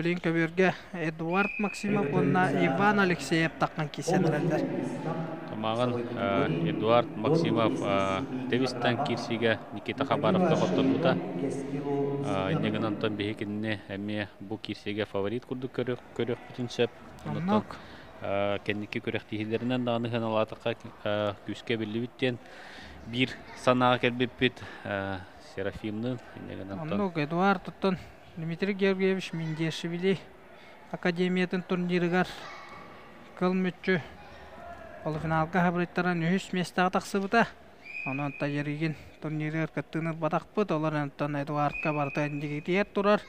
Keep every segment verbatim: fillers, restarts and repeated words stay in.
Блин Кабирге Эдуард Максимов онна Иван Алексеев таққан кесенділер. Маған Эдуард Максимов Тевистан кирсиге Никита Хабаровты қоттыруда. Инеген Антон Бехекенне әме бұл кирсиге фаворит күрдік көрек бүтінсеп. Онық кәндекі көректігілерінен дағаны ғаналатыққа күске білі біттен бір санаға кәрбіп біт Серафимның. Онық Эдуард тұттын Дмитрий Георгиевич Мендешевили академиятын турнирыгар кыл мүтчү полуфиналга хабреттаран үш местага таксыбыта. Анан та жерген турнирыгар кыттыны бадакпыт. Олар Эдуардка барта индигитер турар.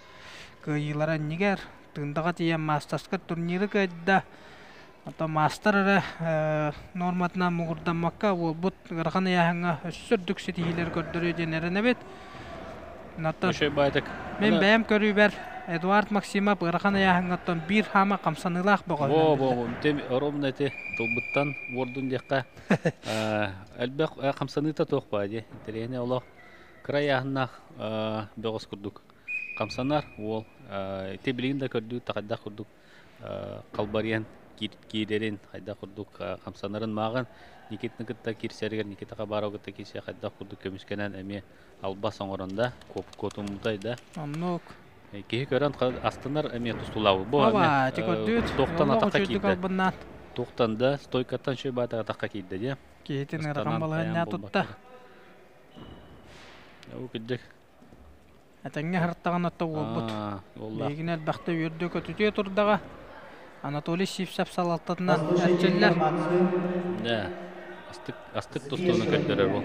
Кыйылара нигер тындага тиян мастерска турниры кайда. Ата мастерара норматына мугурданмакка ол бут кырганы яңа өссүрдүк сетилер көрдөрө денерене бет. Мен бәйім көрі бәр Эдуард Максимов ғырған аяғыңаттан бір хама қамсанылақ бұғын. О, бұғын. Тем ұрымын әте тұлбыттан ордың деққа әлбәқ қамсаныта тоқ байды. Интерегіне олақ қырай ағынақ бұғыз күрдік. Қамсанар ол әте білігін да көрдік, тақайда күрдік қалбариян кейдерін қайда күрдік қамсанарын мағын. Никитны кытта кирсергер, Никитаға барау кытта кирсе қайдақ күрді көміскенен әме алба соңырында көпкөтім мұтайда. Аннық. Кейі көрін астынар әме тұстулауы. Бұл әме тоқтан атаққа кейді. Тоқтанда стойкаттан шөй байтақ атаққа кейді. Кейтін ғырған балғанна тұтта. Ол күддік. Әтәңе ғырттаған атта ол бұт. Легін әлбақты өрді көтіте тұрдаға. Анатолий Сипсап салаттатынан әрчелер. Астык тұстуыны көндірер бұл.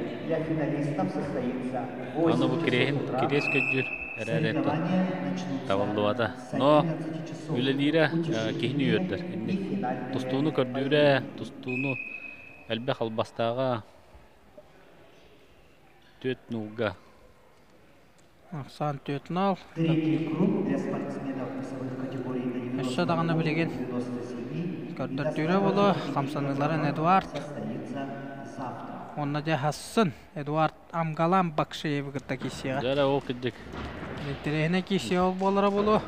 Оны бұл керес көндір әрәректі тавалдуада. Но өлелері кейіні өрдір. Тұстуыны көрдірі, тұстуыны әлбәқ албастаға төт нұлға. Ақсан төт нал. Өші дағаны білеген көрдірдері болу. Қамсаныларын Эдуард. Онна де хасын Эдуард Амгалан Бакшееві күрді кесеға. Дәрі ол күрдік. Лентерегіне кесе ол болыры болу.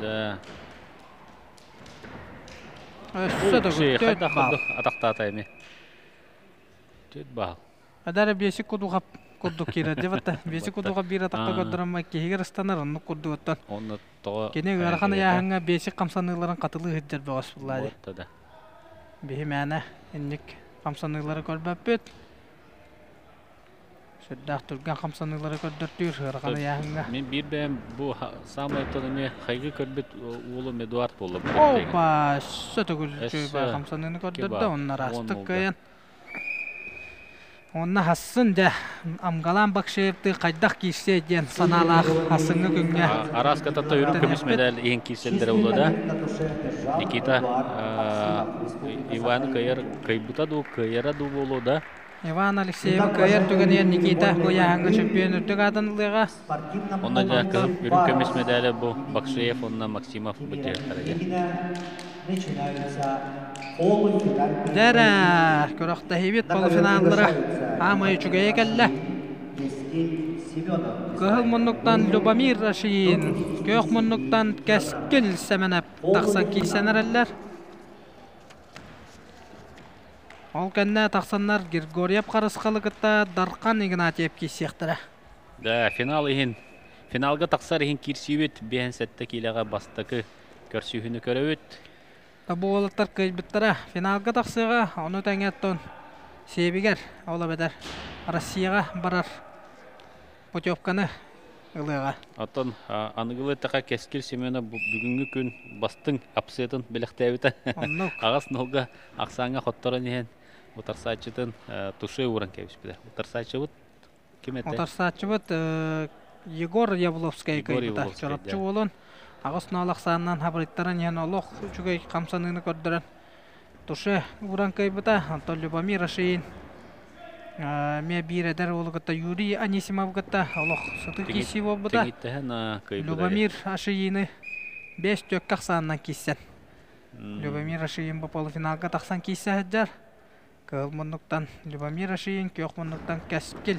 Өші дұғы төт бал. Атақта атайме. Төт бал. Әдәрі бесі күрдіға күрдік кереді бәтті. Бесі күрдіға бір атақта көрдірімі кейгер ұстанар ұнны күрді өттін. Оны тұғы. Кенег әрхан аяғыңа бесі қамсаныларын қатылы ғыджар бөғас бұлады. Бейім әне әнік қамсанылары көрбәп бөт. Сөддәқ түрген қамсанылары көрдірдір әрхан аяғыңа. Мен бір бәйім бұл самайтыныне қайғы көрбет олым Эдуард болып. Опа, сөті көрдірдер қамсаныларын көрдірді. Онлар астық көйін. Онна хасын да Амгалан Бакшеевті қайдақ кейсе ден саналақ хасыңы күнге. Араскатата үріп көміс медал ең кейселдері олыда. Никита Иван Кайбутаду Кайраду олыда. Иван Алексеев Кайр түгінер Никита Қояңы чемпион үртік адынлыға. Онна да үріп көміс медалі бұл Бакшеев, онна Максимов бұтер қараға. Дәрі көріқті хейбет полуфиналдыра амай үшіге екелі. Көхіл мұннықтан Любомир Рашиин, көх мұннықтан Кәскіл Сәменәп тақсан кейсенер әлілер. Ол кәнне тақсаннар Гергорьев қарысқалықытта Дарқан Игнатиев кейсектірі. Да, финал ең. Финалға тақсар ең керсеует бейін сәтті келеға бастықы көрсеуіні көрөует. Табуолаттар көзбіттара финалға тақсыға оны тәңеттон себегер аула бәдер Россияға барар путевканы ұлыға. Атын анығылы тәқа Кәскіл Семена бүгінгі күн бастың апсетін біліқті әбіті. Ағас нолға ақсаңа қоттарын ең ұтарсатшытын тұшы ұрын кәбіс бідер. Ұтарсатшы бұд кем әті? Ұтарсатшы бұд Егор Явловскай көйбіті. Чорапчы олын. Ағысын олақ сағынан хабареттарын ең олық үшігей қамсаныңы көрдірін. Тұшы ұран көйбіта Антон Любомир Рашиин. Ме бір әдір олығыта Юрий Анисимов ғыта олық сұты кейсі болбыта. Любомир Рашиины бес төккақ сағынан кейсен. Любомир Рашиин бұл полуфиналға тақсан кейсі әджар. Көл мұнықтан Любомир Рашиин, көк мұнықтан Кәскіл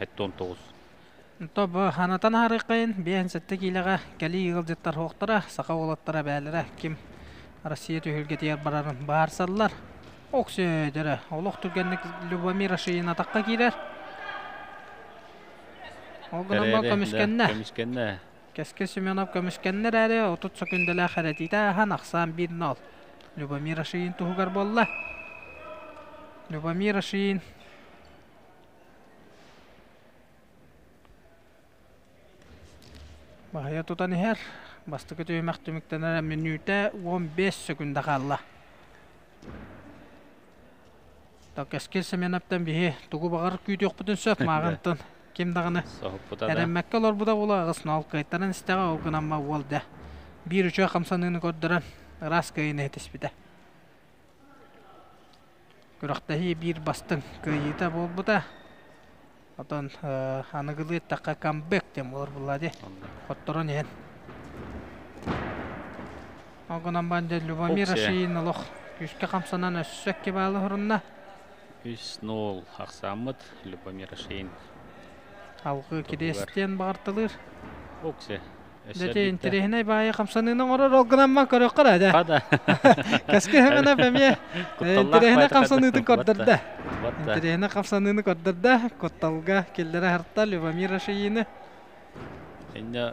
هتون توس طب هنتان هرقين بين ستكيلغا كلي غلد الترخترا سقاول الترا بالره كم رسية هلجتير برا بارسلر أكسدره ولختو جنك لبامير شيء نتقى كده وقلنا ما كمشكلنا كمشكلنا كاس كاس من أب كمشكلنا رأي وتتسكن دلاخرة تيتا هنخسام بينال لبامير شيء تهو قرب الله لبامير شيء ما هي تطنيهر بس تكتب مختمك تنام منوتا وام بس سكن دخله كسكيل سمين أبتن بيه تقو بغار كيوت يقبتن سوف ماغنتن كم دغنه هرم مكالور بدا ولا غصنا القيترن استغا وقنا ما والده بير وشو خمسانين قدرن راس كينه تسبته كرختهي بير باستن كييتا بول بدا أتن هنقلي تقا كامبك تمور بلاده قطرن ين وقنا بانجل لبامير شين لخ كيشك خمسانان السك بالهرنه يسنول أخسامت لبامير شين. أوكي كديستين بارتلير. أوكسه. لكن تريهنا بايع خمسين عمره رقنا ما كره قرا ده. هذا. كسكه منا فميه. تريهنا خمسين تقدر ده. تريهنا خمسين تقدر ده. كتلقى كلره هرتل لبامير شين. إنه.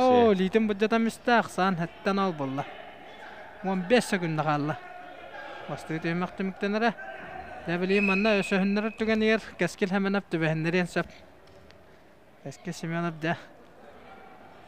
أوه ليتم بجتا مستخسان حتى نال بالله. وان بيسه كنا خالله. واستويتم مختم كتنره. لابلي منا يشهنر تغنير كسكلها من نبتبه النرين سب كسكسي من نبدا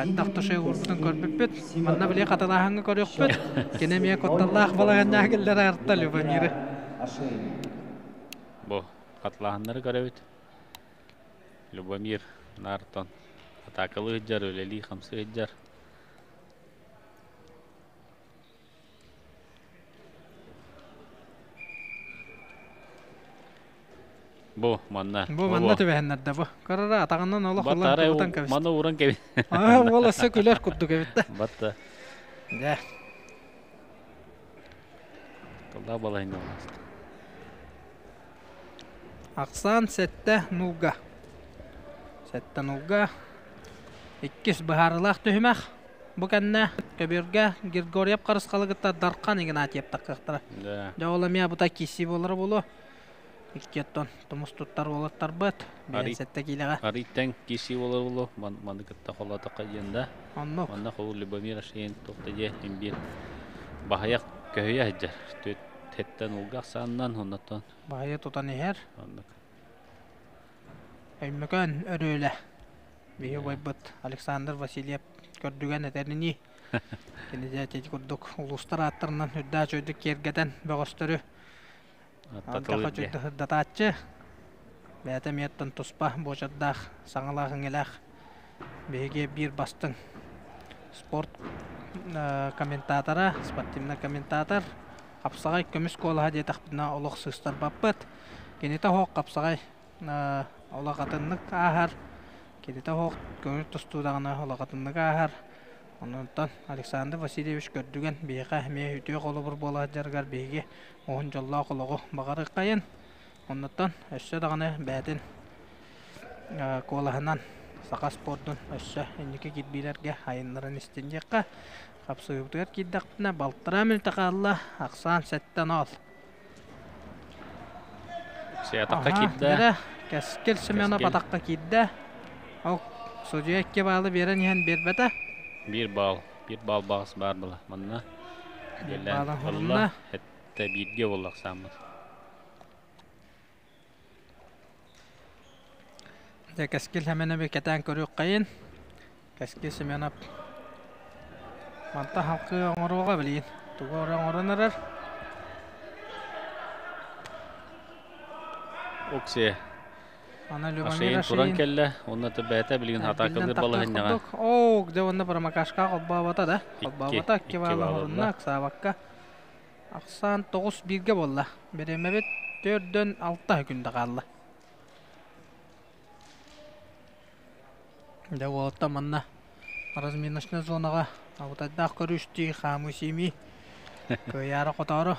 قدقت شيء وربطن كربيت من نبلي قتلا هنگ كريخبت كنمية قتلا خبلا هنجا كلر هرتلو بنيره بو قتلا هنر كريت لبامير نارتن قتاكلو هجر وللي خمسة هجر بو منا بو منا تبهنا الدبو كررا تغنى نلخ الله تغنى كبست منا ورن كبي آه والله سكولر كبدو كبيته بطة ده الله بالله إنه أقسام ستة نوجا ستة نوجا إكس بحر الله تهمه بكنه كبيرجا غيرجوري بقرص خلق تدرقان يجنات يبتكر ترى ده والله ميا بتاكيسي والله بقوله كيتون تمستو ترول تربت بيستكيلها أريتن كيسي ولا ولا من من كتخلى تقيندا من خول لبامير شين تقتجه إمبير بحياة كهية هجر تهتن وجا سانن هنتن بحياة تطنيهر المكان أروله بيه ويبت ألكسندر فاسيليف كردوغان ترني كنيجا تيجي كردوك ولسترات ترنن هدا جودك يرجعن بغسترو أنتقد جد داتة بعدمية تنتصبح بوجد داخ سانغلا هنجلاخ بيجي بير باستن سبورت كمنتاترة سبتمنا كمنتاتر قبصاي كمش كلها دي تخبنا الله سيستر بابت كني تهوق قبصاي الله قتنك آخر كني تهوق كني تستودعنا الله قتنك آخر ونطن ألكسندر فاسيليفيتش كردوغان بيجا ميه يديه قلبر بالله جرجر بيجي وهم جلّا قلقوا بقرقين ونطن الشدغنة بعدين كلهنن سقاس بردن الشة إنك جد بيلرجع هاي النرن استنجقة خبصوا يبتغر كدقنا بالترام التقى الله أقسام ستة نال سيتقى كده كسكيل سمينا بتقى كده أو سجيك كبالي بيرنيهن بيربته بير بال بير بال باس بار بلا منا جلنا والله حتى بيتجي والله سامر ده كسكيل همنا بكتان كريقين كسكيل سمينا منطقة قيا مروقة بلين تقول عمرنا نرر أوكسي عشان كوران كله ونتبعته بلين هاتاك كده بالله هنيا أوك ده ونا برمكاش كا قبّا بطة ده قبّا بطة كيفالا هرناك سابقة أحسن توس بيرجع بالله بريمة بيت تردن ألطه كندا قالله ده والله منا رزمي نشنا زونها أو تدخل رشتي خاموسيمي كيارا قطاره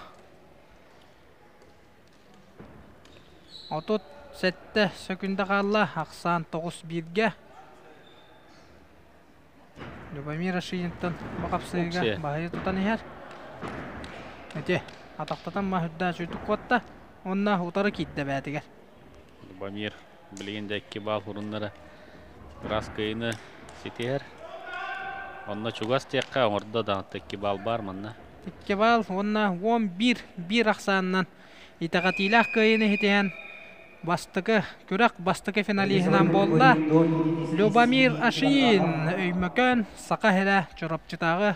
أوت ستة سكندا قالله أحسن توس بيرجع لبامير شينتن بقبسيجا بهاي تطنيهر نتيه أتقطع ما هدا شو تقطع ونا هو ترى كده بعدك. بامير بلين ده كباب هرننا راس كينه سيتير ونا شو قصدي أكا مردا ده تكبال بار منا. تكبال ونا وام بير بير أحسنن يتقتيله كينه هتين باستك كرق باستك فينالي هنا بولا لبامير أشين مكان سقهله شرب جتاعه.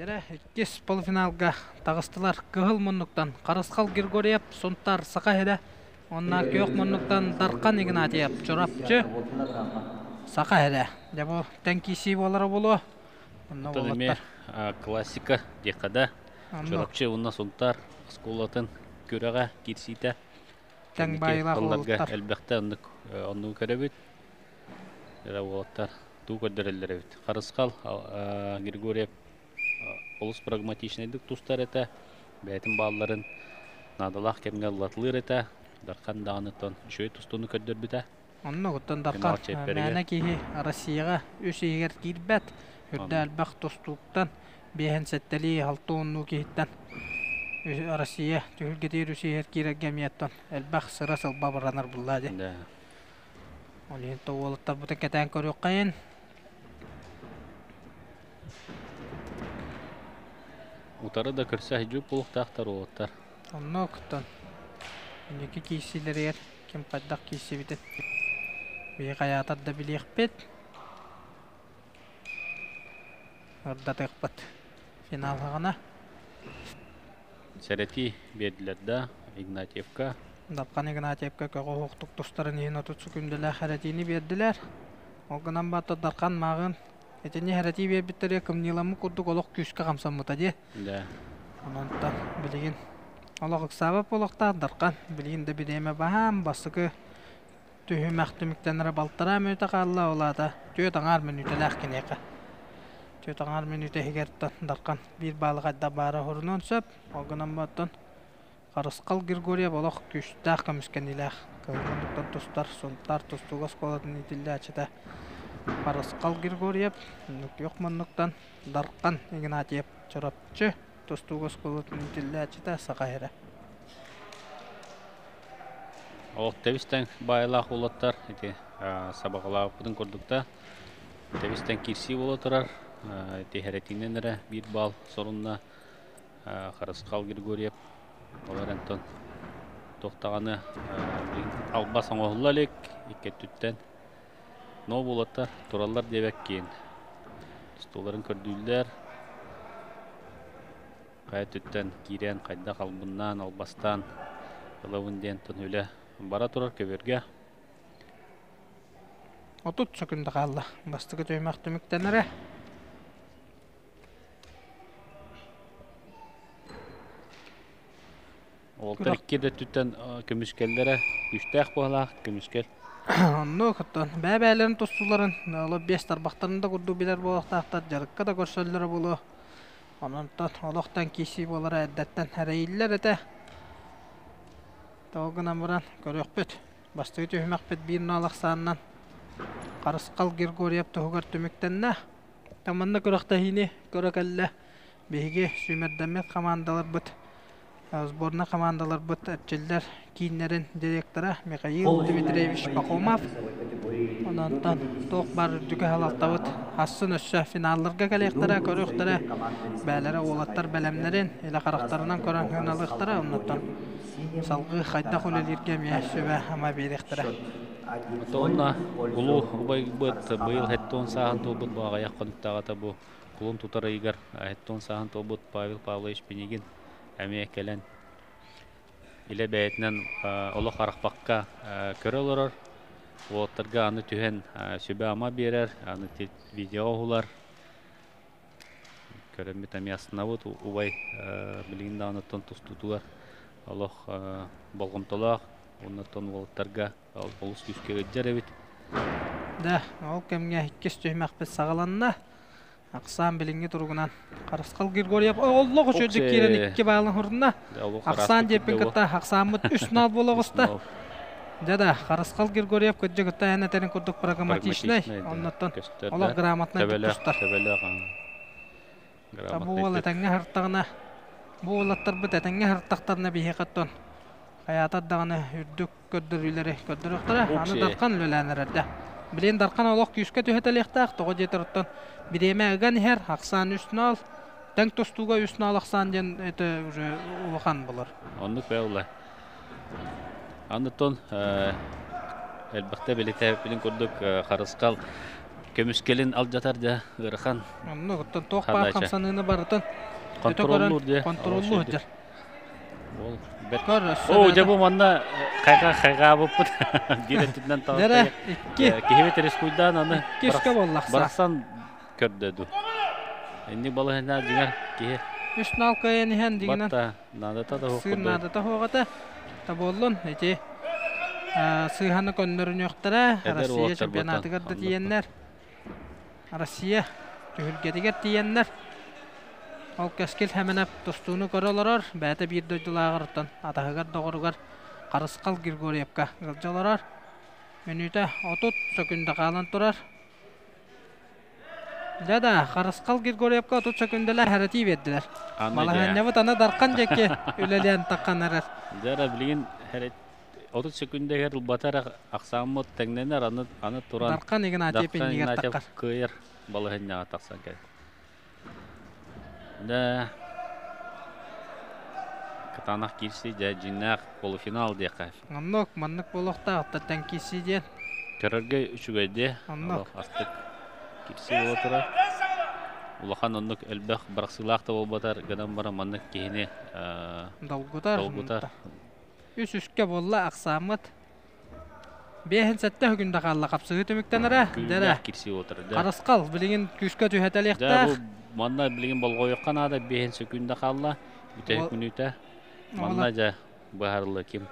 Дәрә иккес полуфиналга тагыстылар кыл моннуктан Карасхал Григорьев сонтар Сакаһеда оннар көк моннуктан Даркан Игнатиев чорапчы Сакаһеда дә бу тәнкиси болары булу. Онна классика декада чорапчы онна сонтар скулатын көрәгә китситә. Тәң байлар булларга әлбәттә онны көрәбит. Дәрә буллар ту көдерләре бит. Карасхал Григорьев Олыс прагматичныйдык тустар эта, бәйтін балларын надалақ кемге латлыр эта, дарқан дағаныттан үшөй тустуны көддір біта. Онна құттан дарқан мәне кейі Россияға өз егер кейді бәт, үрді әлбәқ тустуқтан бәйін сәттәлі алты онну кейттен. Россия түхілгедер өз егер кейрек гәмияттан әлбәқ сыра сылба баранар бұллады. Олейін тоғылыттар бұтын кәтән көрі қайын. Утары да көрсі әйдіп болық тақтары оғыттар. Онна ұқыттан. Үнекі кейсілер ер. Кем қаддақ кейсі бітет. Бейік аятар да білі еқпет. Ордат еқпет. Финал ғана. Сәреті берділерді Игнатьевка. Дапқан Игнатьевка көгі ұқтық тұстарын ең ұтыт сүкімділі әретіні берділер. Оғынан баты дарқан мағын. Этени харати бер биттер кымниламы курдук олок күшкө камсамыта же. Да. Ананта билген алак сабап болокта даркан билген де биреме баһам басыкы төһү мәхтүмиктенре балтара мөтө калла олада. Төт аңар минута лахкенека. Төт аңар минута хегерттан даркан бир балыга да бары хорунон сөп, огынан баттан Карасхал Григорьев олок күштө камскенилер. Кылгындыктан тустар сонтар тустугас колатын итилде ачыта. Карасхал Григорьев нукёкманнуктан Даркан Игнатьев чорапчы тостугос колотун тиллячита сакайра. Ок тебистен байлах улаттар эти сабагалаптын көрдүктө тебистен кирси боло турар. Эти херетиненре бир бал сорунна Карасхал Григорьев оларантон токтаганы алба соңголла элек икке түттен No bulata turallar debekkin. Stolların kördüller. Qaytütten kiren qayda qalbından albastan lavundan tönüle bara turar köberge. Otut sökündü qaldı. Bastığı töymaqtı müktenere. Olta ikkide tütten kömüskellere güçtäq bolaq kömüskel. Анну кыттан бәбәләрен тустуларын алып беш тарбактарында күрдү билер болактар жарыкка да көрсөллөр болу. Аннан тат алактан киси болар әдәттән һәрейләр әтә. Тоғын амыран көрекпет. Бастойты өмәкпет бейін алақсанынан. Қарысқал Гергорияп тұғығыр түміктенна. Таманны көректәйіне көрек әлі. Бейге сүймердәмет қамандалар бұд. Сборна командалар бұд әтчелдер кейінерін директора Михаил Дмитриевич Пахомов. Онантан тоқ бар үрдігі халаттауыд. Асын үші финалларға кәлектіра, көріқтіра, бәлірі олаттар бәлемнерін, елі қарақтарынан көрін ғыналықтыра. Онантан салғы қайда құлелерге мейші бә ама беріктіра. Онна ұлу ұбай бұд бұйыл әттон сағын тобын бұға аяқ қонықтағата бұ. Құлын тұтары егер әттон сағын тобын Павел Павлович Пенегин. Әмек әлін үлі бәйтінен ұлық арықпаққа көрі олырыр. Олықтарға аны түйен сөбі ама берер, аны видео ұлар. Көрімі тәме астына бұд, ұбай білігінде аныттан тұстытуар. Олық болғымтылақ, ұныттан олықтарға ұлыс күшке өтжер әбіт. Да, ол көмге үккес түймәқ біз сағаланына. Ақсан білінге тұрғынан Қарысқал Гергорияп Оллық үш өдік керін үкке байлың ұрынна Ақсан депін күтті Ақсан мұт үш нал болығы ұсты Дәді Қарысқал Гергорияп көтті күтті әнеттерін күрдік прагматичнай Оннаттан олық грамотнай түттістір Бұл әтәңе ғырттағына Бұл әттір бұт әтәңе ғырттақтарына бейе қаттон Қаятаддағыны үрдік көддір Білен дарқан олық күйіске түйетелектақ, тұғы жетіріттен біреме әген әр, ақсан үстін ал, тәң тұстуға үстін ал ақсан ден әті ұлыған болыр. Ондық бәй олай. Андықтан әлбіқті білеті әпілін көрдік Қарысқал көміскелін ал жатар да ғырқан. Ондықтан тоқ бағы қамсаныны барытын контроллы өдер. О, жабу манна қайға-қайға бұппыд. Директиднен тағыстайық. Кехевет рескуйдан аны барақсан көрдеді. Әнді балы әне дегер кехе. Үштін ал көйені ән дегінен. Батта, надата да хоқыды. Сыр надата хоқыды. Табы олын, әте сыйханы көндірін өқтіра. Россия чемпионаты көрді дейеннер. Россия түхілгедігер дейеннер. Ол көскел хәменәп тұстуыны көрі оларар, бәті бірді жылы ағырыттан атағығар доғырығар Қарысқал Гергорияпқа ғылжы оларар. Мүніті отут сөкінді қалан тұрар. Дәді Қарысқал Гергорияпқа отут сөкінділі әрәтей бедділер. Малағы әневіт ана дарқан жеке өлелен таққан әрәр. Дәрі білген отут сөкінді әріл батар ақсамы тәңненер аны тұран. Дарқан еген атепен Да, катанах кирси да жинах полуфинал дейқа. Аннық, маннық болуқта аттаттан кирси де. Көрірге үшігөйде. Аннық. Астық кирси болатыра. Улахан аннық әлбәқ бірақсылақты болбатар. Гадам бара маннық кейіне долгутар. Үш үшке болла ақсамыт. Бейхін сәтті үгінді қалла қапсығы түміктен әра. Күлді кирси болатыр. Қарысқал білеген күшке түйетелектақ. Манна білген болғой өққан ада бейін сөкінді қалла. Үтәй күніті. Манна жа бағарлы кем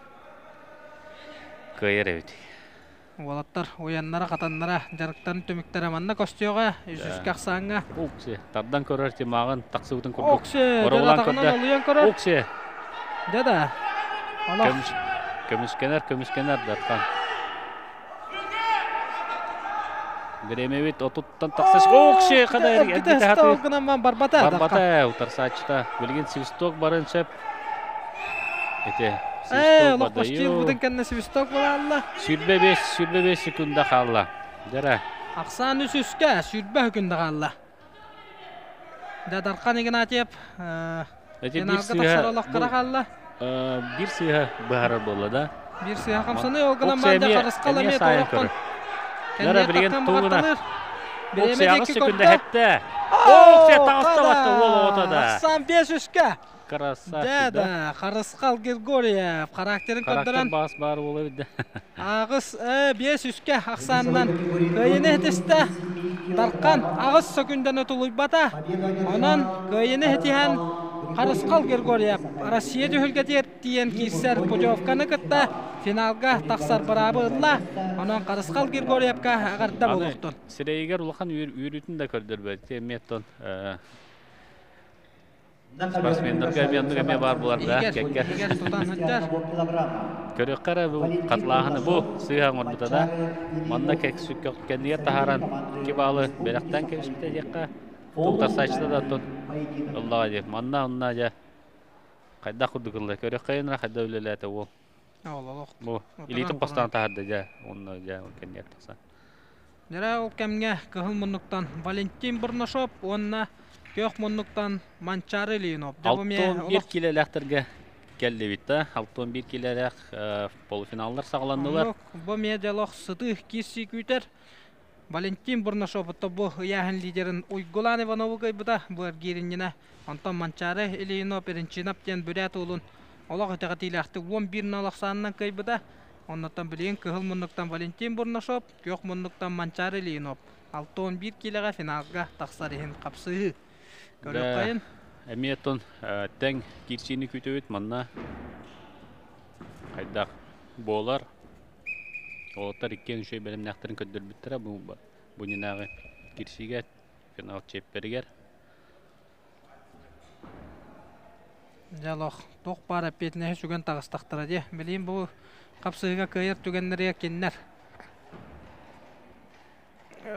көйер әуді. Олаттар ойаннара, қатаннара, жарықтарын төміктері манна көстеуға, үзіске ақсаңға. Оқсе, тардан көрер темағын тақсығытын көрдік. Оқсе, дәді атағынан олуян көрер. Оқсе. Дәді. Көміскенер, көміскенер датқан. Гремевит отуттан тақсаш. Оқше қадай әрі. Әрі әсті оғынан ман барбата әді. Барбата әу тарсачыта. Білген свисток барын сөп. Әте свисток барды. Лоқпашкел бұдың кәнне свисток бұл алла. Сүрбе бес, сүрбе бес үкінді қалла. Дәрі. Ақсан үс үске сүрбе үкінді қалла. Дәдарқан еген атеп. Әнарғы тақсар олақ қыра қалла. Бір сұйға бағарар болды да. Бір сұйға қамсаны оғынан манды қарысқала мет орыққан. Дәрі білген тұғына. Оқсы ағыз сөкінді әтті. Оқсы тағысты батты олы отады. Ақсан бес үшке. Дәді Қарысқал Гергорияп. Қарактерін көндірін. Қарактер бағыс бары олы өйді. Ағыз бес үшке Ақсаннан көйіне әтісті. Тарқан ағыз сөкіндіні тұлы бата. Онан көйіне әтіген Қарысқал Гергорияп. Россия дүхілге дейін кейсер Путевканы күтті. Финалға тақсар барабы ұдыла, оның Қарысқал Гергорияпқа ағарды болуқтын. Сирейгер ұлыған үйрітін де көрдір бәді, меттон Basmender kamiyandı kamiy var bular da kekke. Körük qara bu qatlağını bu sığan ortada. Manda keksük yok kendiye taharan kibalı beraktan keksükte yakka. Doktor saçta da tut. Allah diyip manda onna ja. Qayda quduklar körük qayınra qayda ülelete bu. Allah Allah. İlitip qostan taharda ja onna ja kendiye taqsa. Nera o kemge kahıl munnuktan Valentin Burnoshop onna Yok munnuktan mançareli nop. bir kilelerge geldi bitti. Altın bir kileler polifinaller sağlandılar. Bu medalok sıdık kişi güter. Valentin Burnoshop'ta bu yahan liderin uygulan Ivanov'u kaybıda. Bu ergerin yine Anton Mançareli nop erinçin apten büret olun. Olak ötekatiyle artık on bir nalak sanından kaybıda. Ondan bilen kıhıl munnuktan Valentin Burnoshop. Yok munnuktan Mançareli nop. Altın bir kileler finalga taksarihin kapsığı. Görüyorsun. Emiyeton ten kirçini kütübüt manna. Haydak boğlar. Oğutlar ikken şey benim nektarın kötüdür bittere bu bu ninağı kirçi gel. Final çepperi gel. Jalok toq para petnehe sügün tağıstaktıra diye. Bileyim bu kapsığa kıyır tügenleri yakenler.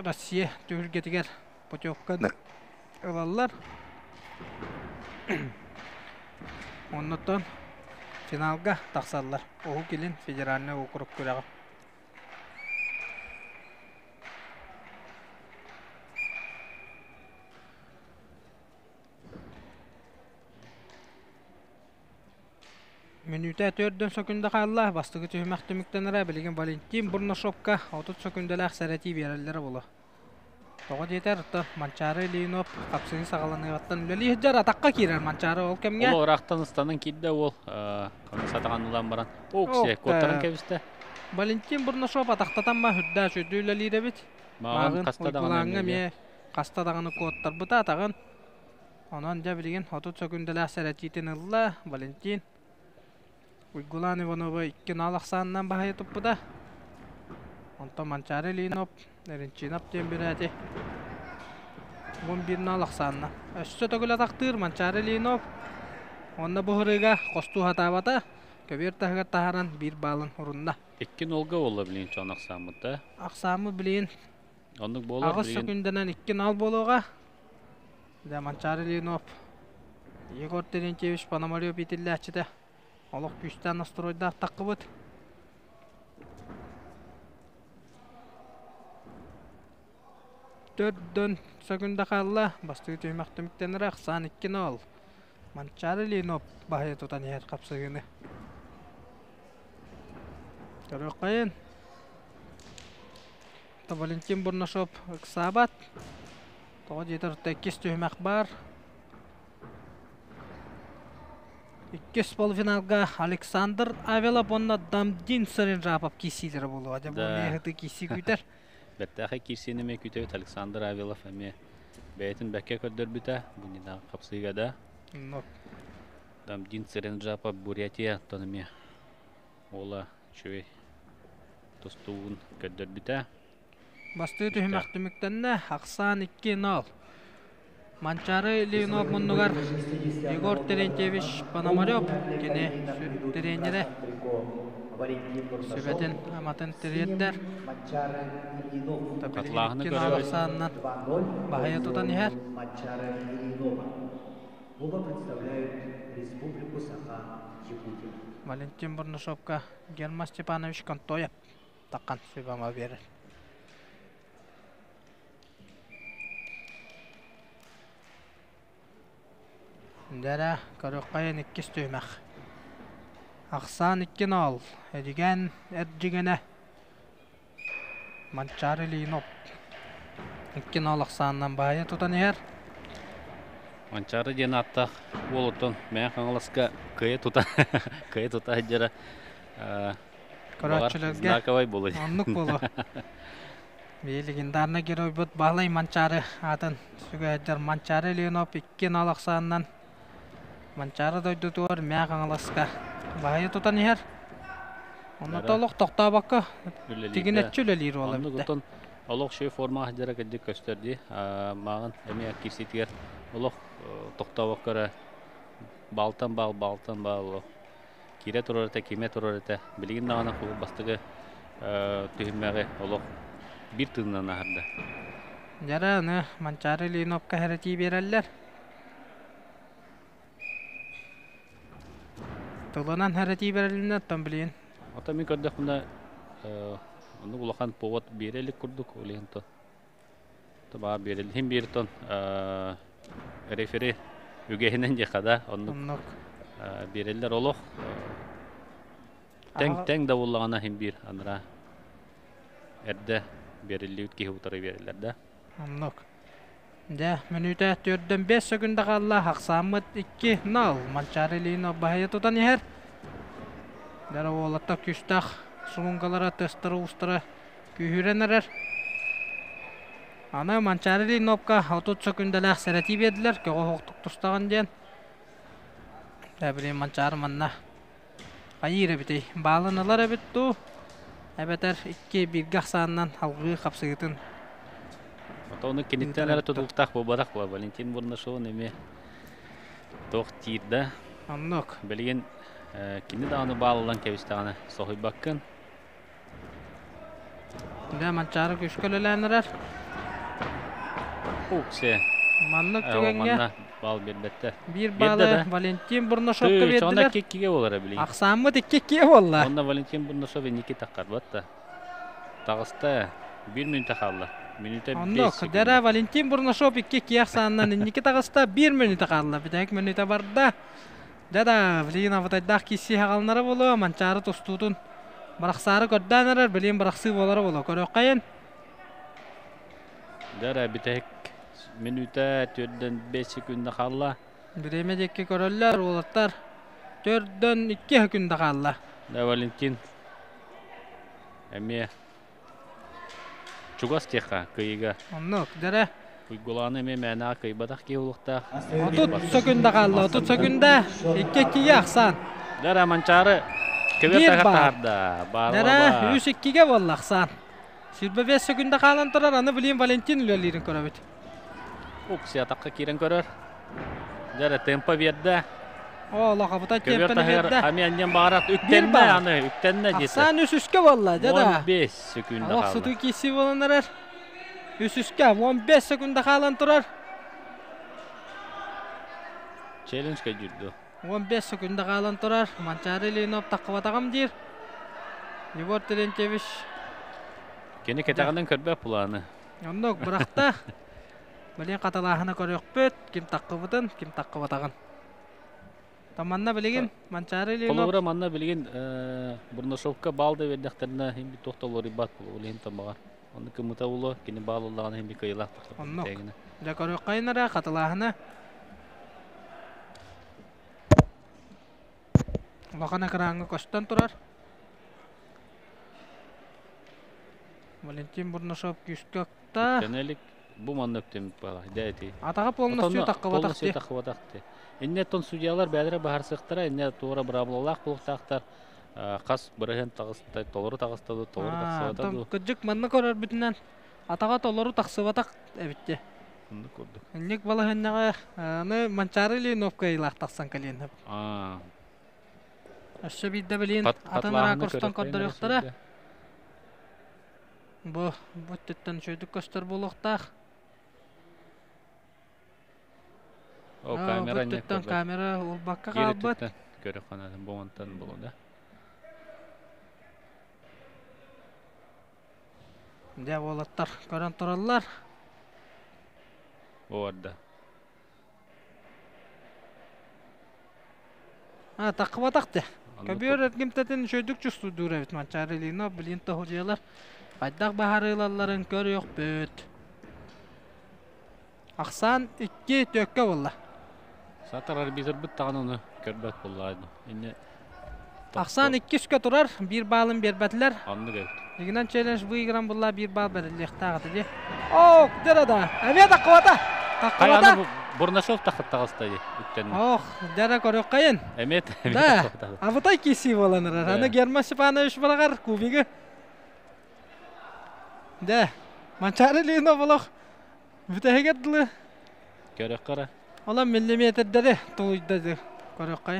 Rossiya tübürgeti gel. Potyokka da. Olallar. Ondan finalga taqsallar. Oğu kelin federalne okuruk körağı. Minüte tördün sökünde qallar. Bastığı tühümäktümükten ära bilgin Valentin Burnoshop'ka otuz sökündeli axsarati bererleri bolu. Toğut yeter, Mançarı Leynop kapsını sağlanıya attın. Leli hüccar atakka kirer Mançarı ol kemge? Ol oraqtan ıstanın kidde ol. Satağan ulan baran. O kişi, kodların keviste. Valentin Burnoshop ataktatan ma hüdda şödü leli de bit. Mağın uygulanı me kastadağını kodlar bıta atağın. Onan da bilgin otuz sökündeli asaret yetin illa Valentin. Uygulan Ivanov'u ikkin alaqsanından bahaya toppu da. Ondan Mançarı Leynop. Erinçinap diyen bir adı on birini alaksanına Össü tökül ataktır Mançarı Leynop Onda bu hırıga kostu hatavada Köber tahıga taharan bir balın hurunda İkkin olga ola bileyin çoğun aksamı da Aksamı bileyin Ağız sökündenen ikkin al boluğa Mançarı Leynop Igor Terentyeviç Panamaryov bitildi açı da Oluk güçten astroyda takı bıt dördün sökünde kalla bastığı tüyümäktümükten ıraq san ikkin ol Mançarı Leynop bahaya tutan yer kapsıgını Török kayın Valentin Burnoshop ıksabat toğut yeter tekkis tüyümäk bar İkkis polfinalga Aleksandr Avelov onna Damdin sırın rapap kesidir bolu Adem bu neyhıtı kesi güder Бәттәхе кирсенеме күтәбет Александр Авелов әме бәйетін бәкке көрдір біта. Бұндағы қапсыйға да. Дамдин сірен жапа Бурятия тоныме ола шөй тұстуын көрдір біта. Басты түхім әқтіміктенді Ақсан икки ноль. Манчарı Leynop мұннығар Игор Терентьевич Пономарёв кені сүрттірендері. Sübeten amatın teriyetler Katlağını görüyoruz Bahaya tutan yer Valentin Burnoshop'ka Germa Stepanovich Kontoyev Takan sübama verir Dere Karokayan ikkis tüymek Aksan ikkin al, edigen ercigene Mançarı Leynop ikkin al aksanından bahaya tutan yer Mançarı dene attaq olutun, mene kanalaska kıya tutan Kıya tutan edere Kıraççılıkge onluk bolu Beyligindarına geri oybut bağlay Mançarı adın Süge eder Mançarı Leynop ikkin al aksanından Mançarı doydu tuğur, mene kanalaska Bahaya tutan yer. Onda da oluk toqtağı bakı. Tiginetçi öleleri ola bitti. Oluk şey forma ahdara kadar gösterdi. Mağın emeğe kirsi tiger. Oluk toqtağı bakıra Baltan bal, baltan bal. Kire turarıta, kime turarıta. Bilgin dağına kulu bastığı tühümmeğe oluq. Bir tığından ağırdı. Yara ne? Mançarı Linopka heretiyi verirler. Tığlanan heretiyi verirler. Tam bilgin. Atamik orada bunda onu ulağan povat birelik kurduk. Oleyin to. Tabi birelik. Hem bir ton referi ügeyinen yıkada. Onluk bireller oluq. Teng davulağına hem bir anıra. Erde birelik ki hutları verirler de. Anlık. De menüde dörtten beş sekunda kalla haksamıt iki nal. Mançariliğine bahaya tutan yer. Dara oğlatta küstah, sulungalara testara ustara kühürenerer. Ana Mançarili nopka otuz sekundalak sereti verdiler. Köğe hoqtuk tustağın diyen. Tabi Mançar manna. Ayire bitey. Bağlanalara bittu. Ebeter iki bir gahsandan halgı kapsıgıtın. Onu kenetlerle tutultak babarak var. Valentin Bornaşoğun eme tohtirde. Anlık. Belgen kendi dağını bağlılan kevistağına soğuy bakın. Hemen çağrı köşkölelenirer. Okse. Manlık tügenge. Bal birbette. Bir balı Valentin Bornaşoğun verdiler. Çoğunda kekkiye olara bilgin. Aksamı da kekkiye olara. Onda Valentin Bornaşoğun iki takar batta. Tağısta bir minüte kaldı. Anlık. Dara Valentin Bornaşov iki kiyaksandan iki tağısta bir minüte kaldı. Bir tek minüte barda. Dada bilin avataydaq kisi haqalınara bolu. Mançarı tostudun. Bıraksarı gördanarar. Bilin bıraksı bolara bolu. Körökayın. Dara bir tek minüte törden beş sekunda kaldı. Bireme dekki köröller. Oğlatlar törden iki sekunda kaldı. Da Valentin. Emiye. Çugas teka kıyıga. Anlık dere. Uygulanı me mena kıybadak ki ulukta. otuz sekunda kaldı. otuz sekunda iki kiye aksan. Dere Mançarı kıvırta katarda. Dere yüz iki ge valla aksan. Sirbe beş sekunda kalan turar anı bileyim Valentin ülelirin körübüt. Uksiya takı kiren körür. Dere tempo verdi. Ola kabuta tempeni verdi. Amiyanyen bağırat üktenme anı üktenme desi. Aksan üs üs ge valla dede. on beş sekunda kaldı. Alaksudu kesi bulunur. üs üs ge on beş sekunda kalın turar. Challenge ge jürdü. on beş sekunda kalın turar. Mançarı Linop takıbatağım deyir. Libor Terentyeviç. Kene ketağından körbek bulanı. Onluk bıraktı. Bilen katalağını körök büt. Kim takıbıtın kim takıbatağın. Tamanna bilgin Mançarı Linop. Kolora manna bilgin Bornaşovka balda verdiklerine hem bir tohtalı ribat bulu hem tabağa. Onu kımıta ulu kini bağlılığına hem bir kıyıla. Onluk. Dekor yok kaynara katılağına. Vakana kırağına koştan turar. Valentin Bornaşov küskakta. Tenelik bu manna öptemik bağla. Atağı polnasyo takıva taktı. Инне тон судьялар бәдере баһарсыктыра, инне тура браблалак бултактар, кас бирген тагыстай толору тагыстады, толору тагысады. Кыжык манны көрөр бүтүнөн атага толору тагсыбатак эбитте. Муну көрдүк. Иннек бала ханнага аны Манчары Линовка илак таксан келен. А. Ащы бидде билен атанара курстан көрдөр яктара. Бу буттан чөйдүк көстөр болуктак. O kamera ne kadar? Kamera ulbaka kabut. Görüyor kanalım bu montan bulunda. Dev olatlar, karantoralar. Orada. Ha takva taktı. Kabir etkim teten şöydük çustu dur evet Mançariliğine bilin tahurcular. Aydak baharılarların görüyor büt. Aksan iki tökke valla. Satır arbitr bit tanını körbet bullardı. İnne Aksan iki yüz turar bir balın berbetler. Anlık et. Lignan challenge bu igram bulla bir bal berlik taqdı. Oh, derada. Eve taqvata. Taqvata. Bornaşov taqtaqastaydı üttenni. Oh, dera korqayın. Emet. Da. Avutay kesi bolanır. Ana Germasipana üç balagar kubigi. Da. Mançariliğine bulaq. Vütehegedli. Körek kara. Ola millimetr dere toluydu dedi. قرقي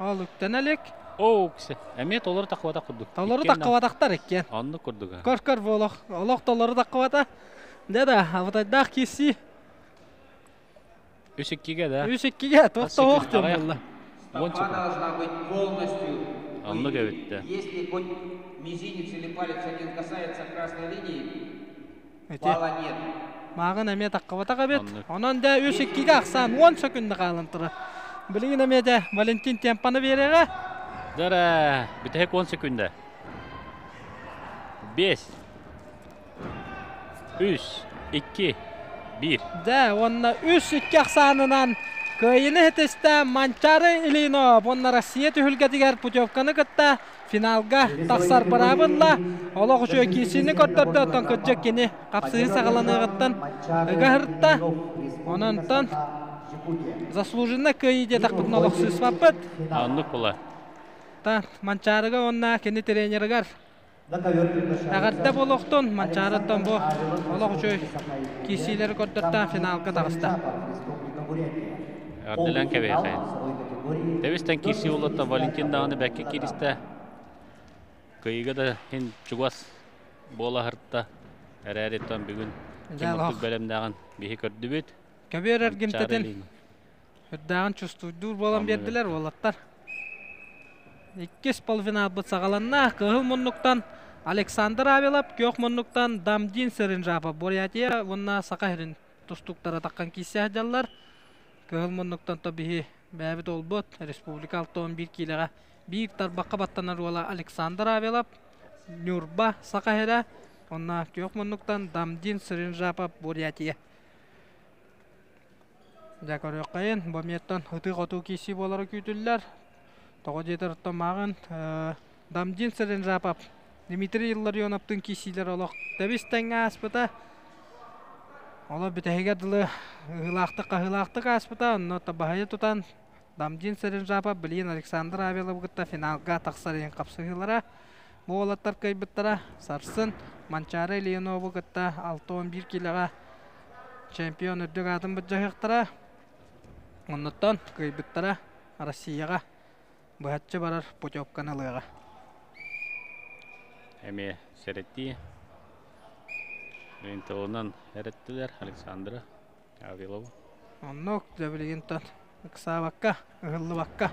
ألوك تنالك أوكس أمي تولر تقوى تقدو تولر تقوى تختارك يعني أنو كردوكا كركر فولو الله تولر تقوى تا ده ده هذا ده كيسي يشكيك ده يشكيك توقت توقت والله أنو كبيت ماغنا مية تقوى تقبيت أنو ده يشكيك أحسن وان سكون قالن ترى بلينا مية فالنتين تيمبانا بيرة درا بتهيك وان سكون بيس üç, iki, bir. De, onunla üç iki aksanından köyünü hitiste Mançarı İlino. Bununla Rusya tühülge diğer putyovkanı kıtta finalga taksar bırabınla. Ola kuşu ökesini kutturdu otan kutacak yeni kapsızın sağlanı kıttan ıgahırtta. Onundan zaslujinna köyü de takpıtın ola kuşu ispapıt. Anlık bula. Ta, Mançarı'ga onunla kendi trenergar. Ağırda buluqtun, Mançarı'dan bu olaq üçün kesileri götürttan finalga dağısta. Ağırdalan kəbəyə xəyən. Dəvistən kesi olaqda Valentin dağını bəkkə kiristə. Qıyıqı da hən çuqas bola hırtta. Ərəriyyətdən bir gün kimaqtıq bələmdağın bəyə gördü büt. Kəbər ərgimtədin. Hürdağın çüstüydür bolan berdilər olaqlar. İkkis polfinalbıt sağalanna, qıhıl munluqdan Aleksandr Avilap, Köq Munnuk'tan Damdin Serinjapı Boryatiya bununla Sakahirin tustuqtara taqqan kisiya jallar. Köq Munnuk'tan tabihi bəbit olbut, Respublikal on bir kilağa bir tarbaqqa battanar ola Aleksandr Avilap, Nurba Sakahira, onunla Köq Munnuk'tan Damdin Serinjapı Boryatiya. Jakar yoqqayın, bu miyattan hıtıq-hıtıq kisi boları kütüller. Toğu jetirttan mağın Damdin Serinjapı Дмитрий Илларионовтың кесилер олақ дәбестен аспыта. Ола бітәйге дылы ғылақтық-ғылақтық аспыта. Онна табағайы тұтан Дамдин Сәрінжапа білейін Александр Авиловғытта финалға тақсарайын қапсығылара. Бұл олаттар көйбіттара сарсын Манчары Леновғытта алты он бір келіға чемпион үрдіг адым бұджағықтара. Оннаттан көйбіттара Россияға бұғатшы барар путевканылыға. Әме сәретті Рентолынан әреттілер Александра Авилова. Онық дәбілігінтан ұқса баққа, ұғылы баққа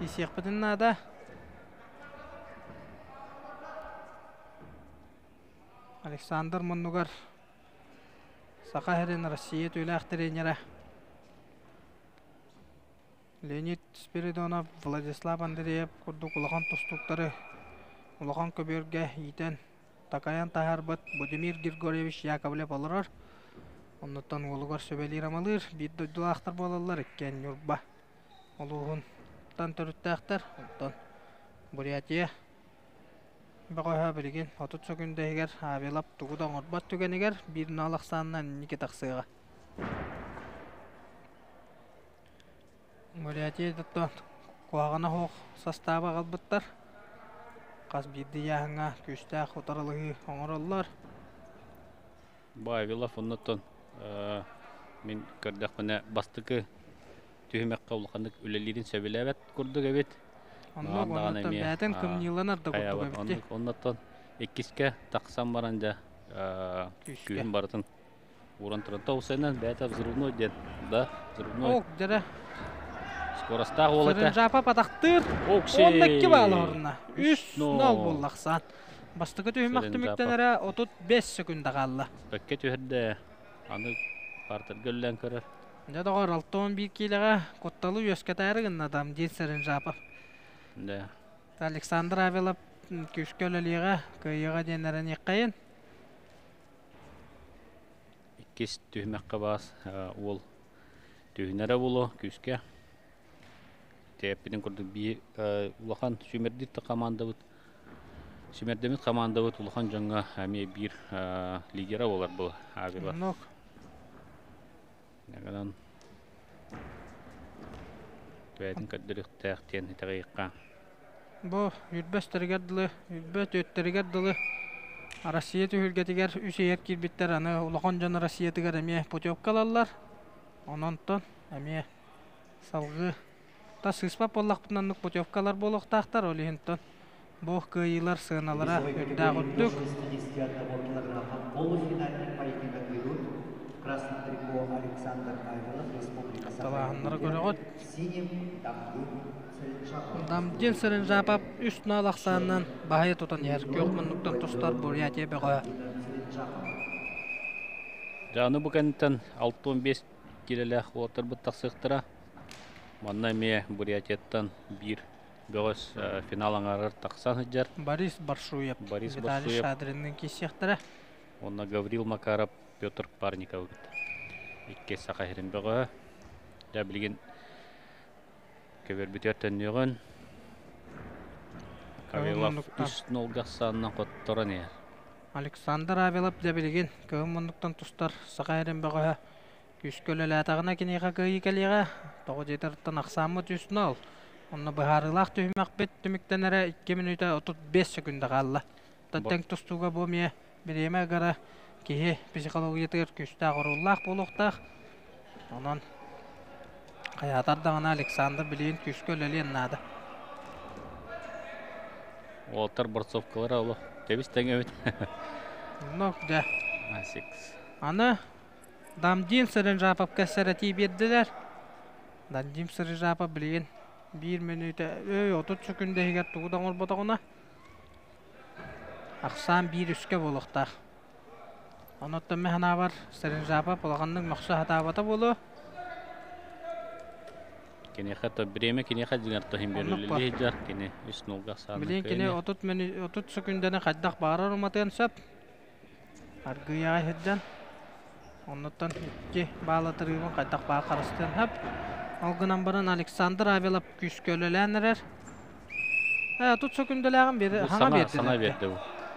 кесек бітінна да. Александр Мұннығар Сақа әрін Россия төйлі ақтыренері. Леонид Спиридонов, Владислав Андреев құрды құлаған тұстықтары. Улахан көберге етен Такаян Тахарбат Будимир Григорьевич Яковлев олырар. Оннаттан олығар сөбелер амалыр. Бидді дұлақтар болалар еккен үрба. Олығынтан түрітті ақтар. Олықтан Бурятия. Бағайға білген отыз сөкінде егер абелап тұғыдан ұрбат түген егер бірін алық санынан неке тақсыға. Бурятия дұттан қуағына хоқ састава қалбыттар. Қаз бірді яғыңа көстәк ұтарылығы оңыралылар. Бай Вилаф ұннаттан мен көрдәк мені бастықы түйімек қаулықандық үлелерін сөбелі әбәт көрдік әбет. Оннаттан бәтін күмнеланарды көрдік әбетті. Оннаттан еккеске тақсан баранжа күйін барытын орын тұрын таусайынан бәті взрывной дед. Да, взрывной. Оқ, дәрі. Сырынжапа патақтыр, оннакки балы орына, үш нөл боллақсан. Бастығы түйімақтыміктен әрі отыз бес секунда қалды. Бәкке түйірді, аны партыр көллен көрір. Дәдіғар алты он бір келіға көтталы өскәті әрігін адам дейін Сырынжапа. Александр Авилап көшкөл әліға, көйіға дейін әрін еққайын. Еккес түйімаққа бас, ол түйінәрі болу, көшке. Тәппеден көрдік бей ұлақан сөмердетті қаманда бұд. Сөмердемет қаманда бұд ұлақан жаңа әме бір лидера олар бұл ағылар. Нәғадан бәдің көддірік тәқтен етіғі еққа. Бұ үрбәс тәргерділі, үрбәт өттәргерділі. Россиеті үлгетігер үш әйер кербеттер. Ұлақан жаңа Россиетігер әме путевкалалар. Онантан әме Salgı Tasıspap Allah'ınlık potyovkalar boluq taqtar olihintton. Boğ kıyılar sığınalara ödda güttük. Talahınları göre güt. Damdjen sırın rapap üstüne alaqsağından bahaya tutan yer. Kökmünlükten tostar buraya tebe qoya. Canı bu kanıttan altı on beş kireli otur bu taqsıqtıra. Maname buraya tetten bir göz finalın arar taqsan jar. Boris Barsuyev. Boris Barsuyev. Şadrinnin kisiqtıra. Ona Gavril Makarov, Petr Parnikov. İkke saqahirin beqoya. Da bilgin Кевербитеттен йоган. Кавелов үстнол гасаннан коттора не. Александр Авелов да билген көмөндүктөн тустар сагайрын бага күскөлөл атагына кинега кыйкалыга тогуздан аксамы үстнол. Онно баарылак төймөк бет төмүктенере iki мүнөттө otuz beş секундда калла. Таттен тустууга бомия биреме кара кие психологиятыр күстө куруллак болуктак. Анан Hayatardağına Aleksandr bileyin küsköleli nada. Walter Bartsovkalara ulu. Tebisten evet. Nokta. Asik. Ana Damjin sırın rapap kasarati birdiler. Damjin sırın rapap bileyin bir minüte öy otuz sekundde higat tuğdan ol botağına. Aksan bir üske boluqtaq. Anottan mehna var sırın rapap olğanın maqsa hatavata bolu. Kini hatta bireme kini hatta dinar tohim belirli jar kini üstnolga sağ. Bilin kini otuz minut otuz sekundene kadar bağırar umaten sap. Argıya hidden. Ondan ki bağlatırıma kadar bağırırsın hep. Algı numberan Aleksandr Avelov küskölülenerer. otuz sekundelerin biri hana verdi. Sana verdi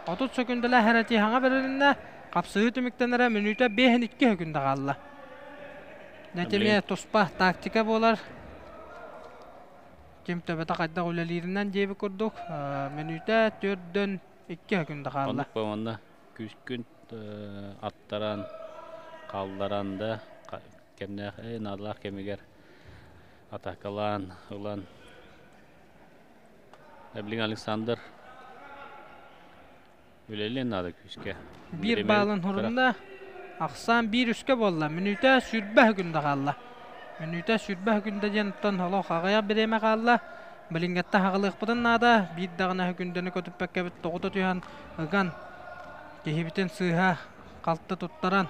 bu. otuz sekundeler herati hana verilinde kapsıyı tümüktenere minüte behin iki hükümde kalla. Netime tospa taktika bolar. Kimte betaqda ulalirindan jebi kurduk. Minüte dörtten iki günde kaldı. Onda küskün attaran kallaranda kemne nadlar kemiger atakalan ulan. Eblin Aleksandr ulalirin nadı küske. Bir balın hurunda aksan bir üske bolla. Minüte sürbah günde kaldı. Minüte sürbah günde jantan halo xagaya bireme qalla. Bilingatta haqlıq budan nada bir dağına gündeni kötüp bekkebit toğutu tüyan ıgan. Kehibiten sıha qaltı tuttaran.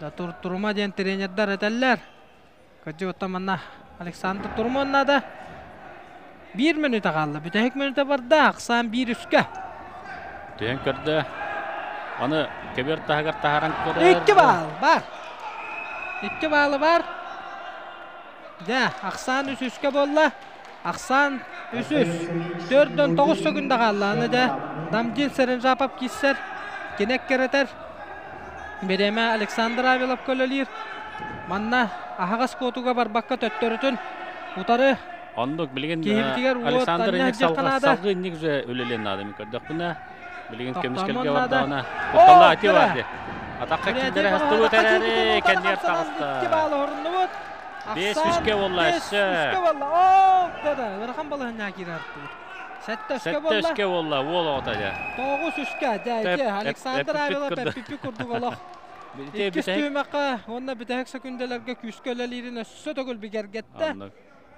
Da tur turma jan trenerler eteller. Kötü otamanna Aleksandr Turman nada. bir minüte qalla. Bitehik minüte barda aksan bir üske. Tüyan körde. Anı keber tahagar taharan körde. iki bal var. iki balı var. Ya, aksan üs üske bolla. Aksan üs üs. Dördün toğuz sökünde kallanı da. Damjin serin rapap kisser. Genek kereter. Bireme Aleksandr Avelov kölelir. Manna ahağız kotuğa bar bakka töttörütün. Utarı. Onduk bilgin Aleksandr inek salgı inek güzel ölelen adamı gördük buna. Bilgin kemiskelge var da ona. Kutalla ati vardı. Атакка кимдер хастуу өтөрөр, кендер тагыста. Эки бал орунду бут. беш үшкө болла. үшкө болла. Оп, да, Рахам балаһын акират. сәттө үшкө болла. сәттө үшкө болла. Ол отажа. тогуз үшкө. Дайке Александр Авелов пиппи курду боло. Бите битемакка, онда битек секундаларга күскөлөлөрүн өссө төгөл бигергетте.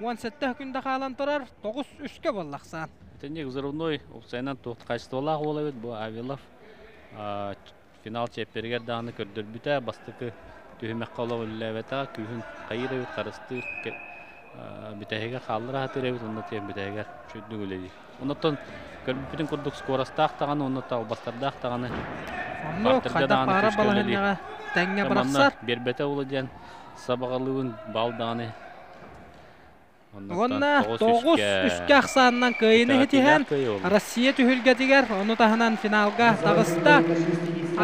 on setti күндө калан турар. тогуз үшкө боллаксан. Тенек зырыной офсайдан токташты болак боло бит бу Авелов. А Final çeperger dağını kördürbüte bastıkı tühümek kalav ülevete kühün kayır evit karıstı bitehege kaldır hatır evit onda tühem bitehege çöldü güleydi. Ondan körbüpütün kurduk skorasta aktağını ondan al bastarda aktağını kartırda dağını köşköleli. Tamamlar berbete olacağın sabahılığın bal dağını. Ondan toğuz üskü aksanından kıyını hetihen Rossiya tühülgetiger onu tahınan finalga dağısta.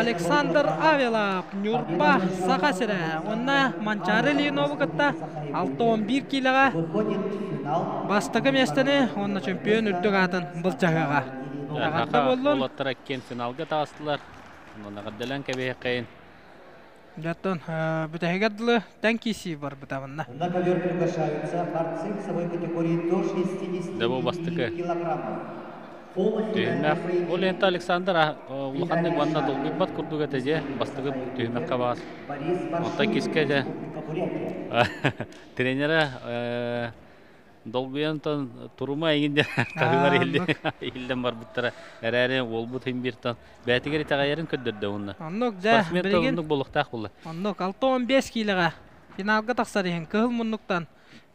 Aleksandr Avelov Nurpa Sakasira Onna Manchari Linov'u katta altı on bir kilaga bastıgı mestini onna çempiyon ürdük atın bılçakaga. Olattıra ken finalga dağıstılar. Ondan kadar delen kebeğe kayın. لكن بداية تنكيسي بربطانة دابو باستكي تهناك ولي انت الكسندر وخانك وانا دولي بات كردوغة تجي باستكي تهناك كباس وطاكيس كجا ترينيرا دولبيان تن تروما يجينا كهوار يلي يلي مربوطة رأي والبوت هم بيرتان بيتكرر تغييرن كدر دهونا. أنك جا بريجن. أنك بلغت أخوله. أنك ألتون بيس كيلغا. في ناقة تخسرين كهل من نقطان.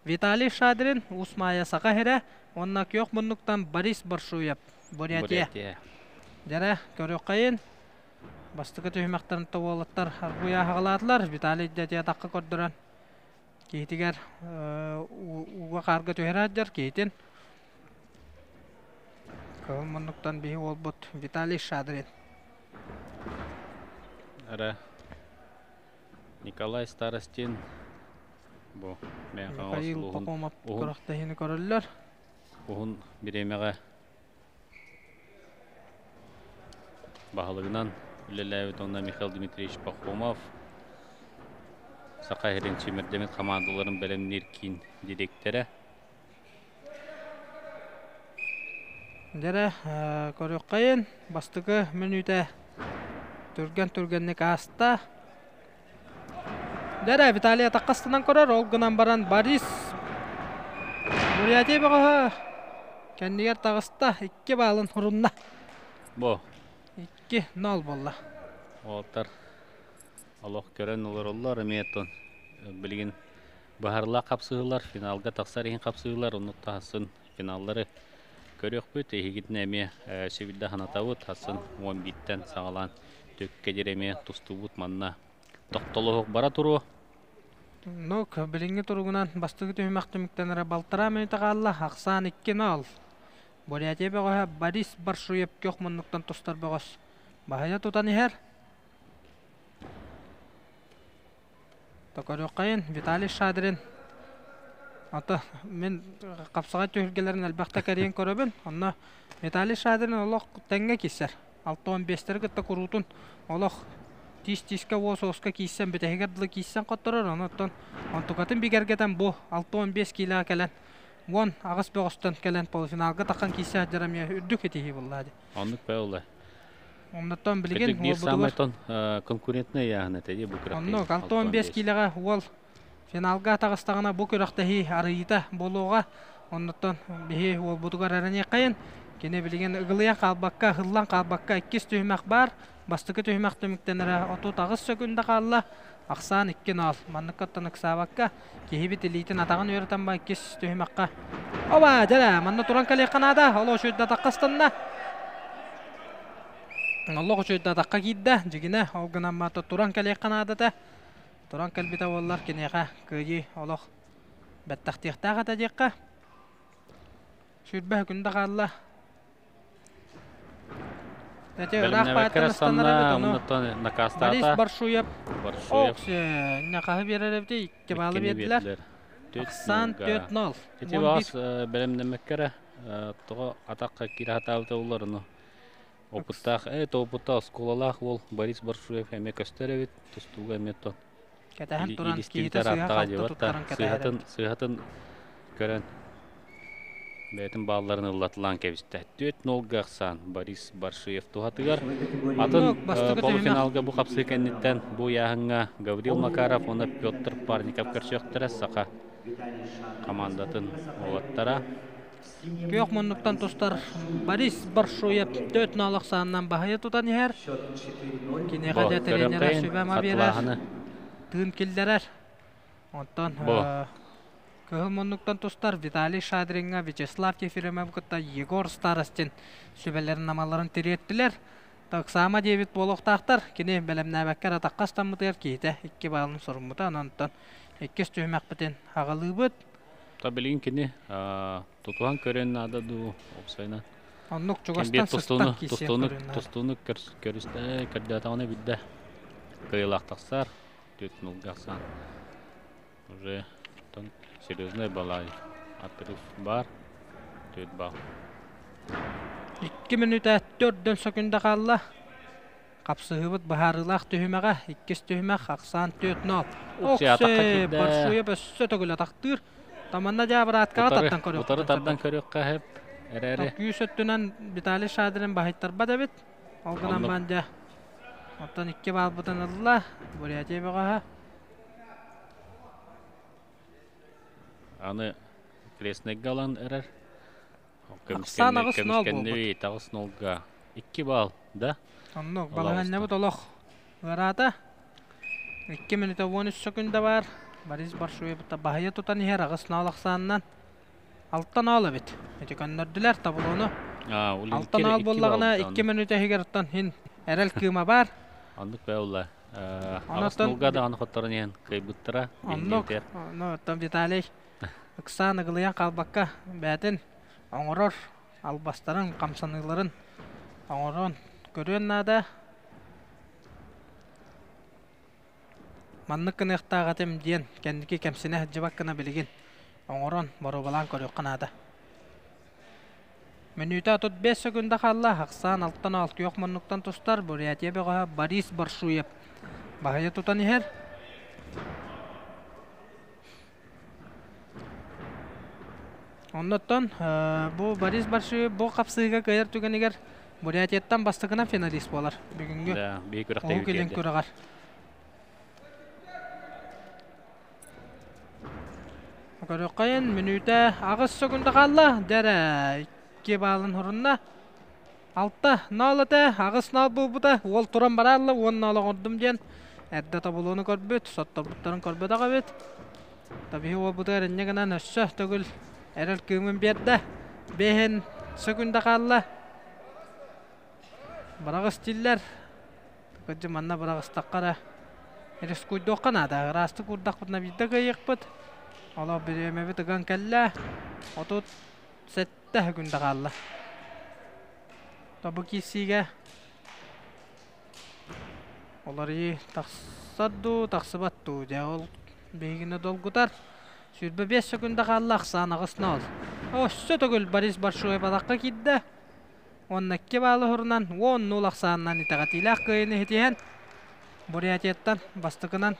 فيتالي شادرين وسمايا سكاهرة. أنك يوم من نقطان باريس برشويب. برياتيا. جرا كريقين. بس تكتوه مختار توالتر هربويا هغلاتلر. فيتالي جاتيا تاكا كدران. كيتيجر وقارقة هراجر كيتين كم من نقطة به والبط فيتالي شادرين أرا نيكولاي ستارستين بو ميخاوس لون وهم تهين كارلر وهم بريمة بحالنا للاعبنا ميخائيل ديمتريش باكوموف سقاهرين تيمر دمت خمادلرن بلم نيركين ديركتره. جرا كوريقين باستكه منوته ترجن ترجن نكاستا. جرا فيتالي تقصتن كورا رولغنام بران باريس. برياتي بقى كنير تقصتا إكى بالن هرنا. بو. إكى نال بالله. واتر. الله كرنا الله الله رميتون بلين بحر لا قبصيلر فينالغا تخسرين قبصيلر ونقطة حسن فيناللر كريخ بيت هيجتنا مية شبيدة هنتاوت حسن وان بيتن سالان تكجري مية تستوت منا تقتله براتورو نوك بلين تروجنا بس تكتب مختم تنرى بالترام يتقالله حسن الكنال برياتي بقى باريس برشوية بكيخ من نقطة تستر بقاس بهاي تطنيهر تقرقين فيتالي شادرين أنت من قبصات الجلرن البختة كريم كربن أننا فيتالي شادرين الله تنجى كيسر ألتون بيستر كتكروتون الله تيس تيس كواسوس كيسن بتهجد لكيسن قطرر أنا تون أنت كاتم بيجرجتن بو ألتون بيس كلا كلن وان عرس بعستن كلن بالفينال قطعن كيسن جرميه دكتيه والله ده أنك بالله أمنتهم بليجن هو بدور. كونكورنتنا يا هنا تيجي بكرة. أمنو كالتون بيس كيلغة وال. في نالجا تغستغنا بكرة تهي عريته بلوغة. أمنتهم به هو بدور رني قين. كنا بليجن غليا قابكة هلا قابكة كيستوه مخبار. بس تكتوه مختم تنرى أتو تغسق عندك الله. أحسن الكنال منك تنك سابكة. كهي بتليتن أتغن يرتم بكيستوه مقة. أوه جلا من تورن كليقنا ده الله شو ده تغستنا. الله شو ده دقة جدا جينا أو جنا ما تطرّن كلي قنادته طرّن كلبي تولّر كنيقة كذي الله بتختير تاعه تجيقة شو به كندا الله بلنا بكرسنا ونطنا نكاستا باريس برشويب أوكس نكاه بيرلبتي كبالي بيتلر أحسن تيت نال تيجي واس بلنا مكره تقع أتاق كيره تاعه تولّرنا أوبتاخ إيه توبتاخ سكولالاه وال باريس برشويف هم كشتريت تستوعب ميتون. كتاهن توران كيتا سيهاتن سيهاتن كرن. بيتم بالرن الله تلان كيفش تهتيت نولجا خسان باريس برشويف توهاتير. أتن بالفينال جابو خبصي كنتن بو ياهنا غابريل ماكاراف ونا بيوتر بارنيكاب كرشيخ ترساقة. كمانداتن واترا. كيوخ من نقطة تستر باريس برشوية تأتنا لخساننا بهاي تطنيهر كني غدا ترينيرا شبه ما بيرار تن كيلدرار أنتن كيوخ من نقطة تستر فيتالي شادرينغا فيتشسلاف كيفيرما بكتا يغور ستارستين شبهلرن نمالرن تريتتلر تاكساما ديبيت بولوخ تاختر كني بلمنا بكرة تاقستان متير كيته اكي بالن سرمتان أنتن اكي ستوهماق بتين هغلوبت تابلين كني تطوان كرين هذا دو أبصينا. أنك تجستن تستون تستون تستون كر كرست كرداتانه بده كيلاق تخسر تتنول قاسان. وجه تن سيريزني بالاي أترف بار تتبع. إكمل نتاع تردن سكون دخله. Апсыгыбыт бахарылах төһүмәгә икки төһүмә сексән төрт ноль. Оксы баршуя бөссө төгүлә тактыр. Таманна ябыратка таттан көрөк. Утары таттан көрөк кәһеп. Эрере. күйсөттүнән битали шадырын бахиттар бадабит. Алгынан банжа. Оттан икки бал бутан алла. Буря тебега. Аны крестнек галан эрер. Кемскенне кемскенне тагыснолга. икки бал, да? Анно балаганна бут олох. Гарата. икки минут он секунд бар. Барис баршуя бут бахия тутан хер агысналаксаннан. Алттан алып бит. Этеканнөрдүлөр табылууну. А, улин алттан алып боллагына икки минут хегерттан хин эрел кыма бар. Андык баула. А, агысналга да аны хоттарынен кайбыттыра. Анно, но там деталей. Оксана Глыян калбакка бәтин оңорор албастарын камсаныларын оңорон көрөннада манныкны хтага тем ден кендики кемсине жыбаккына билген оңорон боро балан көрөкканада минута отуз беш секундда халла аксан алттан алты жок муннуктан тустар бурятия бега Борис Боршуев бая тутан хер оннотон бу Борис Боршуев бу капсыга кайыр түгенегер Бурятияттан бастыгына финалист болар. Бүгүнгү. Да, бийик уракта келген. Бүгүн көрөгөр. Көрөккайын минута агыс секундда калла. Дәрә икки балын хурунна. Алтта налыта агыс нал бубута. Ол туран баралла, он налы көрдүм ден. Эддә табылууну көрбөт, соттор буттарын көрбөт ага бет. Табии ол бутар эннегенен өссө төгүл эрел көңүн берде. беш секундда калла. Барагыс тиллер кыджы манна барагыс таккара эрес куйду канада расты курдак бутна бидда кайыкпыт ала беремебит ган келла отут сетте күндө калла табыкисиге олары таксадду таксыбатту жол бегине долгутар сүрбө беш секундда калла санагысна ал өссө төгүл Борис Боршуев баракка кидде оннакке балы хурнан он ноль аксааннан итагатилах кыйны хитиен Бурятияттан бастыкынан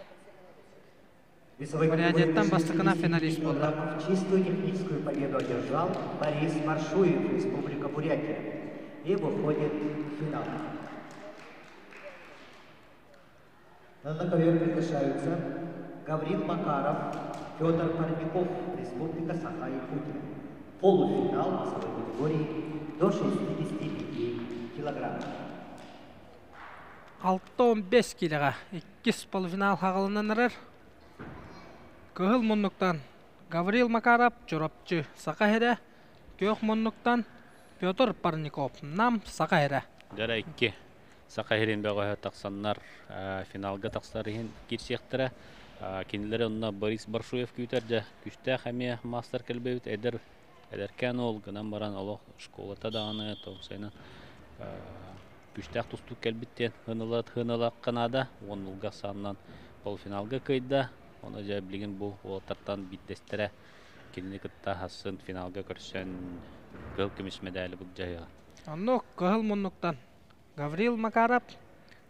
Бурятияттан бастыкынан финалист болду. Чистую техническую победу одержал Борис Боршуев, Республика Бурятия, и выходит в финал. На ковер приглашаются Гаврил Макаров, Федор Парников, Республика Саха-Якутия. Полуфинал массовой категории до шестидесяти пяти килограммов. алты он беш килога. Иккис полуфинал хагылынан арар. Кыгыл муннуктан Гаврил Макаров, Чоропчы Сакаэре. Көк муннуктан Петр Парников, Нам Сакаэре. Дара икки. Сакаэрен бөгө таксаннар финалга таксарын кирсектире. Кинилер онна Борис Боршуев күтөрдө. Күчтө хаме мастер келбебит эдер. Эдеркен ол гынан баран олох школата дааны томсайнан күчтәк тусту келбиттен хыналат хыналак канада он ноль саннан полуфиналга кайда оны жа билген бу олаттан биттестере киникта хасын финалга көрсөн гол кимиш медаль бу жайга анно кыл мунуктан Гаврил Макаров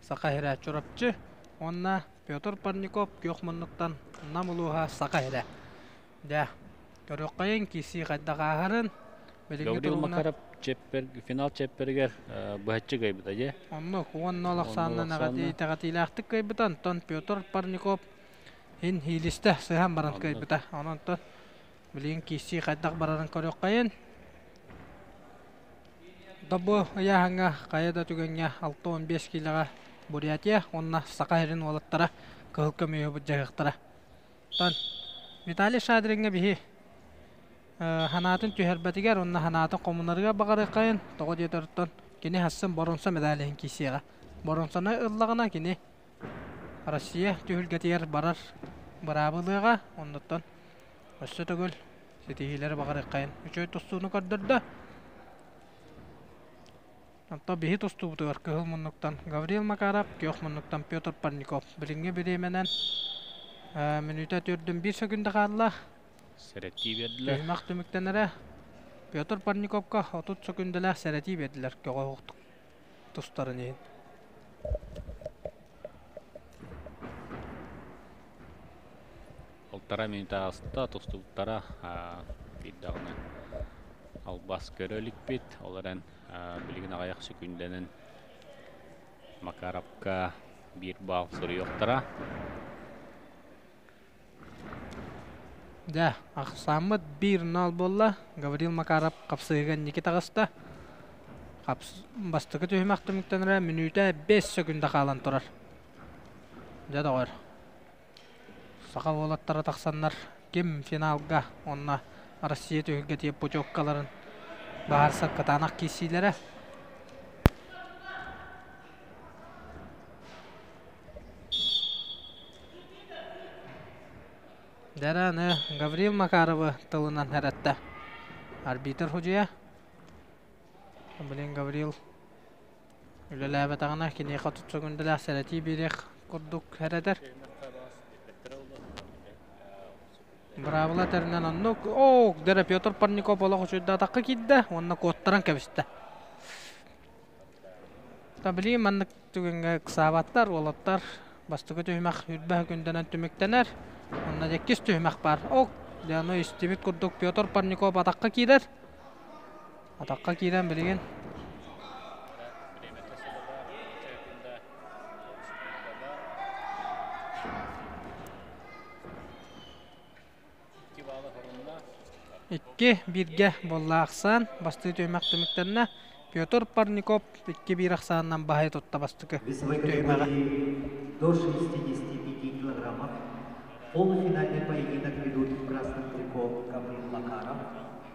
Сакаэре Чоропчы онна Петр Парников көк мунуктан Намулуга Сакаэре да Көрөккайын киси кайдагарын Гаврил Макаров чеппер финал чеппергер бахчы кайбыта же. Онно он ноль саннан агати тагатилахты кайбытан тон Петр Парников ин хилисте сыган баран кайбыта. Анан то билин киси кайдаг барарын көрөккайын. Дабы яңга кайда түгөнгө алты он беш килога Бурятия онна Сакаэрин олаттара кылкымы жагыктара. Тон Виталий Шадринге бихи Ханатын тюхербетигер, онна ханатын коммунарга багарыкайын, тогу жетөрттон, кини хассын боронса медалин кисига. Боронсаны ыллагына кини Россия тюхүлгетигер барар барабылыга, оннуттон өссө төгөл сетигилер багарыкайын. Үчөй тустууну көрдөрдө. Антта бихи тустуу бутугар кыгыл муннуктан Гаврил Макаров, көк муннуктан Петр Парников. Билинге биременен минута төрдүн бир секундда калла. Сәрәти берділер. Көмақ төміктенірі Петр Парниковқа отуз секунділі сәрәти берділер көға оқтық тұстарын ең. Олтара минута асыта, тостуктара биддағына албас көрілік бет. Оларан білігін ағаяқ секунденін Макарапқа бір бал сұры оқтара. Да, ақсамыд бір нал болла. Гаврил Макарап қапсығыған неке тағыста. Бастығы төхімақты мүктенірі минута бес секунда қалан тұрар. Жада ғойыр. Сақал олаттары тақсаннар кем финалға онына Россия төхіге теп путевкаларын бағарса қатанақ кесейлері. Дәрәні Гаврил Макаровы тылынан әрәтті. Арбитр худия. Блин Гаврил. Үлеләбі тағына кенеқа тұтсы күнділі әсәреті берек күрдік әрәдір. Бравла тәрінен аннық. Оқ, дәрі Петр Парников олақ үшеді атаққа кедді. Онына көттірін көбісті. Табілі мәнік түгінгі қысаваттар, олаттар. Бастығы түймәқ үрбәң күндінен түміктенер. Онына жеккіз түймәқ бар. Оқ, дәні істемет күрдік Петр Парников атаққа кедер. Атаққа кеден білген. Икке бирге болла ақсан. Бастығы түймәқ түміктеніне. Петр Парников икке бір ақсанынан бағай тұтта бастығы түймәға. Полуфинальный поединок ведут в красном трико Гаврил Макаров,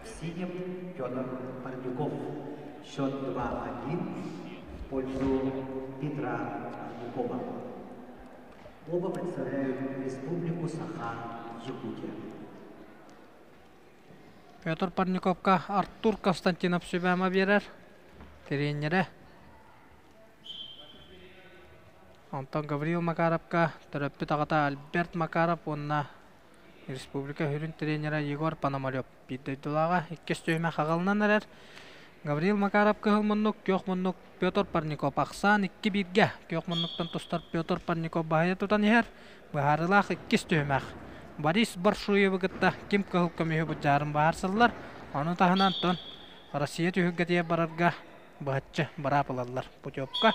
в синем Петр Парников. Счет два один в пользу Петра Парникова. Оба представляют Республику Саха-Якутия. Петр Парниковка Артур Константинов Сюбема берер, тренера. Антон Гаврил Макаровка, терапевта Альберт Макаров, онна Республика Хюрин тренера Егор Пономарев. Биддайдулаға, иккестөйме қағылынан әрер. Гаврил Макаровка ғылмыннық, кеоқмыннық Петр Парников ақсан, икке бирге. Кеоқмыннықтан тұстар Петр Парников бағайы тұтан ер. Бұғарылақ иккестөйме ақ. Борис Баршуевы ғытта кем қығыл көмейі бұд жарым бағарсылар. Оны тағынан тұн Россия түйгедей барарға бұғатчы барапылалар. Путевка.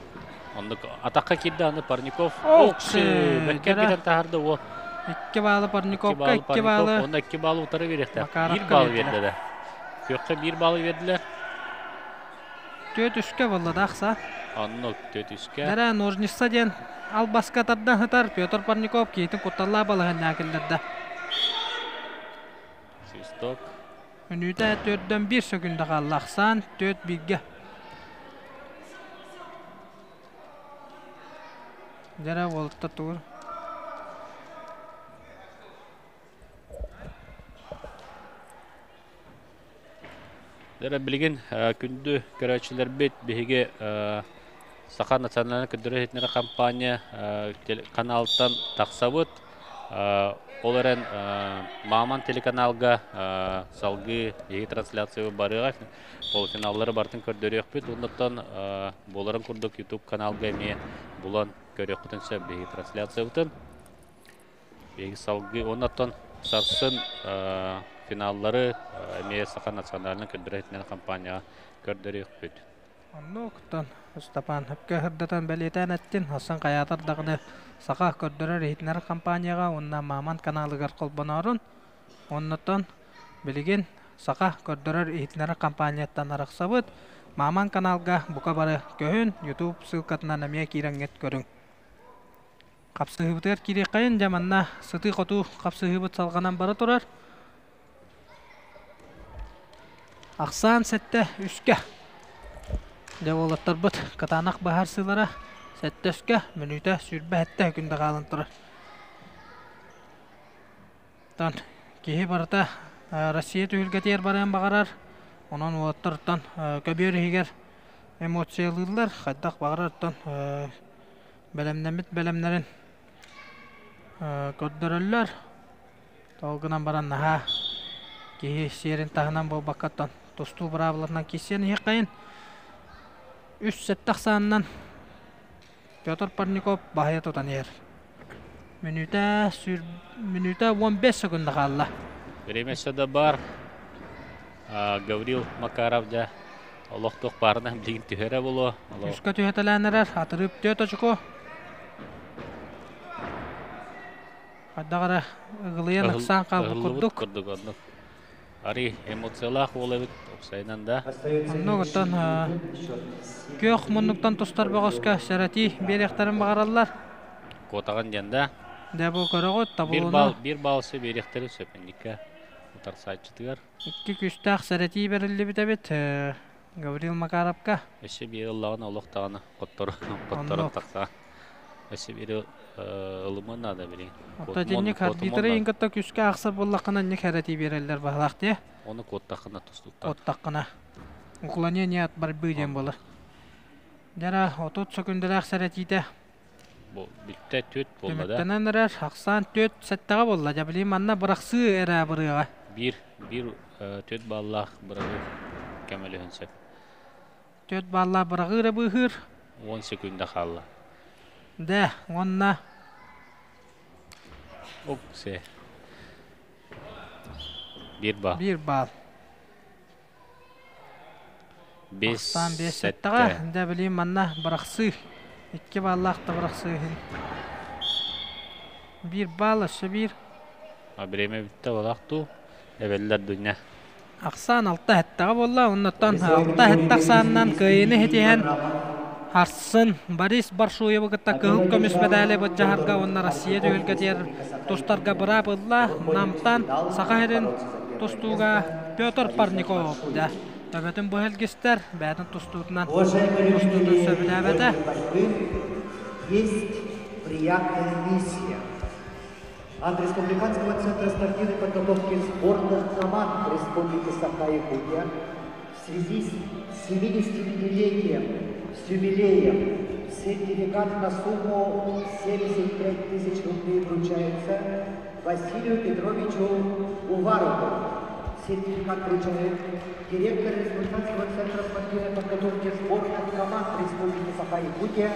Атаққа келді аны Парников. Оқшы! Бәккен бетен тағырды ол. Екі балы Парниковқа, екі балы. Онда екі балы ұтары беректі. Бір балы берділі. Көкке бір балы берділі. Төт үшке болды ақса. Аннық төт үшке. Дәрі Ножниса ден ал басқа тардан ұтар. Петр Парников кейтін құтталла балығын әкілдерді. Шесток. Үнуді төрден бір сөкінді қал ақсан. Төт бірге. Дәрі олытта тұғыр. Дәрі білген күнді көрәтшілер бет бейге Сақа националын күндірі етінері кампания каналыттан тақсавыт. Оларын Маман телеканалға салғы егі трансляцияы барыға полуфиналлары бартын көрдері өкпет. Ондықтан боларын күрдік YouTube каналға еме бұлан көрек құтынса бейгі трансляция ұтын. Бейгі салғы оңаттан сарсын финаллары әмейе Сақа националының күндірі етінен кампанияға көрдері өкпет. Оны ұқтан ұстапан үпке ғырдатан бәлетен әттен ұсын қаятырдағыны Сақа көрдірі етінер кампанияға онына Маман каналығыр қолбанарын. Оныттан білген Сақа көрдірі етінер кампанияттан арықсабыд. Маман каналга бука бары көһүн YouTube ссылкатына намия киреңет көрүң. Капсыһыбытер кире кайын жаманна сыты коту капсыһыбыт салганан бары турар. Аксан сетте үскө. Деволаттар бут катанак бахар сылара сетте үскө мүнүтө сүрбәттә күндө калын турар. Тан кихи барыта Россия түлгәтер баран багарар. Онан уаттырттан көбер егер эмоциялылар хаддак багыраттан бәлемнәмит бәлемнәрен көддөрөлләр талгынан баран ха ки серен тагынан бу бакаттан тосту бравлардан кисен хикаен үч жүз сексәннән Петр Парников баһая тотаныр минута сүр минута он беш секундга алла времясы да бар. Гаврил Макаров да Аллах тох парна билгин төһөрө боло. Үскө төһөтөлөнөр, атырып төтөчкө. Аддагара гылыян аксан калды курдук. Ари эмоциялах болобут оксайнан да. Ноготон көк мундуктан тостар богоска шарати беректарын багаралар. Котаган жанда. Дабо көрөгөт табууна. бир балл, бир балсы беректери сөпөндүккө. Тарсайчытыр. Икки күстәк сәрәти берилле бит бит. Гаврил Макаровка. Эше бир Аллаһны Аллаһтаны коттор, коттор такса. Эше бир улымына да бирин. Атаҗинне хәрбитере ингәттә күскә ахсар буллакына не хәрәти берилләр баглакты. Оны коттакына тустукта. Коттакына. Уклонение от борьбы дигән була. Дара отыз секундалык сәрәтидә. Бу битте төт булды да. Төтәнәр сексән төрт сәттәгә булды. Җәблим анна бираксы эра бирыга. Bir, bir töt ballah bırakır kemeli hünsep. Töt ballah bırakır bıhır. on sekunda kalla. De, onna. Opse. Bir bal. Bir bal. Beş sette. De bileyim anna bıraksıh. İki ballah da bıraksıhın. Bir bal aşı bir. Abreme bitti ballah tu. Эбелләр дөнья. Аксан алты хәттәгә булла, оннан алты хәттәгсаннан көйне хәтиһән Харсын Борис Баршуева гыта кыл көмис медале бу җаһарга оннан Россия дөлгә тер тустарга бара булла, намтан Сахарин тустуга Петр Парников да. Тәбәтен бу хәлгестәр бәдән тустудан тустудан сөйләбәдә. Есть приятная миссия. От Республиканского центра спортивной подготовки сборных команд Республики Саха-Якутия в связи с семидесятипятилетием, с юбилеем, сертификат на сумму семьдесят пять тысяч рублей вручается Василию Петровичу Уварову. Сертификат вручает директор Республиканского центра спортивной подготовки сборных команд Республики Саха-Якутия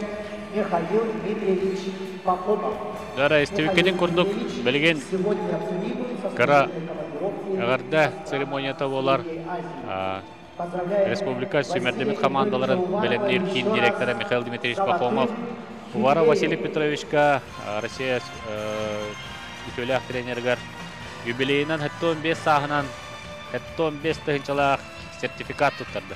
Михаил Дмитриевич Попопов. Дара истевикенин курдук билген кара агарда церемонияда болар Республика сүймәрдемет командаларын белемнер кин директоры Михаил Дмитриевич Попопов Уваров Василий Петровичка Россия итөләк тренергар юбилейнан хәттон бес сагынан хәттон бес тыгынчалак сертификат туттырды.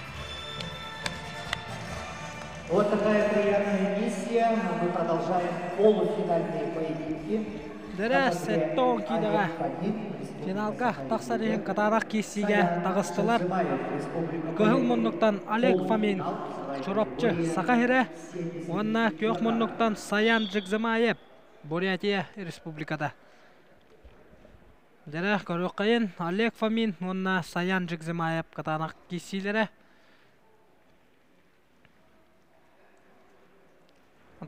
Вот такая приятная миссия. Мы продолжаем полуфинальные поединки. Дәрә сеттон кидәгә. Финалга тахсарыгын катарак кисигә тагыстылар. Көһүл муннуктан Олег Фомин, чурапчы Сакахире, онна көк муннуктан Саян Джигзимаев, Бурятия республикада. Дәрә көрөккәен Олег Фомин, онна Саян Джигзимаев катарак кисиләре.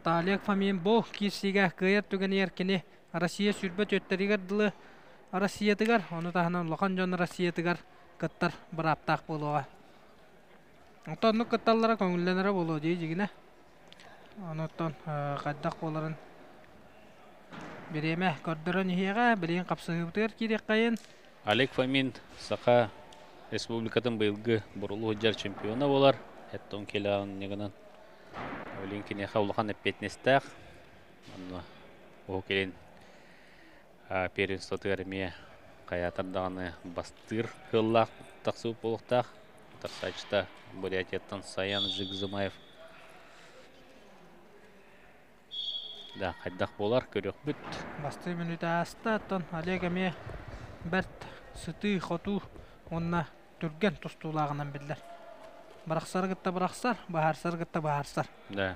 Олег Фомин бу кисиге кыйыр түген эркини Россия сүрбөт өттөригер дылы Россия тыгар, оны тахынан лохан жон Россия тыгар кыттар браптак болуга. Оттонну кытталлара көңүлленере болуу дейдигине. Оноттон кайдак боларын биреме көрдөрөн ийеге билин капсыгыбытыр керек кайын. Олег Фомин Саха Республикатын быйылгы бурулуу жар чемпиону болар. Эттон келаан негынан. Олинкине хаулахан пятнистах, окей, первенство термия, каятарданы бастыр, хыллах, таксу полтах, Тарсачта Бурятияттан Саян Жигзымаев. Да, хайдах болар көрек бүт. Басты минуты астаттан Олегаме бәрт сыты хоту онна түрген тұстулағынан білдер. Барақсар гітті барақсар, бағарсар гітті бағарсар. Да.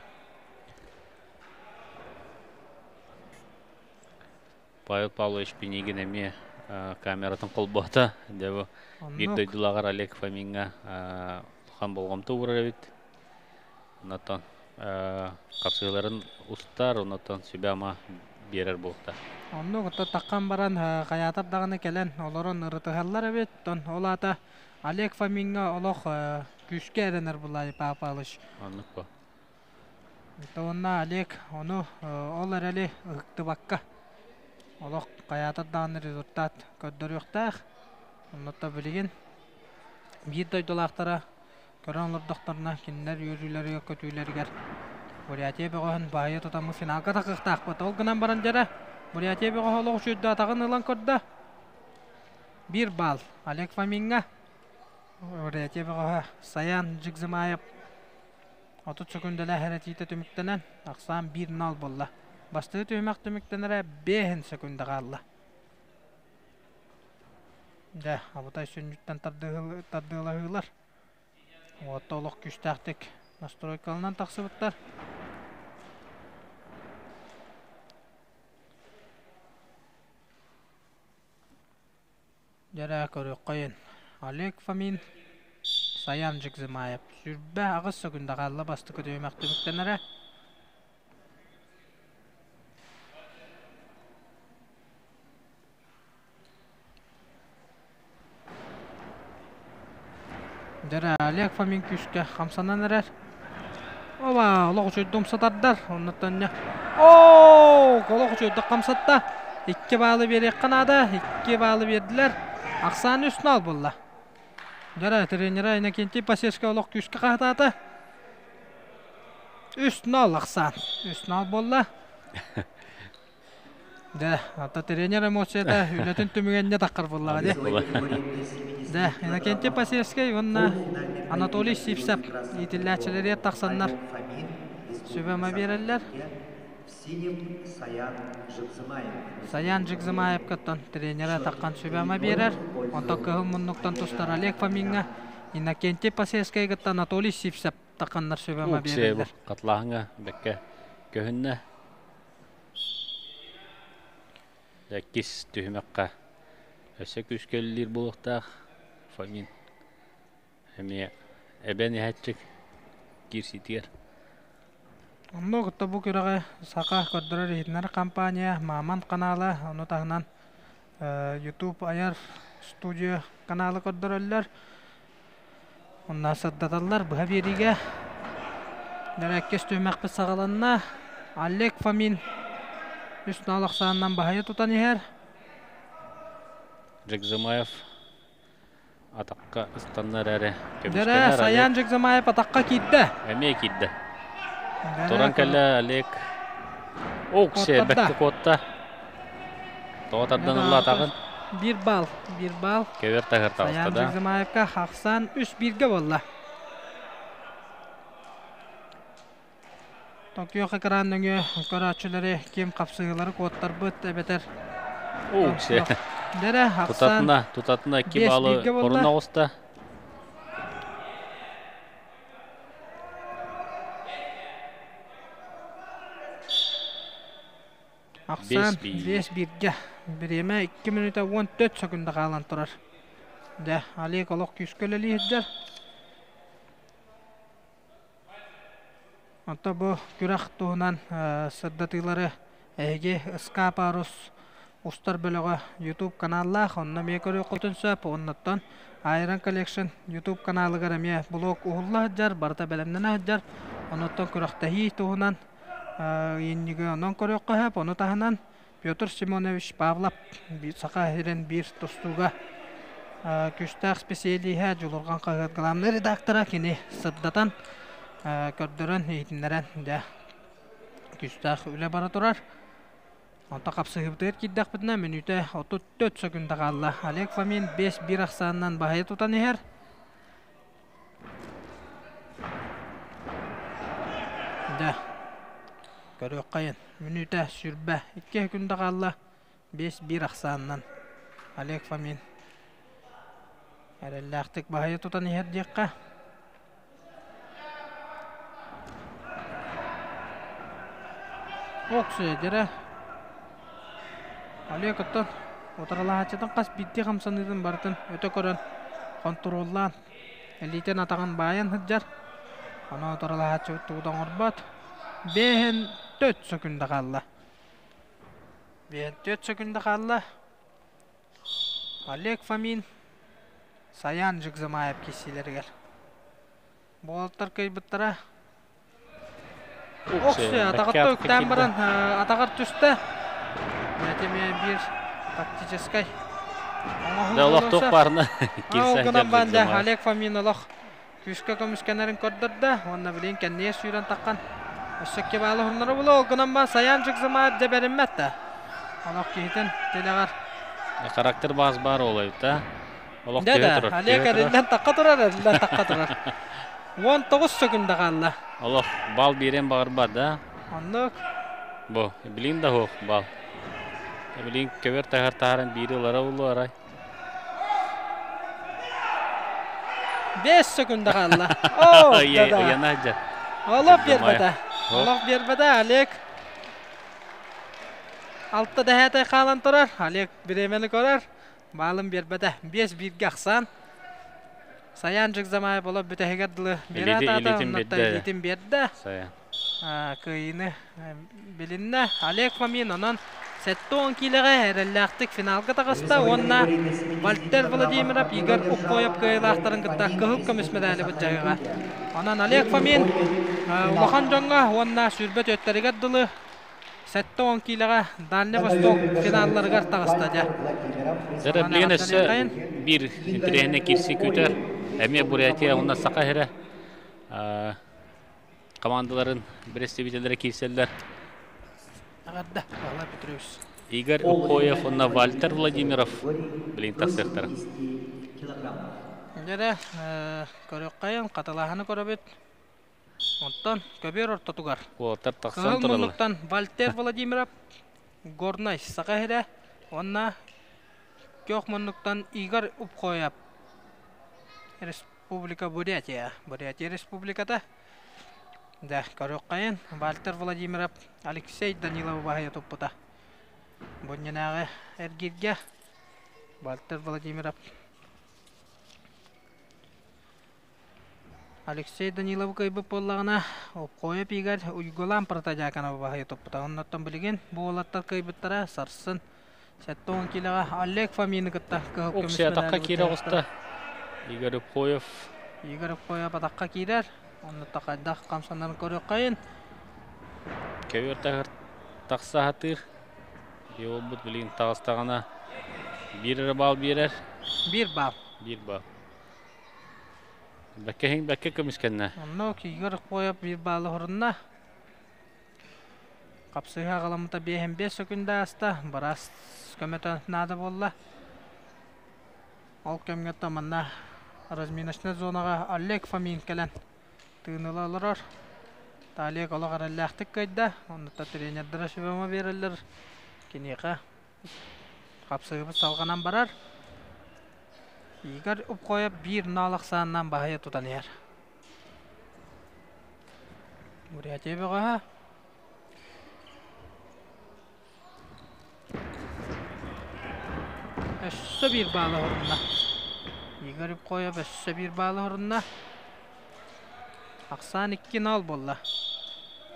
Павел Павлович Пенегинеме камератын қолбаты. Дәбі бекдойдылағар Олег Фоминға тұқан болғамты ұрар бет. Онаттан қапсығыларын ұстар, онаттан сөбәма берер болықты. Онның ұтты таққан баран қаятардағыны кәлін оларын ұрытығалар бет. Олаты Олег Фоминға олық күшке әрінір бұлай папалыш. Анық бұл. Онна Олег, оны ол әрәлі ұқты баққа. Олық қаятырдағын результат көддір өқтәғ. Онында білген. Бейдой долақтара көрін лұрдықтарына кенілер өрілері көтілергер. Бурятия бұғын байы тұтамы финалға тақықтақ бұт. Ол ғынан баран жәрі. Бурятия бұғы олық үшетті атағын ұлан көрді. Бір бал. Олег Фоминға. Бурятия бұғы Саян Жигзымаев. отуз секунділі әрәтейті төміктінен ақсан бір нөл болды. Бастығы төмек төміктінірі бес секунді қалды. Да, абытай сөнжіттен тардығыла ғылар. Оғатта олық күштәқтік настройкалынан тақсы бұттар. Жәрі көрек қойын. Олег Фомин, Саян Жигзымаев. Сүрбе ағыз секунда қалды бастықы дөймәкті бүктенірі. Дәрі Олег Фомин күшке қамсанан әрер. Оба, олық үші домсатардар. Оннаттан не? Ооо, олық үші қамсатта. Икке балы берек қанады. Икке балы берділер. Ақсан үстін ал болды. Жара тренера Иннокентий Пасешка олық күшке қақтады. Үстін ал Ақсан. Үстін ал болды. Да, ата тренер эмоцияда үлетін түмігенде таққыр болды. Да, Иннокентий Пасешка онна Анатолий Сипсап етілләтшілері тақсаннар. Сөбәмі берілер. Саян Жигзымаев көттен тренері таққан сөбәмі берер. Онта көгім мұннықтан тұстар Олег Фоминға. Иннокентий Пасешкай көтті Анатолий Сипсап таққаннар сөбәмі берілер. Қатлағыңа бәкке көгінні. Дәккес түйімәққа өсек үшкелілер болықтақ. Фомин әбәне әтчік керсетер. Онды құтты бұл көріғі сақа көддірір етінер компания, Маман қаналы, оны тағынан YouTube Айар студия қаналы көддірілер. Онына саддаталар бұға береге. Дәрәккес төмәқпі сағаланына Олег Фомин үстін алық сағынан бағайы тұтан егер. Жигзымаев атаққа ұстаннар әрі. Дәрі Саян Жигзымаев атаққа кетті. Әме кетті. Туран кәлі әлек Оғықше бәкті қотта Тоғатардан ұлла тағын Бір бал Көвер тағыр тағыстада Саян Жигзымаевқа қақсан үш бірге болла. Токио қақыран өңі көрәтшілері кем қапсығылары қоттар бұт әбетер. Оғықше тұтатына кем алы құрын ауыста. Ақсан бес бірге. Біреме икки минута он төрт секунда қалан тұрар. Да, Олег олық күшкөлілі еттер. Онта бұ күрақ тұғынан сырдатылары әйге ұскапарус ұстар бөлігі YouTube каналлақ. Онына мекөр өкілтін сөп. Оннаттан Айран Коллекшн YouTube каналығыр әме блог ұғылла еттер. Барта бәлімдіні еттер. Оннаттан күрақтахи тұғынан Еннегі онын көрек қағып, оны тағынан Петр Симонович Павлап сақа әрін бір тұстуға күштақ специалиға жұлырған қағытқыламны редактора кені сырдатан көрдірін етіндерін күштақ үлі бара тұрар. Онта қапсығыбдығыр кеддақ бітіна минуті отуз төрт секундіға алла. Олег Фомин бес бір ақсанынан бағай тұтан егер. Körüqayın, minüte sürbə, ikki gündə qalla, beş bir axsandan. Alek famin. Ərəlləxtik bahaya tutan iher diqqa. Oqsu edirə. Alek atın, otarala haçıdan qas bitti qamsan edin barıtın. Öte körən, kontrollan. Eliten atağın bayan hıccar. Ona otarala haçı tuğdan orbat. Behen dört sekünde kaldı. Behen dört sekünde kaldı. Alek Famin sayan jıgzamayıp kesileri gel. Bu altlar kıybıttıra. Oksu atağıtta ökten birin atağır tüste. Yetime bir taktiçeskay. Dağlıq toqparına kesin bende Alek Famin alıq. Küske komiskenerin kördürdü. Onunla bilinken neye suyran takkan. Ösökke bağlı hırları bulu, oğunun bana sayan çıkzıma deberinmet de. Olaq keytin, teleğar. Karakter bazı bari olaydı da. Olaq keytin oturur. Alek elinden takka durar, elinden takka durar. on toquz sökünde kaldı. Olaq, bal biren bağır bar da. Onluk. Bu, bilin de hoğ, bal. Bilin köver tağır tağırın biri olara bulu aray. beş sökünde kaldı. Oh, dada. Yanacak. Olaq berbada. Olaq berbada Alek. Altta dahatay qalan turar. Alek biremeni korar. Balım berbada. beş bir gaqsan. Sayan jigzamay bolub bitegadlı. Berada da elitim berdi. Sayan. Ha, kıyını bilinna. Alek Famin onun seton kilaga erellaqtik finalga taqasta onna Valter Vladimirov Igor Ukkoyev kaylaxtarın qıtta qılıq komismedali bu jayga. Anan Alek Famin Umaxanjonga onna sürbet ötteriga dılı seton kilaga Dalni Vostok finallarga taqasta ja. Zereblenesi bir trene kirsi köter. Eme Buryatiya onna saqahira komandaların birestebitelere kirseller. Игорь Укоев, онна Вальтер Владимиров. Блин, так сектор. Дере, корюккайын, каталаханы көрөбөт. Онтон, көбөр орто тугар. Волтер таксан туралы. Кылмылыктан Вальтер Владимиров, Горнай Сакахере, онна Кёхмонлуктан Игорь Укоев. Республика Бурятия. Бурятия республиката. Да, корюккайын, Вальтер Владимиров, Алексей Данилов бахая топпута. Бонненағы әргерге Вальтер Владимиров. Алексей Данилов кайбып боллағына Укоев Игорь Уйгулан протаджаканов бахая топпута. Оннаттан білген, бұл олаттар кайбыттара сарсын. Сәттоғын келіға Алек Фамин кітті. Оқсы атаққа кері ғысты. Игорь Укоев. Игорь Укоев атаққа керер. Onu takayda kamsandan koruyayın. Kevir takır taksa hatır. Yol but bilin tağıstağına birer bal birer. Bir bal. Bir bal. Bekke heng bekke kömüşkenine. Onu ki yürü koyup bir balı hırına. Kapsıya kalamıta bir hem beş sökünde hasta. Biraz kömete nadı bolla. Ol kömget tamanına razminasına zonağa Alek Famin kelen. Tığınılalırır. Taliye kolu qarallaqtık kayda. Onu da trenerdara şübama verirler. Keneqa. Kapsıgı salğanan barar. Igor Ukkoyev bir nalıq sağından bahaya tutan yer. Buraya tebe qaha. Össü bir bağlı horunna. Igor Ukkoyev össü bir bağlı horunna. Aksan iki nal bolla.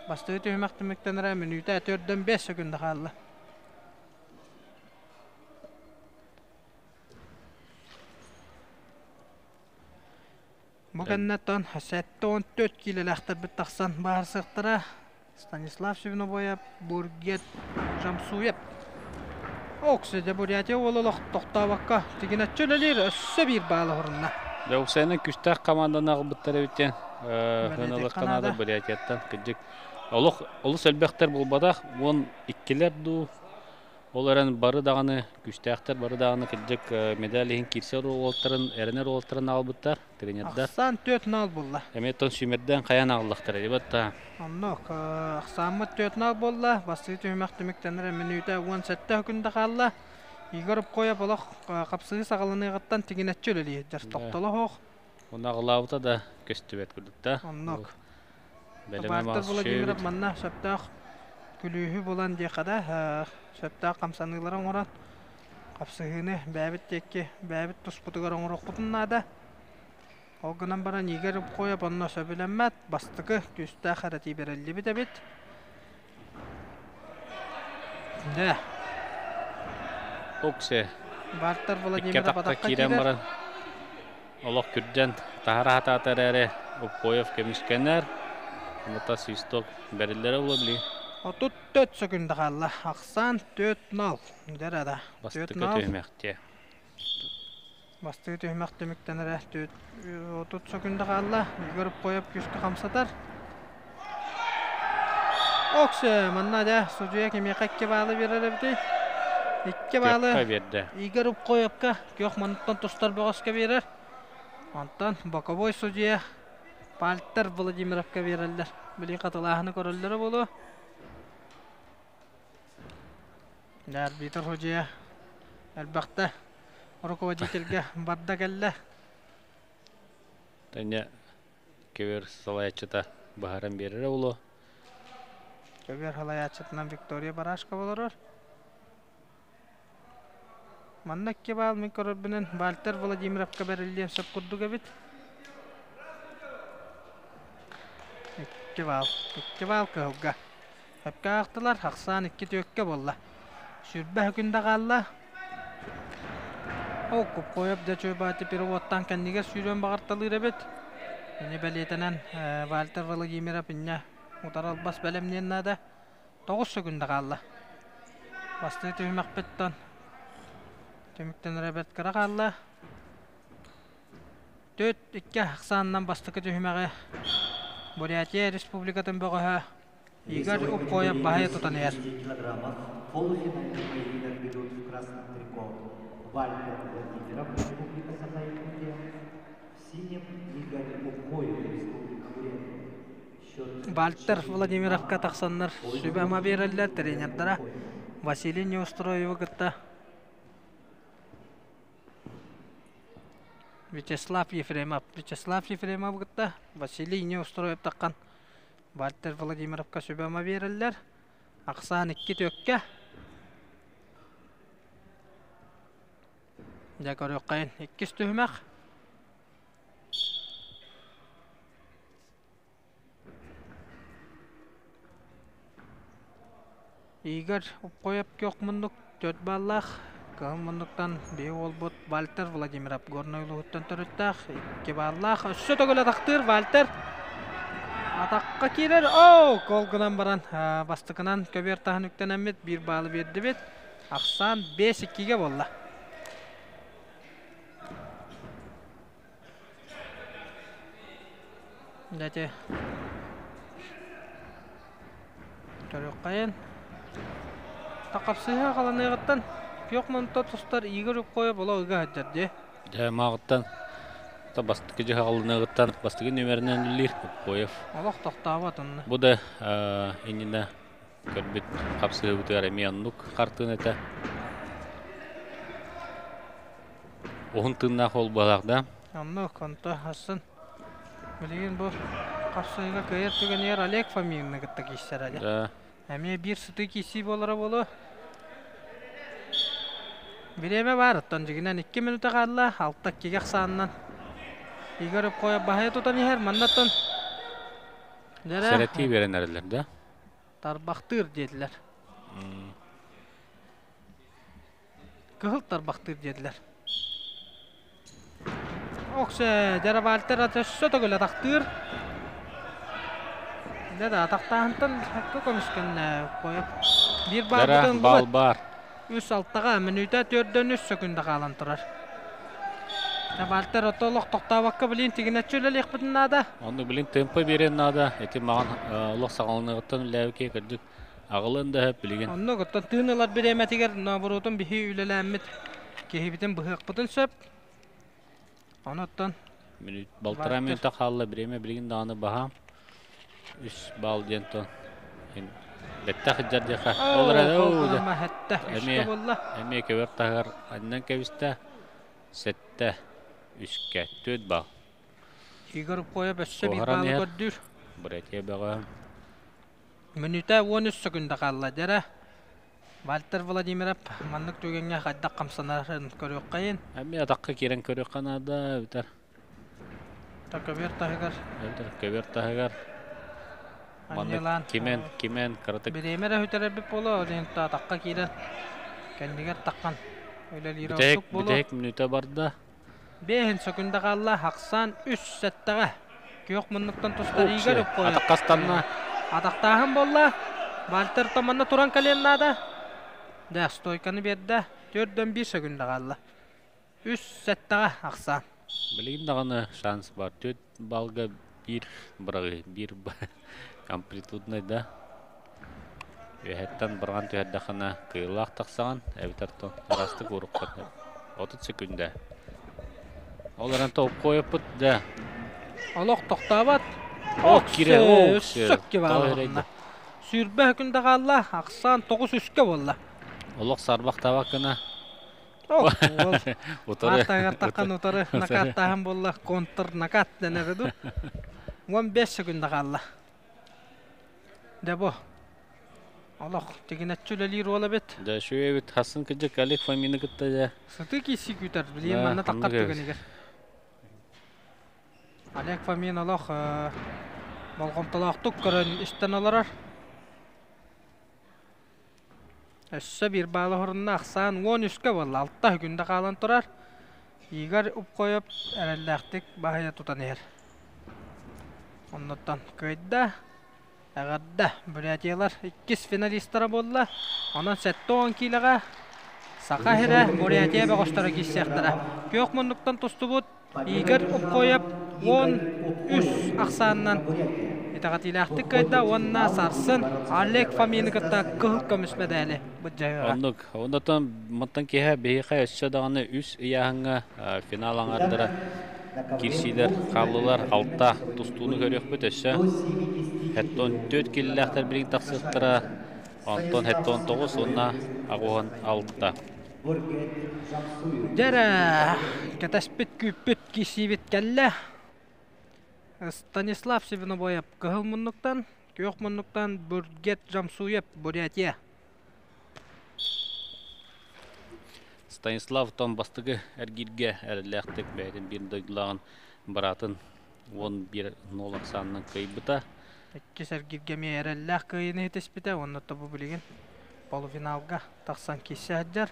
Bastığı tühümek demekten rağmen üyde dörtten beş sekünde kaldı. Bu kennetten on dört kilolakta bir taksan bağırsıqtıra. Stanislav Sivnoboyev, Burget Jamsuyev. Oksede Buryatiya oğluluq toqta bakka. Tigine çölelir össü bir bağlı horunla. Yavsayının küstah komandanağı bittere biten. Хыналык канада Бурятияттан кыжык. Олук олус элбектер болбадак он иккилер ду Оларан бары дағаны, күштәқтер бары дағаны кілдік медалейін кирсер олтырын, әрінер олтырын албыттар, тренерді. Ақсан төтін ал болла. Әметтон сүймерден қаян алылықтыр, әйбатта. Анық, ақсамы төтін ал болла. Басты төмәқтіміктенір әмінуді он сәтті үкінді қалла. Егіріп қойап олық қапсығы сағаланы ғыттан тегенетші өлі еттер. Тоқтылы хоқ. Оны ағылауыта да көсті бәт күлдікті. Анық. Бәлі Күлігі болан дейқада сөпті қамсанығыларын оран қапсығыны бәбіт текке бәбіт тұспытығырын орық құтыннады. Олғынан баран егер қойып онына сөбіленмәд, бастығы күсті қаратей берілі біт әбет. Да. Оқсы. Бартар Владимир бадаққа кейдер. Олық күрден тағыра хататар әрі қойып кемішкенер. Құмыта сүйісток берілері олабілі. Отут төт сөкінді қалла. Ақсан төт нал. Бастығы түймәқте. Бастығы түймәқте мүктен әрі. Отут сөкінді қалла. Үйгіріп қойып күшті қамсатар. Оқсы. Мұнна да сұжуя кемек әкке балы берілі бді. Әкке балы. Үйгіріп қойыпқа. Көк мұнттан тұстар бұғасқа берір. Онтан боковой сұжуя Пальттар Владимировқа берілдер. Білі қатылағыны көрілдері болу. الأربيتر هجية البختة ركوب جيتلقى بردا كله تانية كبير صلاحيتها بحرم بيرة ولو كبير صلاحيتنا فيكتوريا براش كبولور منك كبار ميكور بنن بالتر ولا جيمر كبير اللي سب كدو كبيت كبار كبار كهوجا هبكا اختلار خصان كتير كبولا Şürbə gündə qalla. Oqub qoyub da çöbəti pirovotdan kəndigər sürən bağırtalıyır əbət. Yeni bəliyətənən Valter Vladimir əbinə Udaral bas bələmləyən nədə. Toğuz sökündə qalla. Bastı tüymək bətdən. Tümükdən rəbət qıra qalla. Döt ikkə xsanından bastıqı tüyməqə. Buryatiya Respublikatın bəqəha. Игорь Упкоя Бахая Тутанер. Бальтер Владимиров Катахсаннар. Шубама берілді тренердара. Василий Неустроева гытта. Вячеслав Ефремов. Вячеслав Ефремов гытта. Василий Неустроев таққан. Бальтер Владимировқа сөбәмі берілдер. Ақсан үкі төкке. Дәкөр өққайын үкі стөхімәқ. Игер ұпқойып көк мұндық төт баллақ. Қағын мұндықтан бей ол бұд Бальтер Владимиров. Горнойлы ұттан түріттақ. Үкі баллақ. Үсі төгілі тақтыр Бальтер. Атаққа келер. Оу, қолғынан баран. Бастықынан көбер тағын үктен әмет. Бір балы берді бет. Ақсан бес-екіге болла. Дәте. Төрек қайын. Тақапсыға қаланы еғіттен. Пек мұнта тұстар егір үп қойып ола ұға әддерде. Дәм ағыттан. Бастығы жағалыны ғыттан бастығы нөмерінен үлілер қойып. Олық тоқтауы атынны. Бұда әніне көрбіт қапсығы бұты әреме аннук қартығын әті. Оғын тыңна қол балағда. Аннук, онты асын. Білген бұл қапсығыға көйер түген ер Олег фамиліні ғытты кейсер әлі. Әме бір сұты кейсі болыра болу. Біреме бар ұттан жүгінен екі минуты қарлы алтақ кегек саңынан. Игорь Упкоя Бахая Тутанер, маннаттан. Сәрәтей берен әрілерді? Тарбақтыр деділер. Кығыл тарбақтыр деділер. Оқсы, дәрі Вальтер атасы төгіл атақтыр. Дәрі атақтағынтын әкі көмішкен қойып. Бір бар бұтын бұлыт. Үс алттаға минута төрден үс сөкінді қалан тұрар. Вальтер отолық тоқтауаққа білін тегінәтшілі леқпітін нада. Оны білін темпі берен нада. Әті маған ұлық сағалынығыттан үләуке көрдік Ağılında hep bilgin. Onu gottan tığınılar bilemetiger naburutun bihi ülelenmit. Kehibitin bıhıqpıtın söp. Anottan. Baltıra minta xalla bireme bilgin dağını baham. Üç bal denton. Betta xıccar deqa. Olara da oğudu. Emeğe kebep tağır. Andan kebiste. Sette. Üçke. Töt bal. Yıgırıp koyup össe bir balı gördür. Buraya kebağım. Минута он секунда қалла жара. Вальтер Владимиров мандык төгенге қайда қамсанарын көрөк қайын. Әмме атаққа керен көрөк қанада өтер. Такабер тагар. Өтер кебер тагар. Мандык кимен кимен қыртып. Беремере өтер бе боло, дента атаққа керен. Кендигер таққан. Өлелер өтөк боло. бир минута барда. беш секунда қалла хаксан үч сәттәгә. Көк мындыктан тустар игереп қойды. Атаққастанна Атақтағым болла, Вальтер таманна туран каленнада. Да, стойканы берді, төрден бир секунда қалды. Үш сәттіға ақсан. Білген дағаны шанс бар, төрт балға бир бұрығы, бир амплитудный да. Өйәттен бұрған түйәддіқына күйілақ тақсаған, әбітарттан арасты көріп қырды. отуз секунда. Оларан топ қойып бұд, да. Олық тоқтабат. Oksir, oksir. Sürbe hükümde kalla, aksan toğuz üçke bolla. Oluk sarbaq tabakına. Atagar takan otarı, nakat tahan bolla, kontr nakat denedir. он беш sekünde kalla. Debo. Oluk, tekinatçı lelir ola bet. Da şu evet, hasın kıcı kalik famini kıtta da. Sıtı kisi kütar, bileyim bana takkar tükeniger. Alek famin oluk. Балғамталақтық көрін іштен оларар. Өссі бір балы ғырынна ақсан он үшке болы. Алтта күнді қалан тұрар. Егер ұп қойып, әрелдәқтік бағая тұтан ер. Оныттан көйді, әғырді бүрәдейлер. Иккіз финалистері болды. Оның сәтті оған кейліға. Сақа хері бүрәдей бағыштары кесектірі. Көк мұндықтан тұсты бұд. Егер ұп қойып, он үч ақсанынан Итағатилақтық көйді, онына сарсын Алек фаминігітті күл көмісмеді әлі бұд жайыға. Ондық, ондықтан мұттан кейі бейіқай өсі дағаны үш ұяғыңа финал аңардыра кершейдер, қалылар, алтта тұстуыны көрек бұд өсі. Хәттон төрт келілі әқтер бірін тақсықтыра, онтон хәттон тоғыз, онына ағуған алтта. Жәрі, кәтәспіт көппіт кесейбет кәлі. Станислав Севина бойып, кығыл мұндықтан, көк мұндықтан бүргет жамсуеп, бұряте. Станислав тон бастығы әргерге әріләқтік бәрін бір дойдылағын баратын он бир ноль санның көйбіта. Әккес әргерге ме әріләқ көйіні етеспіті, оны табы білеген полуфиналға тақсан кесе әджар.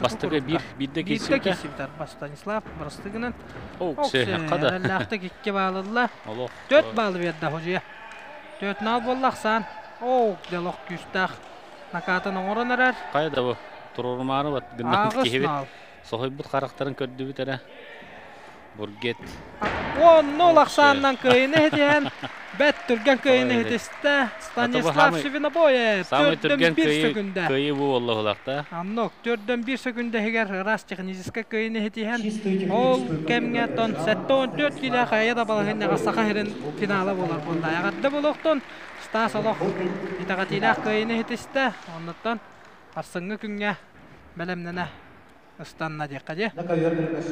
Бастығы бірді кесіпті. Станислав Бастығынан. Оксы, әріләқтік икке балылла. төрт балы берді хожия. төрт нөл боллақсан. Оқ, делоқ күстақ. Накатының орын әрәр. Қайда бұл? Тұрғырмары бат. Ағыс нөл. Соғай бұл қарақтарын көрді біт әрі. Бұргет. он нөл ақсанынан көйіні хеден. Бәт түрген көйіні хедесті. Станислав Севина бойы. төрден бир секунда. Көйі бұл олы олақта. Аннок, төрден бир секунда хегер рас технизиске көйіні хеден. Ол кәмге тон сәттон төрт келі қайыда балығыннеға сақа херін финалы болар бұнда. Ағадды болуқтон Стас олық итағатилақ көйіні хедесті. Онныттон арсыңғы күнге бәлемнені. Ұстанна деқаде.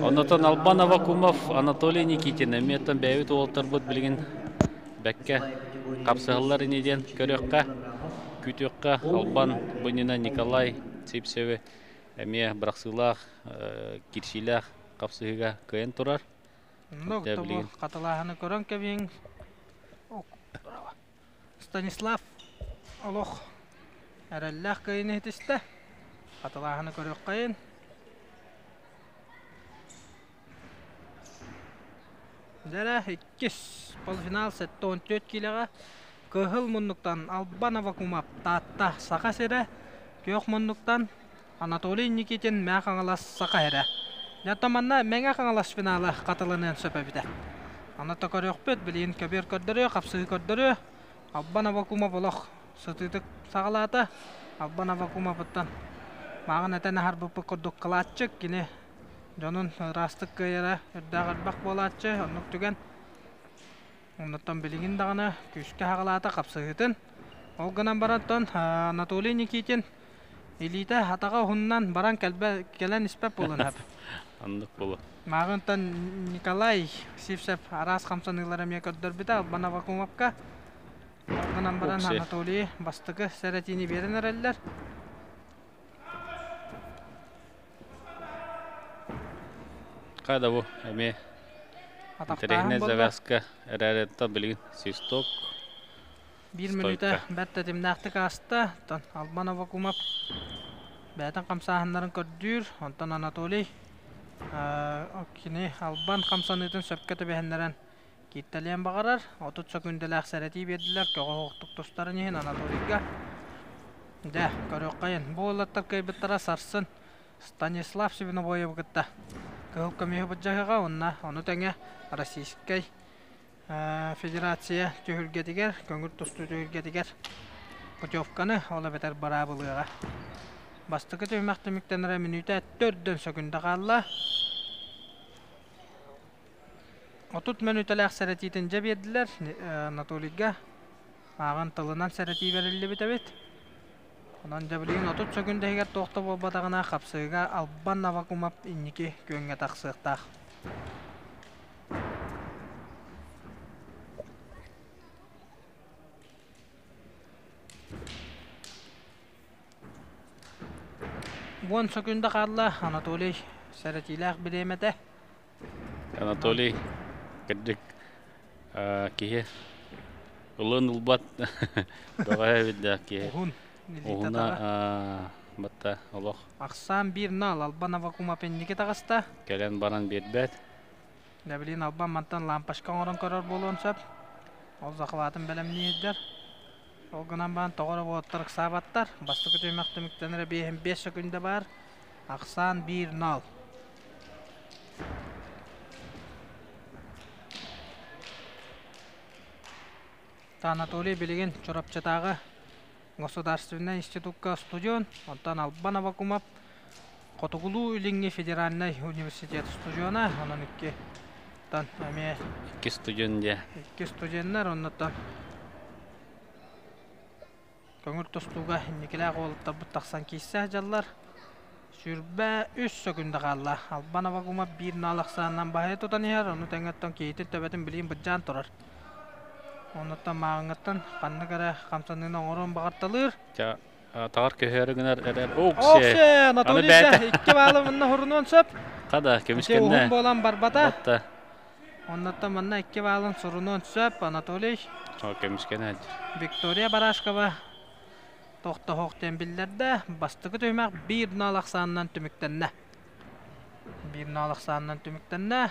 Онытын Албан Авакумов, Анатолий Никитин. Әметтен бәйвет олтыр бұд білген бәкке қапсығылар енеден көрекқа, күтекқа Албан бұнина Николай Цепсеве әме бірақсылақ, кершилақ қапсығыға көйін тұрар. Қатылағаны көрін көбейін. Станислав Олық әрәлләқ көйін етісті. Қатылағаны көрек қайын. Дәрі иккіз полуфинал сәтті он төрт келіға көхіл мұндықтан Албан Авакумов таатта сақа сәрі көк мұндықтан Анатолий Никитин мәң қаңылас сақа әрі Дәртаманна мәңі қаңылас финалы қатылының сөпі біді Анатта көрі өкпет білейін көбер көрдірі, қапсығы көрдірі أبانا بكوما بلوخ ستيتك سغلاتا أبانا بكوما بطن معناتا نهار ببكو دكلاتشك كني جنون راستك كيرا يدغد بق بولاتش نكتجن ونتم بلين دغنا كشك هغلاتا قبسيتن أوغنا براتن ناتولي نيكيتن إليتا هتاغا هنان بران كلب كلان نسبة بولنها عندك بولا معناتا نيكالاي سيفسف راس خمسة نيلارا ميكدر بيتا أبانا بكوما بكا أنا بران هناتولي باستك سرتيني بيرن رلر هذا هو أمي تريني زغاسك راريتا بلين سيستوك بير منوتا باتة تمناحتك أستا تن ألبانا وكوماب باتن خمسة هنرن كدير أنتن أناتولي أوكيني ألبان خمسة نيتن سبكة بهنرن كيتاليان بقرار أوتو تسكن دلاخ سرتي بيدلر كغو هوتك تسترني هنا أناتوليكا ده كروقين بولا تركي بترا سرسن ستانيسلاف سيبنا بويا بكتا كم يحب الجهة ونا ونتنجح رئيسكي فيدراتية تجهل جدير كنقول تستو تجهل جدير كتوفكنا ولا بتر برابلها بس تكتب مختم تنرى منوتات تردن سكون دخلها وتوت منوت الأخسرتي تنجبي دلر نطولجها عن طلنا سرتي باللي بتبت ونجبرين أطول سكون دهير توقف وبتغنا خبصيرة ألبان نواكم أب إنكي كونغ تخسر تخ. وان سكون ده خلا أناتولي سرتي لاخ بديمته. أناتولي كدك كيه قلنا البط دغاه بده كيه. وهنا بتا الله أقسام بيرنا لالبنا وكوما بيني كتاعستا كلام بران بيت بيت نبلين ألبان متن لامبش كورن كرر بولون سب أوزخواتن بلمني يدر أوغنام بان تقرب وترك سابتر بس تكتير مختم كتنر بيهم بيش كن دبار أقسام بيرنا تاناتولي بلين شرب شتاعه Государственный институтка студент, онтан албана вакумап, Котугулу илинги федеральный университет студиона, онан икки тан эме икки студент же. Икки студенттер оннотан. Көңүл тостууга никеле колуптар буттаксан кийсе жаллар. Сүрбө үч секунд калла. Албана вакумап бир налыксандан баая тотан яр, ону таңаттан кейти төбөтүн билин быжан турар. ونطلع معنا تن خلنا كده خمسة نينا ورم بقتلير. جا تعرف كهيرو جنر جنر أوكسي. ناتولي ده كبار منا هرنون سب. خدا كمشكلة. جوهم بولم بربطة. ونطلع منا كبار سرنون سب ناتولي. أو كمشكلة. فيكتوريا براش كبا. تخت هختم باللدة بس تكتب معك بيرنا لخسانن تمكتنه. بيرنا لخسانن تمكتنه.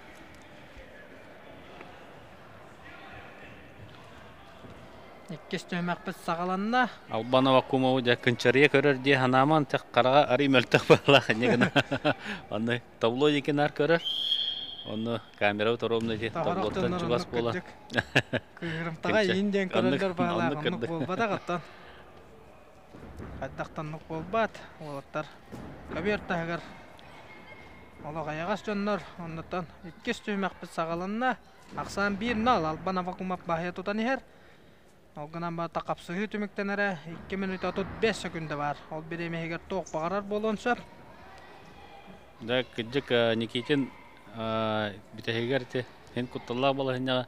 يكستهم أقبل سغلنا. ألبانا وكوما وجا كنشرية كرر دي هنامان تقرأ أريم التقبل خنيجنا. أنا تبلو جي كنار كرر. أنا كاميرا وترومنا جي تبلو تنجواس بولا. كرم تغاي ينجن كرر كربلا. أنا كول بات قطن. أدق تنو كول بات ولتر كبير تهجر. والله غياس جنر أنا تن يكستهم أقبل سغلنا. أقسام بير نال ألبانا وكوما بحياة تانيهر. Oğlanın bana takap sıhhi tümüktenere iki minüt atıp beş sekünde var. Ol bir emeğe gir toğuk bağırar bolonsa. Da kıcık Nikitin biteğe girdi. Hın kuttallah bala hınca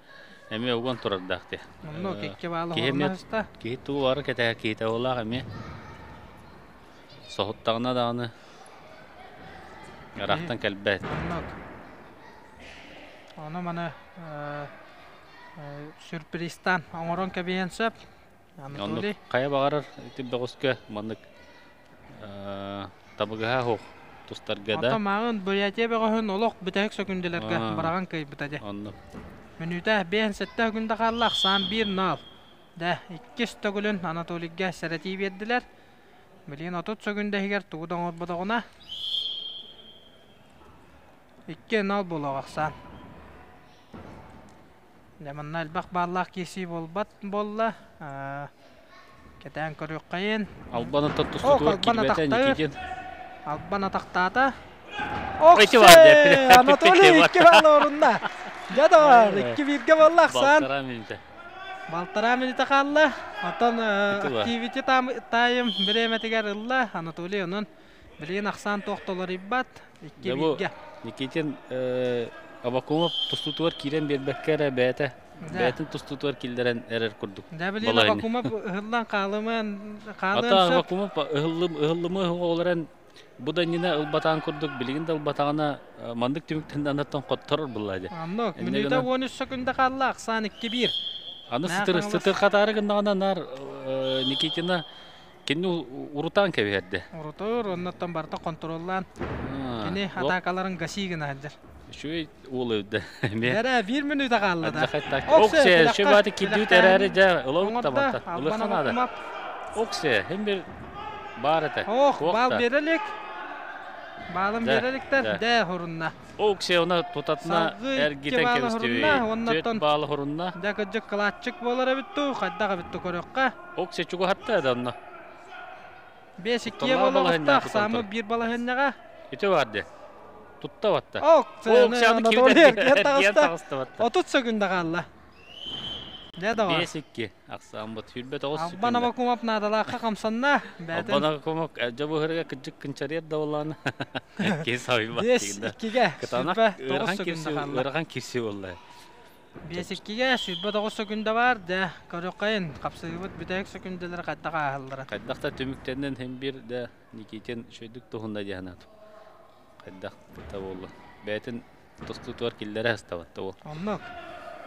emeğe oğlan turar dağıttı. Onunla kekke bağlı olma hasta. Kehit tuğu var keteğe kehite oğlan emeğe. Soğuttağına dağını yarahtan kalbet. Onu bana Sürprizden Amoron kabiyen söp Anadolu Kaya bağırır Tübbe kuska Mandık Tabıgıha hoğ تسترجدا. أنت معاون برياتي بروحن ولق بتهك سكون دلرجه براعن كي بتجه. من يته بين ستة كن دخل لخ سام بير نار. ده إكيس تقولن أنا تولجه سرتي بيد دلر. ملينا توت سكون ده هجر تودا عود بدقنا. إكيس نار بولا خسان. لمن نال بق بالله كيسي والبط بالله. كتان كريقين. ألبنا تتصدق كتان. ألبنا تقطعته. أوكي. أنا تولي كمان ورنا. جدار كبير قبل لحسن. بالترامي تخلّه. أتن activity تام تايم بري متجر الله. أنا تولي أنن بري نحسن تقتل ربّات. كبير. نكتين أباكم تستطور كيرن بيتبكر بيته. بيتن تستطور كيلدرن إيرر كردو. دابلي أباكم هلنا قالمان قالمان. أتا أباكم هلم هلم هو أولرن بدنينا البطان كردو بليند البطانا مندك تيمك تندنا تون قطر بالله. أمنو من يدا ونش سكنت قالله خسان كبير. أنا ستر ستر خطارك نانا نار نكيتنا كنو ورطان كبير ده. ورطور ونتم برتا كنترولان. كني حتى كلارن غشيجنا هجر. شوي ولد ترى بير منو تقال هذا أوكسه شو بعد كيدو ترى رجع الله تبارك الله خناده أوكسه هم بير بارته أوه بال بيرلك بالم بيرلك تر ده هرنا أوكسه ونا توتنا أرجيتن كيستوي جت بال هرنا ده كذا كلاتشك بالره بتو خدها بتو كرقة أوكسه شو هتدا دهنا بس كيا بالله تخ سامو بير بالله هنجا إتو هذا تطّا واتّا. أوك. أوك شأن كيوتة. كيوتة أصلا واتّا. أتوتسا كندا قالله. جدا. بيسكّي. أقسم بتفيد بتوصّي. أبنا بكم أبنا دلاخة خمسنا. أبنا بكم جابوا هرجة كجك كنشريت دولنا. كيس هاي باتينا. كيجا. كتانا. ورخان كيسي. ورخان كيسي والله. بيسكّي جا. سيد بتوصّي كندا وارد. كروقين. خبصي بيت بتاعك سكندا دلرقة دقة هالرا. قد دخلت تمكتنن هم بير ده نيكيتين شو دكتور هنا جهناتو. الدخل تقول بيتن تستطور كل درس تقول. أمك.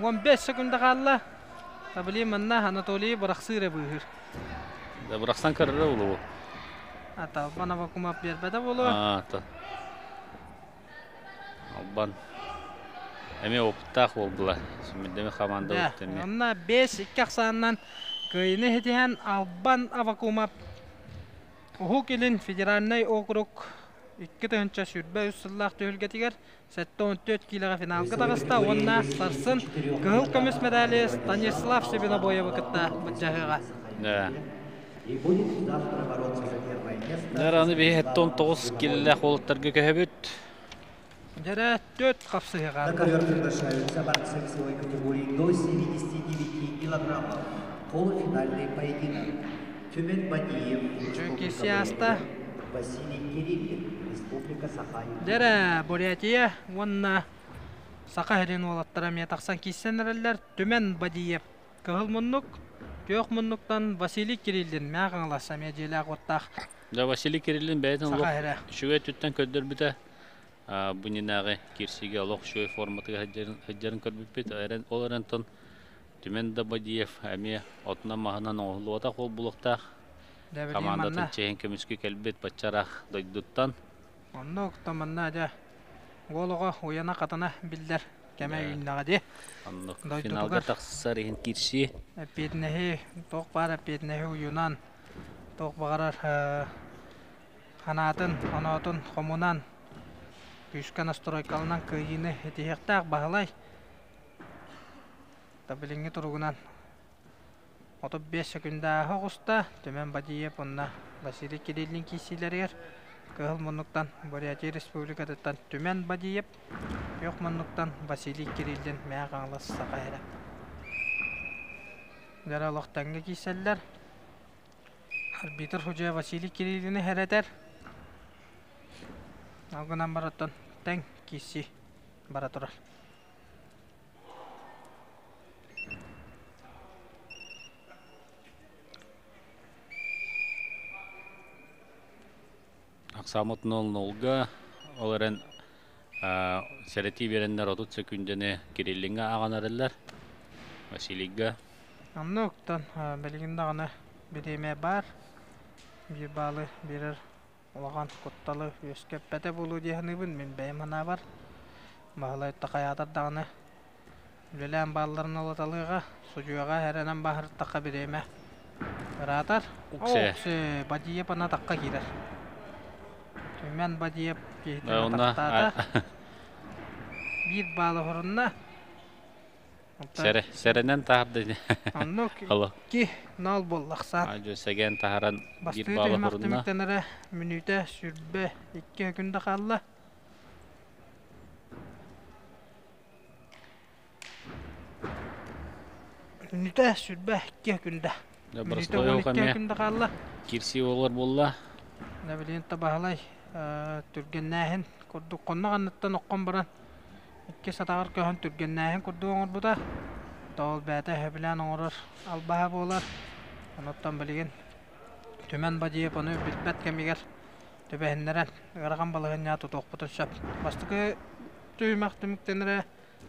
وان بس كن دخله. قبلي منها أنا تولي برخصير بيهر. ده برخصان كرره ولو. أتا أبنا بكم أبير بده ولو. آه تا. أبنا. أمي وبتاخ والله. سمدمي خمان ده. أمنا بس كخسانن كينه تهان أبنا بكم أب. هو كلين في جراني أوكروك. إكتة هنچا شربة وصلاح تهل كتير ستون تيت كيلغة في نال كتاستا ونا سرسن كهل كمس مداليس تاني سلاف سبنا بويه بكتا بجهرة. نعم. نراني به ستون توس كيلغة خول ترجع كهبت. جرا تيت خبصه غار. جوكي سياستا. دره برياتيه ونا سقهرين ولا ترمية تحسن كيسن رلر تمن بديه كهل منك تيوخ منك تان واسيلي كيريلين ما عن الله سمي جيلا قطع ده واسيلي كيريلين بعدين شوية تتن كدر بته بني ناقة كيرسيجا لخ شوية فورمات هجرن هجرن كربي بيت أيرن أولرن تان تمن ده بديه أمي أتنا مهنا نهلو تا خو بلوكتا كمان ده تجهين كمسكي كلبيت بتشرخ ضدتان أنك تمنى جه والله هو ينقطنا بالدر كما ينقده في نالك تخسرين كيرشي بيتنهي توق بارا بيتنهي ويونان توق بارا خناتن خناتن خمونان كيشكنا استرايكالنا كيينه هتيح تاق بهلاي تبليني تروغنان أطبيش كندا هوستا تمن بديه بنا بسيري كيرلين كيسيلرير كهل منطقة برياتي ريسبوبليكا تان تمن بديه يوك منطقة بسيري كيرلين مع غالس سقاهرة جرى لختانج كيسيلر أربيتر هجاء بسيري كيرلين هرتر أوكنا براتن تان كيسي براتورا سامت نول نولجا، ولكن سرتي بيرن رادوت سكندنا كيرلينجا أغنى رلر، وسيليجا. أمناك تان بليندا أنا بدي ما بار، بيباله بير Улаған құтталы өскеппәді болу дегенігін мен бәйіміна бар. Мағылайытта қаядардағыны үлілән балларын ұлаталыға, сұжуаға әрінен бағырттаққа бірейме. Бұратар, оқсы бадиеп ана таққа керер. Төмен бадиеп кейден тақтады. Бір балы ғұрынна. Сәрінен тағырды. Анық ке нал боллақсан. Сөген тағырын бір балы құрына. Мүніті сүрбі екі күнді қалла. Мүніті сүрбі екі күнді. Мүніті ол екі күнді қалла. Керсей олар болла. Нәбілен табағылай түрген нәхін көрді қонна ғаннаттан ұққан бұрын. Икки сатағыр көһін түргеннәйін күрді оңыр бұда. Дауыл бәді әбілән оңырыр албағы болар. Оныттан білген төмен бадиеп оны білбәт кәмегер. Төбәхіндерін ғырған балығын яту тоқпытын шап. Бастықы түймәқ түміктенірі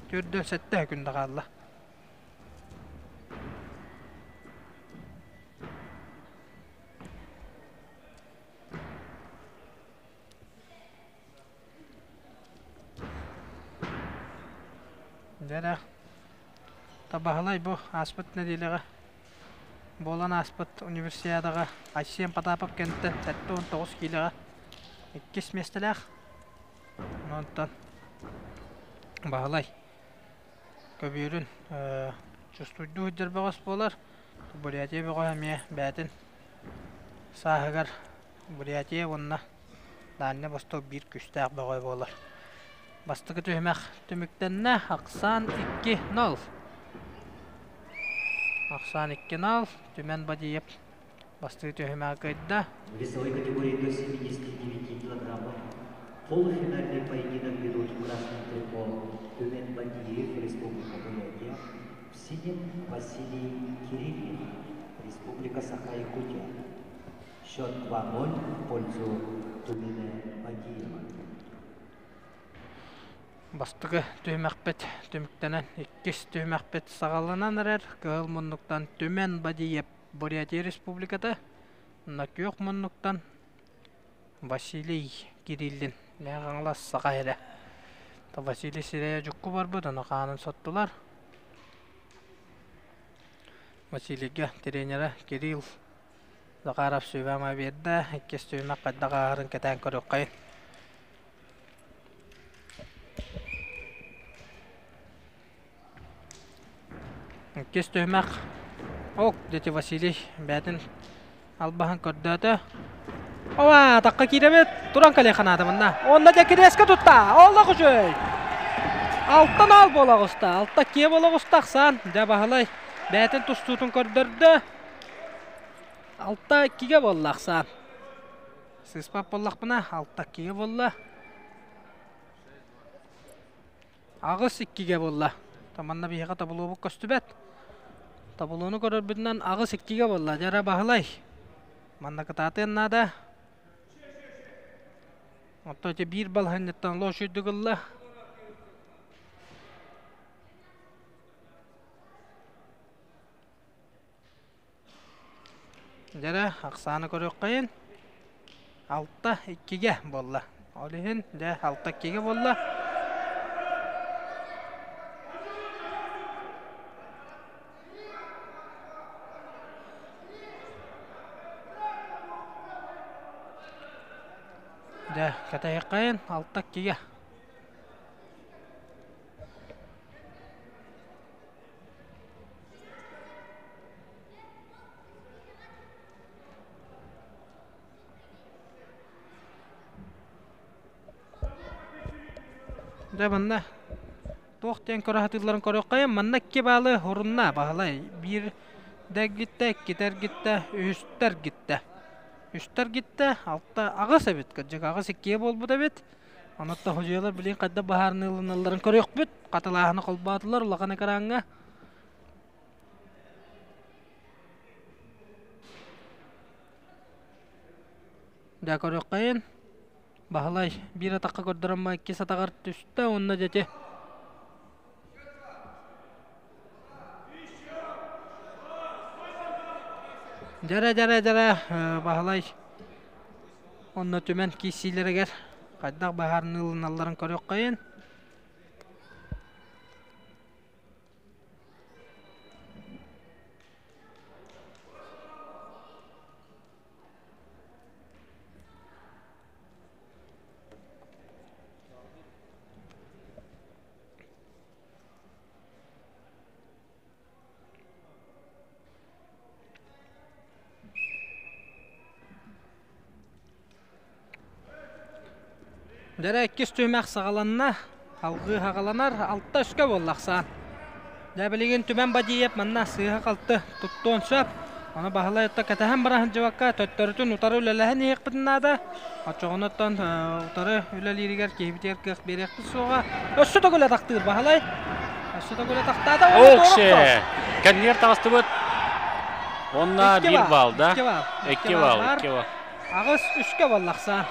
түрді сәтті әкінді қалды. Дәрі табағылай бұл аспыт нәделігі болан аспыт универсиадаға Айсен Патапов кәнті тәтті он тоғыз келігі еккес местіліғ ұнтан бағылай көбейірін жүстуйду үддер бағыс болар Бұриятия бұға әме бәтін сағығар Бұриятия онына дәліне бастау бір күстәғ бағай болар. Бастығы түймәқ түміктеніне ақсан екі нөл. ақсан екі нөл түмен бадиеп. Бастығы түймәқ қайда. Весовой категории до семидесяти девяти килограммов. Полуфинальный поединок ведут в красном трико. Түмен бадиев, Республика Бурятия. Сидин Василий Кириллин, Республика Саха-Якутия. Счет два ноль в пользу Тумена Бадиева. Бастығы түймәқпет түміктенен еккес түймәқпет сағалынан әрәр қығыл мұнлықтан төмен бадиеп Бурятия Республикаты Накиоқ мұнлықтан Василий Кириллин ләңғанлас саға әрі Василий Сирея жүкку бар бұд, оны қанын соттылар Василийге тренері Кирилл Зағарап сөйбәмі берді еккес түймәқпетті қағырын кәтән көрі қайын. Кес түймәк оқ деті Василий бәтін албағын көрдәді. Оға, таққа керемет тұран қалайқан адамында. Онда дәкеді әскі тұтта, олда құшөй. Алттан ал бола құста, алтта ке бола құстақсан. Дәбағылай бәтін тұстутын көрдірді. Алтта кеге боллақсан. Сыспап боллақ бұна, алтта кеге болла. Ағыс иккеге болла. Таманна бейіға табылуы бұл көсті бәт. Табылуыны көрір бүтінен ағыз еккеге болла. Жара бағылай. Манна қытаты әннады. Отто өте бір бал ғанеттан лош үйдігілі. Жара ақсаны көріп қайын. Алтта еккеге болла. Олығын жа алтта еккеге болла. Кәтәйі қайын, алтта кеге. Дәбінді, тоқтен көрі қатыларын көрі қайын, мұнна кебалы ғұрынна бағылай. Бір дәгітті, кетергітті, өстергітті. Үштер кетті, алтта ағыс әбет көтжек, ағыс екке бол бұд әбет. Анатта құжайлар білейін қадда бағарын ұлыныларын көрек бүт. Қатылағыны қолбатылар, ұлағаны қараңға. Дә көрек қайын. Бағылай, бір атаққа көрдірім ба, екі сатағар түсті, онына жәте. Жәрі-жәрі-жәрі бағылай Онна төмен кейсейлерігер қайдақ бағарын ұлын алларын көрек қайын. Дәрі әккес төмәк сағаланына, алғы қағаланар, алтта үшке боллақсан. Дәбілеген төмен бәді еп, мәнна сұйға қалты тұтты оншап. Оны бағылай ұтта кәтәхен барахын жеваққа төттірітін ұтары үләләхін еқпідін ады. Атшоғын ұттан ұтары үләлерігер кейбітер кеқ беректі соға. Өші төгілі тақтыр бағылай. Өші төгілі тақтады. Оқшы! Кәнер тағысты бұд. Онна бір бал, да? Әкке бал, әкке бал. Ағыз үшке боллақсан.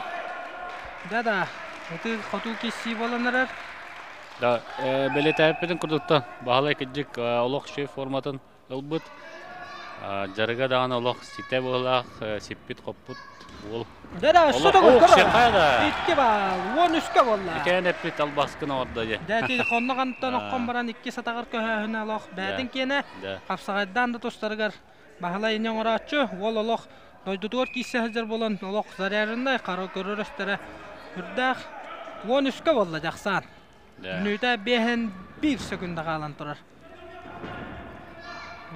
Дәді. Эти хотел киси баланарар. Да, были тайпы, которые бахали кидик, олох шеф форматан, олбут. Жарга да она олох сите балах, сипит капут, вол. Да да, что такое? Сите бал, вон ушка балла. Какая не пит албаска на отдаде. Да, эти хонна канта на камбаран иккиса тагар кое на олох. Беден кине. Хавсагад дан да тос таргар. Бахали инян орачу, вол олох. Дойдутор киси хазар балан, олох зарярында кара көрөрөстөрө. Үрдәқ он үшке болла жақсан. Нүді бәхін бір секунда қалан тұрар.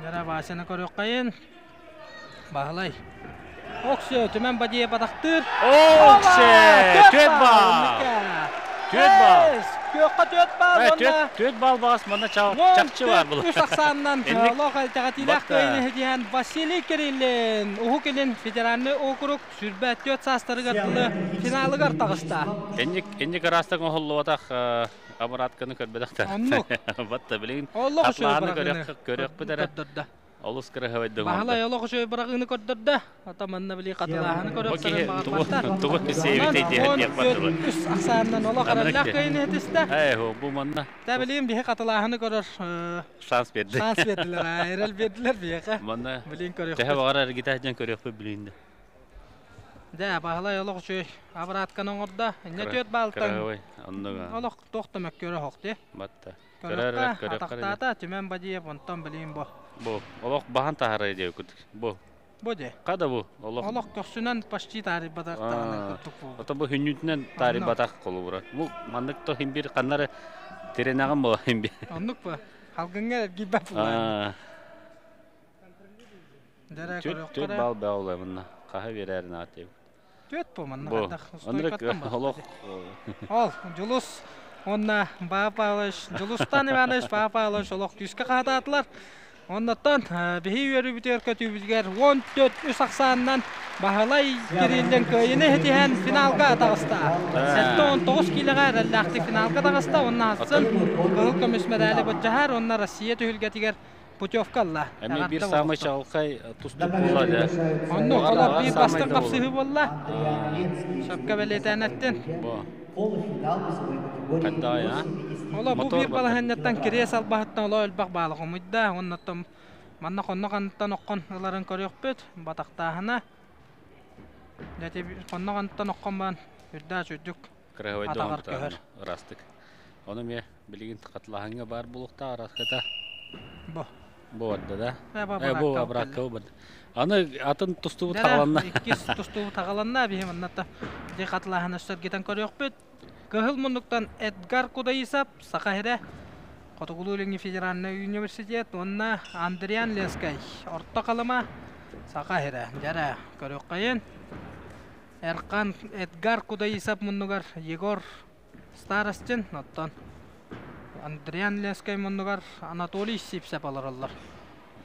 Жара басыны көрек қайын. Бағылай. Оқшы, төмен бәдейе бадақтыр. Оқшы, төт бал. Төт бал. Көкқа төт бал. Төт бал бағас, мұнда чақчы бар бұл. Үш ақсанынан лоқ әлтіға тилақ көйіні хедіған Василий Кириллин. Ұғы келін федеральны округ сүрбә төт састырығыр бұлы финалығыр тағышта. Әнді қарастың ұғылы отақ амыратканы көрбедіқтар. Онлық. Батта білігін. Олық үші Олыс кірі хавайдың. Бағалай олық үші бірағыны көрдірді. Атаманына білі қатылағыны көрдірді. Тұғын кісей өтейді әдек батырға. Үс ақсағынан олық әрілләқ көйіне әтісті. Әйху, бұл манна. Дәбілейін бігі қатылағыны көрір. Шанс берді. Шанс берділер, айрал берділер бігі. Манна, тәхі бағар әргіт әден көріқпі білейінді. Да, бағалай олық үші абыраткан оңырды. Әне төт балтың. Атақтата түмен бәдейіп, онтан білейін бұл. Бұл, олық баған тағырай дейі күдік. Бұл. Бұл де? Қада бұл? Олық көксінен пашчи тариб батақтағынан күттік бұл. Ота бұл хүнінтінен тариб батақ қолу бұра. Бұл, маңдықты химбир қаннары теренаған бұл химбир. Онық бұл, қалғынға әбгейбәп бұл. Төт бал бә олай мұнна, қағы берәрін атайып. Төт бұл мұнна Онна Баапалыш, Жылустан Иваныш, Баапалыш, олық түскі қағата атылар. Оннаттан бейі өрі бітер көті бізгер он төрт үш сексеннен бағалай керелден көйіні хетіген финалға атағыста. Сәтті он тоғыз келіға рәлләқті финалға атағыста. Онна атсын, бұл көмісмәді әлі бұджағар, онна Россия түйілгетігер путевка алла. Әме бір самай шағылқай тұстық болады. Онны қолап бейі бастың қапсығы болла. Шапқа бәлетәнеттен. Қаддай, а? Ола, бұл бір бала әнеттен керес албағыттан ола өлбақ бағылығы мұйда. Оннаттым, манна қонна қанттан оққан ұларын көрек бөт, батақтағына. Дәте қонна қанттан оққан баған үрді жүдік атағар көр. Ұрастық. Оны ме білген қатылағыңа бар бұлықта, арасқыта. Бұ. Бұ өтті, да? Бұ әбірат көу бұнды. Аны атын тұстығы тағаланна. Еккес тұстығы тағаланна, бейім ұннатта. Де қатылағына үстер кетен көрек бөт. Көхіл мұндықтан Эдгар Кудайсап, Сақахире, Қотығылу Өліңі Федеральный университет, онына Андриан Лескай, орта қалыма Сақахире. Дәрі көрек қайын. Әрқан Эдгар Кудайсап мұндығар Егор Старостин, оттан Андриан Лескай мұндығар Анатолий Сипсап алар алар.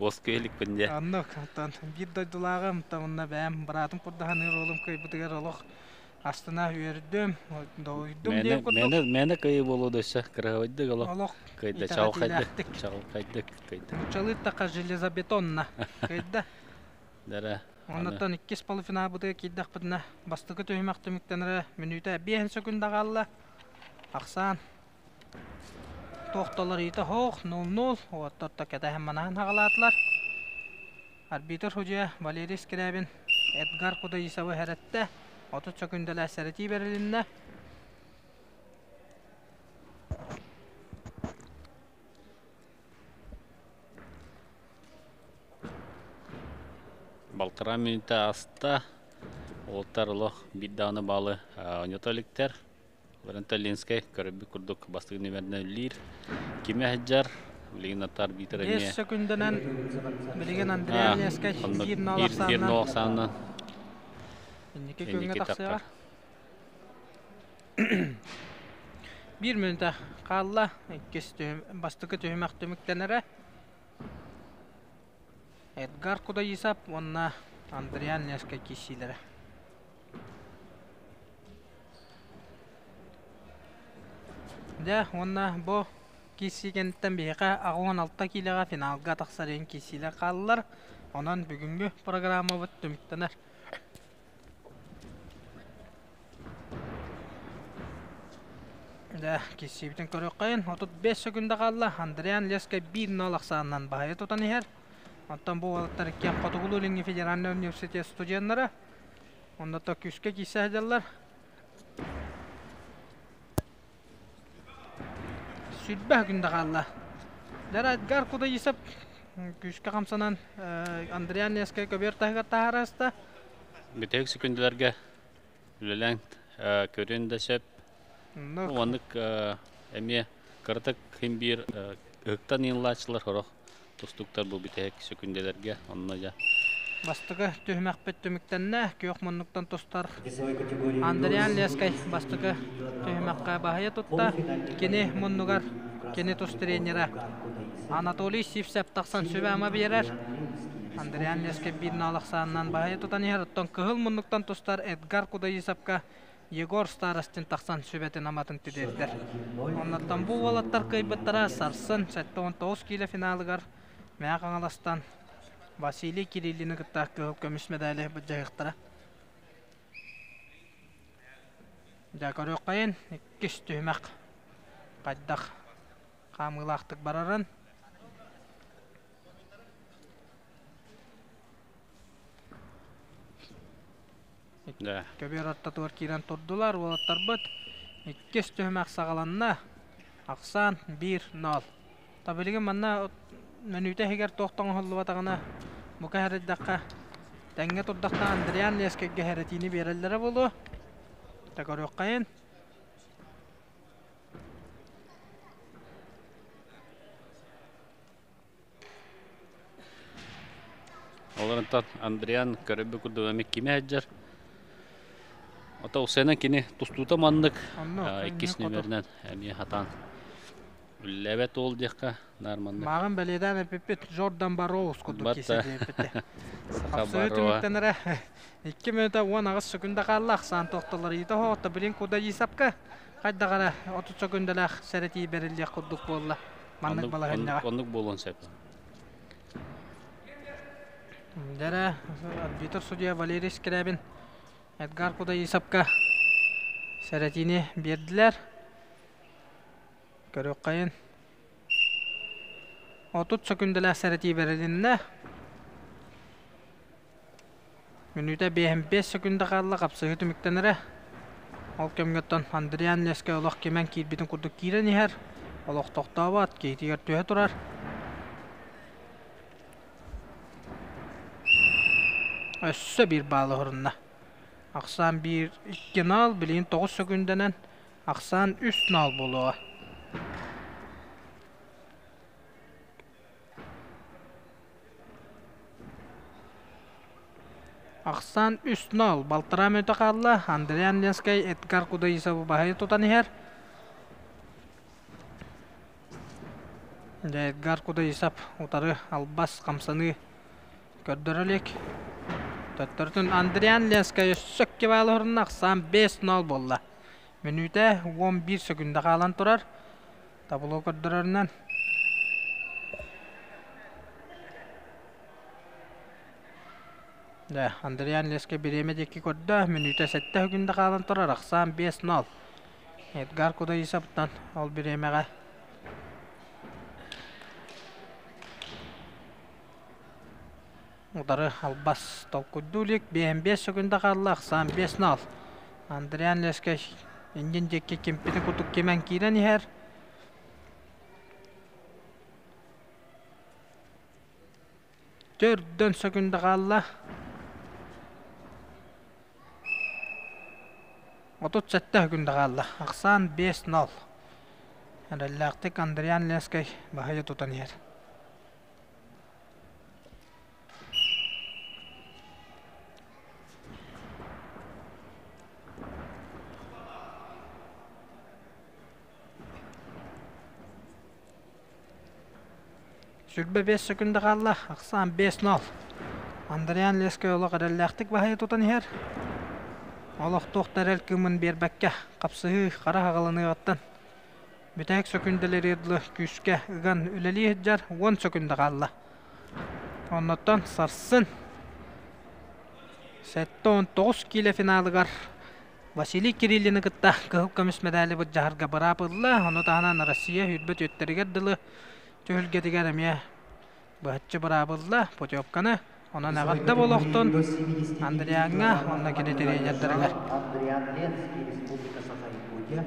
Оскелик бинде. Аннак аттан бир дойдулагым тамна бам баратым курдаганы ролум кайбытыгер Аллах. Astana verdim, doydum diye kurdum. Mene, mene kayı bolu döşe, kırağıydı galo. Allah, kaydı, çağı kaydı, çağı kaydı, kaydı. Çalıydı taka jelezabetonna, kaydı. Dara. Ondan iki spalı final budur, kaydı akbına. Bastıkı tüyümek tümüktenere, menüde bir hensökün dağalla. Aksan. Tohtalar iyiydi, hoğ, nol nol. Oğattı ortak edahın manağın hağalatılar. Arbitr hoca, Valeri Skriabin, Edgar Kudayisav'ı herette. Otu çökündüler sereti verilinde. Baltıra minüte asıtta oğultarlı bir dağını bağlı oynatolikler. Valentolinskay körübü kurduk bastığın ümerden lir. Kimi hıccar? Билеген аттар битереме. Эс секундынан билеген Андреа Леска жиырма алты саны. Эндеке көңге тақсыға. бір минута қалла, бастықы төмәк төміктенері. Эдгар Кудайисап, онна Андреа Леска кесилері. Да, онна бұ кесігенден бейіға ағуан алтта келіға финалға тақсарен кесілі қалылар. Онан бүгінгі программа бұд түміктенер. Кесі бітін көрі қайын. отуз беш секунда қалылы. Андриан Леска бір нөл ақсағынан бағайы тұтан егер. Оттан бұл алыптар кен қотығылы өліңі Федеральный университет студиянлары. Онда та күшке кесі әдерлар. Сүрбәх күнді қалла. Дәрі Эдгар Кудайисап күшкі қамсанан Андриан Леска көбер тағыға тағарасты. Бітек секунділерге үліләң көрінді шәп. Оғандық әме қыртық химбір үқтан енлачылар қорық. Тұстықтар бұл бітек секунділерге онына жа. Бастығы түйімәқ бет түміктенне көйіқ мұндықтан тұстар. Андриан Лескай бастығы түйімәққа бағайы тұтта. Кені мұндығар, кені тұс тренері. Анатолий Сивсеп тақсан сөбі әмі берер. Андриан Лескай бірін алық сағынан бағайы тұтан ер. Оттан күхіл мұндықтан тұстар Эдгар Кудайисапқа Егор Старостин тақсан сөбетін аматын түдердер. Оннаттан бұл олаттар қайбыттара сарсын сәтті он тоғыз келі финалығар мәғаңаластан. Василий Кириллин'in kıttak kılıp kömüş medali bıcağıqtıra. Jakar Oqayın, ikkiş tüyümək. Qaddaq qamğılaqtıq bararın. Köbər attatı var kiran turdular, olatlar bıt. ikkiş tüyümək sağalanına. Aqsan бір нөл. Tabiligin manna... Menüte heger tohtan hıllı batağına mükaheret dakika Denge turdakta Andrian Leskegge heretini berellere bulu Tekrar yokkayın Olarından Andrian körübü kurdu ömek kimi heccer Ota o sene kini tustuğuta mandık İkisini verilen emiye hatan Лебет ол дейқа нарманды. Мағын бәледен әпепет Жордан Бароуыз құдық кеседі әпепеті. Абсолют үміттенірі. екі минута он ағыз шүкінді қалла. Ақсан тоқтылар еді оқты білін Кудайисапқа. Қайда қара отыз шүкінділі сәрәтей берілде құдық болы. Маңдық бала ғалыға. Ондық болуын сәп. Дәрі арбитр судия Валерий Скрябин Эдгар Кудайисапқа сәрәтейіне берділер. Көрек қайын. отуз секунділі сәреті берілінді. Мүніде бес секунді қарлы қапсығы түміктенірі. Ол көмгеттен Андриан Леска олық кемен кейбетін күрдік кейрен егер. Олық тоқтауы ат кейтігер түйе тұрар. Өссі бір балы ғырынна. Ақсан бір нөл, білейін тоғыз секундінен. Ақсан үш нөл болуға. Ақсан үш нөл балтыра мөті қалла. Андриан Ленскай Эдгар Кудайисабы бағайы тұтан егер. Эдгар Кудайисап ұтары албас қамсаны көрдірілік. Tutturtun Andrian Lenskaya sökke bağlarına saksan beş nol bolla. Minüte on bir sekunda kalan turar. Tablo kırdırırından. Andrian Lenskaya bireymedeki kodda minüte sette sekunda kalan turar. saksan beş nol. Edgar kodu hesaptan ol bireymeğe. Udarı albas tolkudulik beş sekunda kaldı saksan beş nol. Andrian Lenskaya engin jeki kempini kutuk kemen kiren her. dört sekunda kaldı. otuz yedi sekunda kaldı saksan beş nol. Relaktik Andrian Lenskaya bahaya tutan her. Sürbe beş sekunda kaldı. saksan beş nol. Andrian Lenskaya ola kadar laktik bahaya tutan her. Ola tohtar el kümün bir bakke. Kapsığı kara hağalanı attın. Bütek sekundaları yedili küske ıgan üleli hijjar on sekunda kaldı. Ondan sarsın. Sette on dokuz kile finalıgar. Vasili Kirillini gıtta. Kıhıp kamis medali bu jaharga barapıllı. Onu tahanan Rusya hürbet yötteri geddilı. Tölgede gelmeye bahçe bırakıldı. Poçopkanı ona ne kadar buluktun? Andrian'a onunla kilitleri yatırırlar.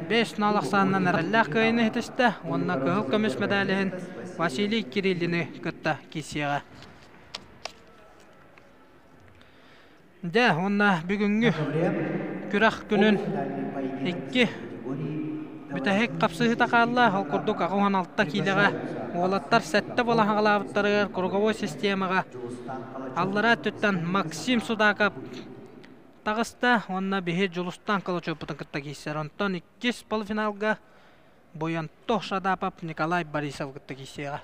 Beş nalak sandan arallah köyünü yetişti. Onunla kıhıl kamış medalihin Vasili Kirillini kıtta kisiyağı. De onunla bugünkü kürak günün iki mütehek kapsığı takarlı. O kurduk ağın altta kilağı. Oğlatlar sette bola hağılavutları kurgovoy sistemağa allara tütten Maxim Sudakap tağısta onunla bihe Julustan Kaloçoputun kıtta kişiler. Ondan ikis polfinalga boyan tohşada apap Nikolay Borisov kıtta kişiler.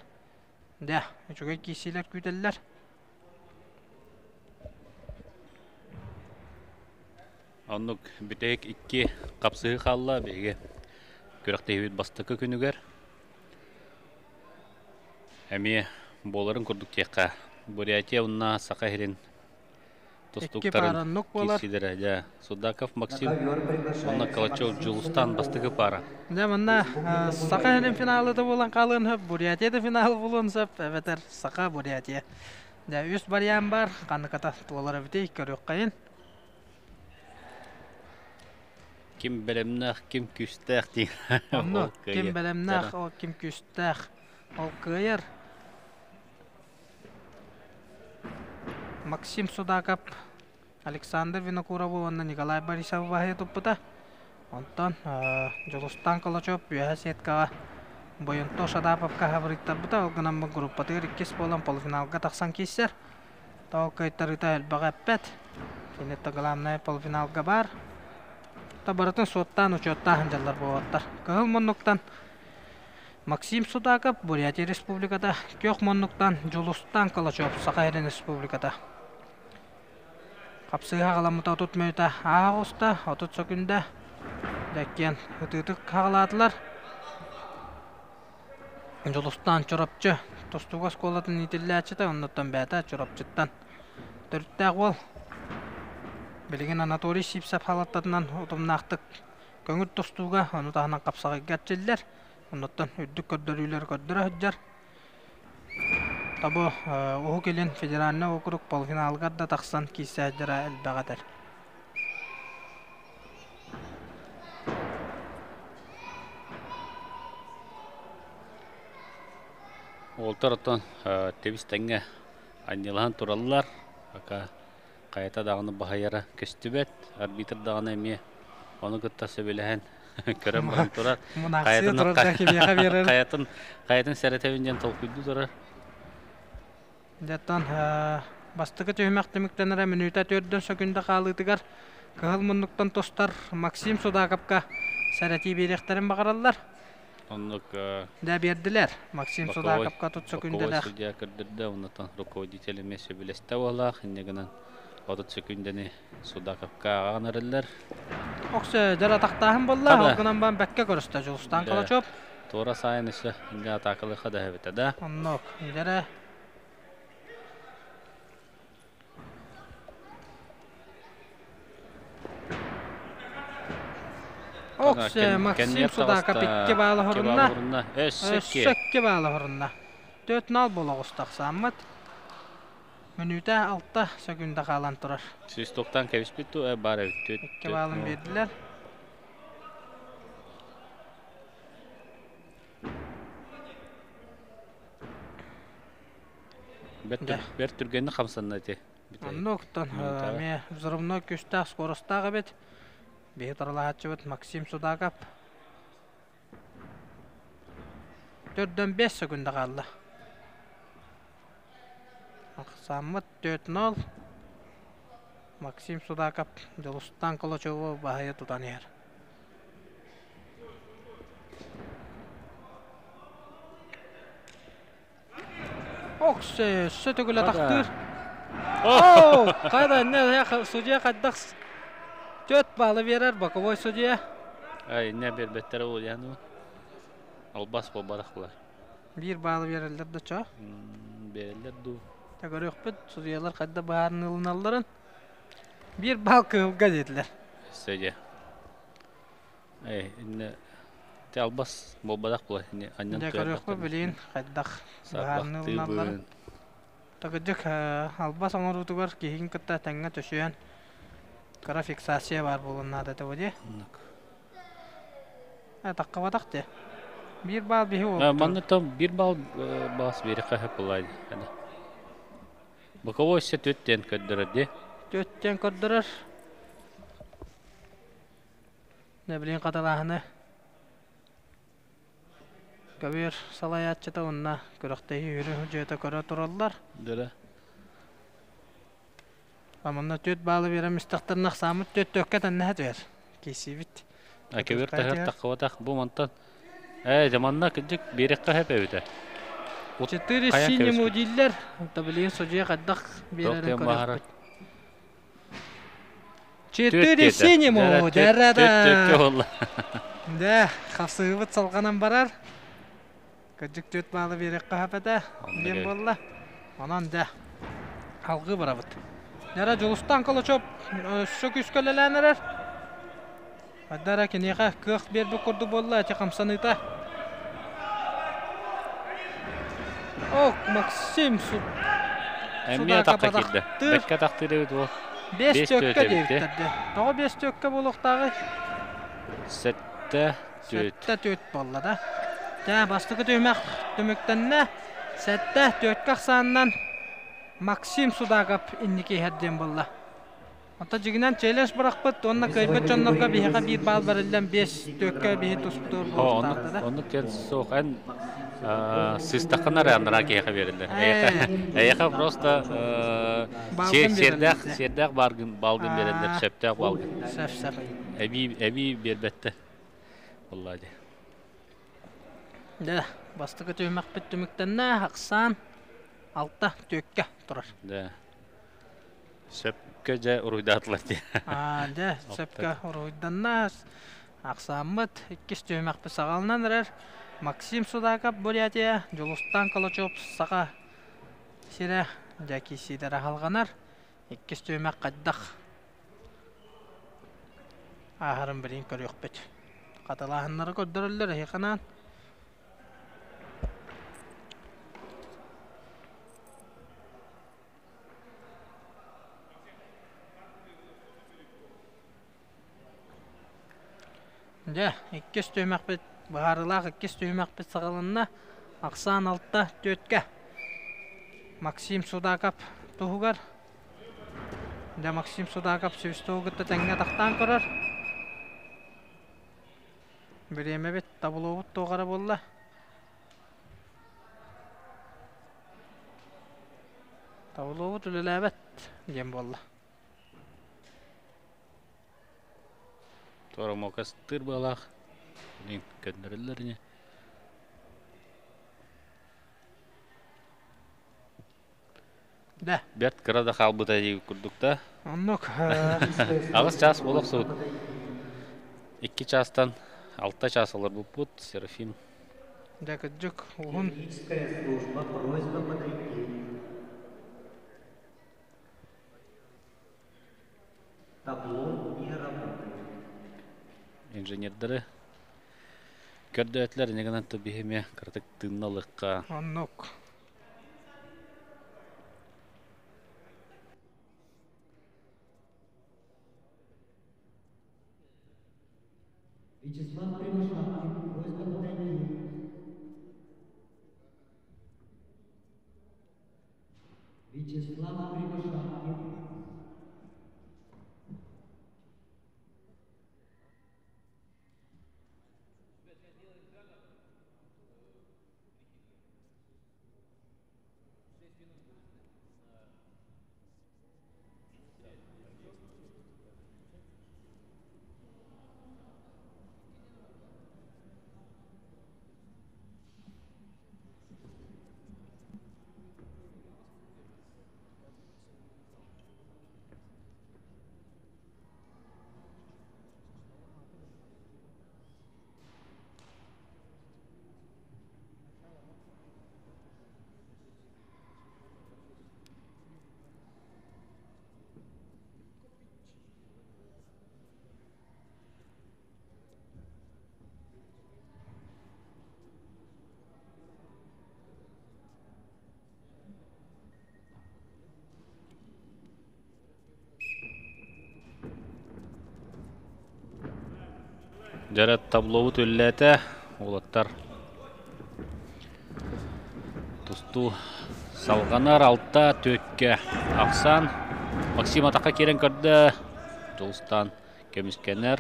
De, üçüge kişiler güdeliler. Onluk bütek iki kapsığı kalla bege kürekte hüvit bastıkı künüger. Әме боларын күрдік текқа. Бурятия ұнна Сақайрин тұстықтарын кесілері. Судаков Максим ұнна Калачев Жылыстан бастығы пара. Сақайрин финалыды болан қалын хөп, Бурятияды финалы болуын сөп, әбетер Сақа Бурятия. Үст бариян бар, қаны қата тұлалары бітей көрек қайын. Кем бәлемнақ, кем күстәқ дейін. Оның кем бәлемнақ, кем күстәқ. Алкаер Максим Судаков, Александр Винокуров, онна Николай Борисов вахе тупта. Онтан Жолустан Калачов юасетка бойын тошадаповка хавритта бута алганам группаты иккис болан полуфиналга тақсан кессер. Таукайтарыта элбагаппет. Кинетта галамнай полуфиналга бар. Табаратын соттан учотта ханжалар болаттар. Кыл монноктан Максим Судаков, Бурятия Республикада, Кёк Моннуктан, Жулустан Калачов, Сақайрин Республикада. Қапсыға қаламыта отут мөйті ағуста, отут сөкінде дәккен үтігітік қағыладылар. Жулустан Чорапчы, Тостуға сколадың етілі әчеті, ұнлыттан бәді Чорапчыттан. Түрттәғ ол, білген Анатолий Сипсап халаттадынан ұтымнақтық. Көңір Тостуға, оны тағынан қапсыға кәтчелілер. Ondan üddük kördürüler kördürü hüccar. Tabi oğuk elin federalini okuruk polfinalıgar da taqsan kese hüccara elbağadır. Oğultar otan tevis tenge annelan turallar. Kayata dağını bahayara köstübet. Arbitr dağını eme onu kıttası bilehen. Көрім бұрын тұрар, қайатын сәрәтәуінден толқыйды тұрар. Дәттан, бастығы түйімәқті мүктенірі мүніта төрден сөкінді қалығытығар. Қығыл мұндықтан тостар Максим Судакапқа сәрәті беректерін бағаралар. Дә берділер, Максим Судакапқа тұт сөкінділер. Руководителі мәсі білесті олақ, индегінен Kodutçu gündeni suda kapkağa anırırlar. Oksa dara tahtahım bolla, oğunan ben bekke görüstü, Julus'tan kala çöp. Doğru sayın işte, inga takılıqa da hevete de. Onluk, ileri. Oksa Maxim suda kapikki bağlı horunna, össökki bağlı horunna. Dötün al bola ustaq sammat. Münüde altta sökünde kalan durar. Siz toptan keviş bitti, e bari bitti. İki bağlım verdiler. Bir türgenini kamsanın eti. Onluktan, zırımlı güçtağ skorustağı bit. Bir tırlahatçı bit, Maxim Sudakap. Dördün beş sökünde kaldı. Саммат төрт ноль. Максим Судаков Жолустан Колочово баһайы тутан ер. Окс сөтөгүлө тактыр. Оо, кайда не судья каддакс. төрт баллы берер боковой судья. Ай, не бербеттер ол яну. Албас болбадакла. бир баллы берилди да чо. Берилди ду. Görüyoruz ki Suriyeliler kadar baharın alınanların bir bal kıyılıp gazetler. Söyle. Ey, şimdi albas bobadak bu. Görüyoruz ki bileyin kadar baharın alınanların. Takıcık albas onlar utugar ki hinkıtta tenge tüşüyen kara fiksasiye var bulunun adeti bu diye. Takı badak diye. Bir bal bihi oldu. Bana tam bir bal bas biri kahve kolaydı. Боковой все төттен көддірір де? Төттен көддірір. Не білен қаталағыны көбір салай атчыта онына көріқтегі үйрі жөйті көрі тұралылар. Дөрі. Амында төт балы берем істіқтірінақ самы төт төккет әннәт вер. Кейсі бит. Көбір тәғір таққыватақ бұл мантан. Әй, жаманына күндік берекқа хәп әуіті. Четыре синий модельдер. Таблин судья каддах берерин көрөк. Четыре синий модельдер. Да, хасыбыт салганан барар. Кыжык төт балы берек кахапата. Мен болла. Анан да алгы барабыт. Нара Жолустан Колочоп сөкүскөлөлөнөр. Адара кенега кырк берби курду болла, те камсаныта. Ок, Максим Суд. Эмне тапта келди. Бекке такты дебит бол. беш төккө дебиттерди. Тоо беш төккө болуктагы. сетте төт. сетте төт болла да. Да, бастыкы төмөк төмөктөннө сетте төрткө санынан Максим Судаков инники хадден болла. Ата жигинен челлендж биракпыт, онна кайбет жоннорго бехе бир балл берилген беш төккө бехе туспур болуктагы да. Ону кел сок эн Сіз тақынар әндіраке еқа берілді. Еқа просто сердәқ барғын балғын берілді, шәптәқ балғын. Шәп-шәп. Әбі бербәтті. Олла әді. Да, бастығы төмәк бітті мүктенне, ақсан алтта төкке тұрар. Да. Шәпке жа ұруйда атылады. Да, шәпке ұруйданна, ақсан бұд, еккес төмәк бі сағалынан әрәр. Максим Судаков Бурятия, Жолустан Колочоп саға сирі жәкі сидері қалғанар. Еккес төймәк қаддақ. Ағырын бірін көрі өкпет. Қаталағынлары көрдірілдер еқынан. Де, еккес төймәк бет. Баарылағы кес түймәк бет сағылынна ақсан алтта төтке. Максим Судаков тұғығар. Да, Максим Судаков сөйісті оғытты тәңіне тақтан көрір. Біреме бет табылу оғыт тоғары болла. Табылу оғыт үлілі әбет дем болла. Торым оқас тұр балақ. Линк көндірілдеріне. Бәрт қырада қалбыта дейіп күрдікті. Anlık. Ağız ças buluq suud. İki çastan altta ças alır bu put Serafim. Dağıcık oğun. İnjenerdere kördötler ne kadar tabihime kırtık tınnalıkka. Anlık. جرت تبلوت اللاتة ولتر تستو سالغنار altta تك أحسن ماكسيم أتاكا كيرن كرد جولستان كمسكنر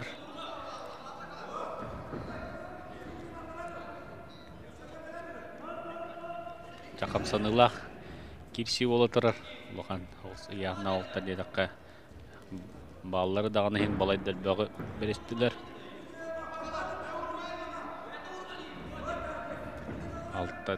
جاكم سنلخ كيرسي ولتر لغن ياهنا altta ديدقة بالر دغنهن بالايد الباغ برستلر Altta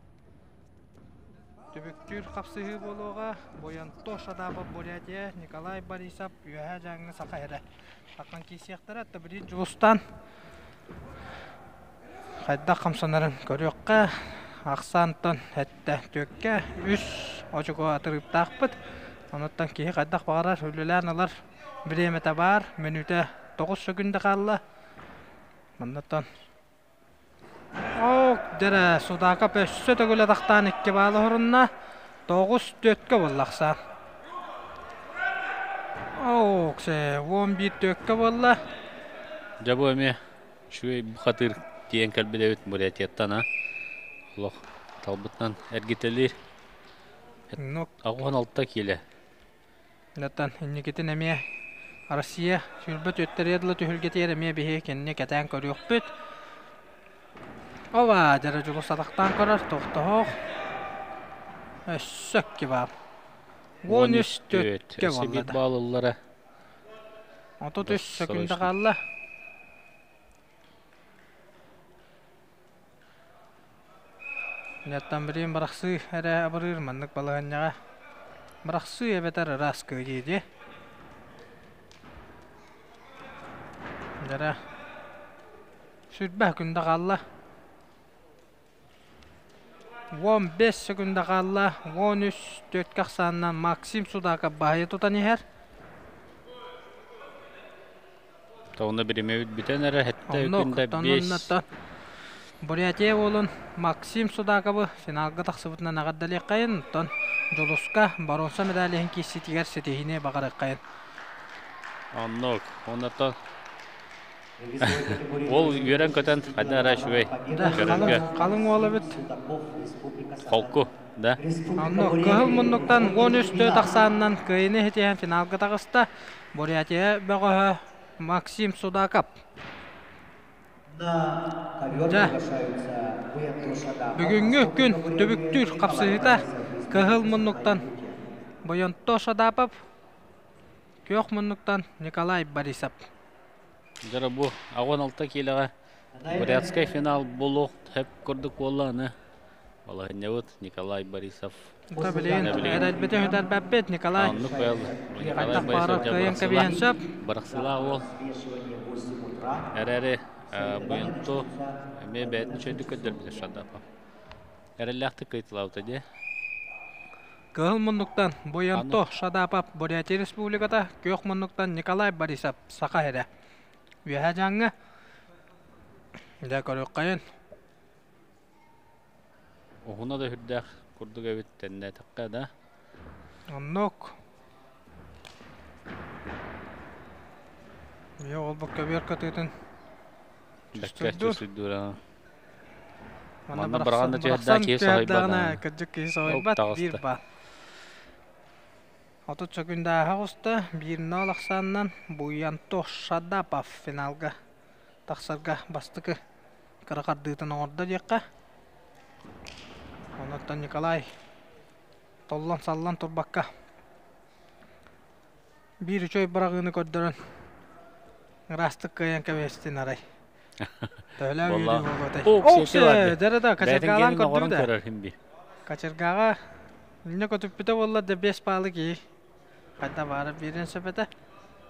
Tübüktür kapsığı boluğa, boyan toş adabı bolyade, Nikolay Borisov üyeğe canını sakayırı. Hakan kesiyektere tıbri Custan Kayda kamsanarın körüqe, Aksantın hette tökke, Üs ocuğu atırıp tağpıd. Onuttan keyi kaydaq bağırar, Ölülen alır, Biremete bar, Menüde dokuz sögünde kallı. Onuttan Oğuk dere Sudakov össü tögülü dağıtan iki bağlı hurunna Doğuz dötkü bollaqsa Oğuk se on bir dötkü bolla Jabu eme Şüey bu xatır Diyen kalbide öt muriyatiyattan ha Uluq talbıttan ergetelir Ağuhan altta kele Latan enneketin eme Arasiya Sülbüt ötter yadlı tühülgeter eme Behe kenne keten körüq büt Ova, jara julu sadaqtan korar, toqtoq. Össök kebab. on üç töt kebab balılara. otuz üç sekunda qalla. Nettan birin baraqsı ara abirir mandık balığanyağa. Baraqsı ebetar ras köydü. Jara sürbah kunda qalla. on beş sekunda kalla on üç dört kaksandan Maxim Sudakov bahaya tutan her Tağına birimevit bitenere hatta yükünde beş. Buriyatiye olun Maxim Sudakabı finalga taqsıbıtına nağaddalik qayın. Ton Joluska baronsa medaliyen ki sitiger sitihine baqarak qayın. Anlık. Ondan Ол үйрен көтен қайдан раш өй. Қалың олы біт. Қолқы, да? Күхіл мұндықтан он үш тақсанынан көйіне хетеген финалғы тағыста Бурятия бәғі Максим Судакап. Бүгінгі күн түбіктүр қапсығыта күхіл мұндықтан Бойонто Шадапап, көк мұндықтан Николай Борисап. Жарабу агон алта келеға бурятскай финал болу хеп көрдік оланы. Олағын еуд Николай Борисов. Құта білейін, әдәл бітен өтәр бәппет Николай. Анық бәл. Николай Борисов жарбарықсыла. Барықсыла ол. Әрәрі бұйынту әме бәйтін шөйді көттер бізі шадапа. Әрәлі ақты көйтіла өтәде. Кығыл мұндықтан бұйынту шадапа Бурятия Республиката, көк мұндықтан Николай Борисов сақа әрі. ويها جانغ ذاك الوقين وهنا ده هداخ كردو جابت تنات قادة النوك يا غلب كبير كتيتن تكتشف الدورة أنا برهان تهداك يسوي بنا كجك يسوي بات بيربا Отуча күнді ағысты бір нөл ақсаннан Буянто Шадапов финалға тақсырға бастықы қырықардығытын орды деққа. Оныттан Николай толлан-саллан тұрбаққа. Бір үшой бұрағыны көрдірін. Растық қайын көбестен арай. Төлі өйірі болғатай. Оқсы, дәреді қачырғалан көрдіңді. Қачырғаға не көтіп біті болады бес балы кей. Қайда барып берін сөпеті.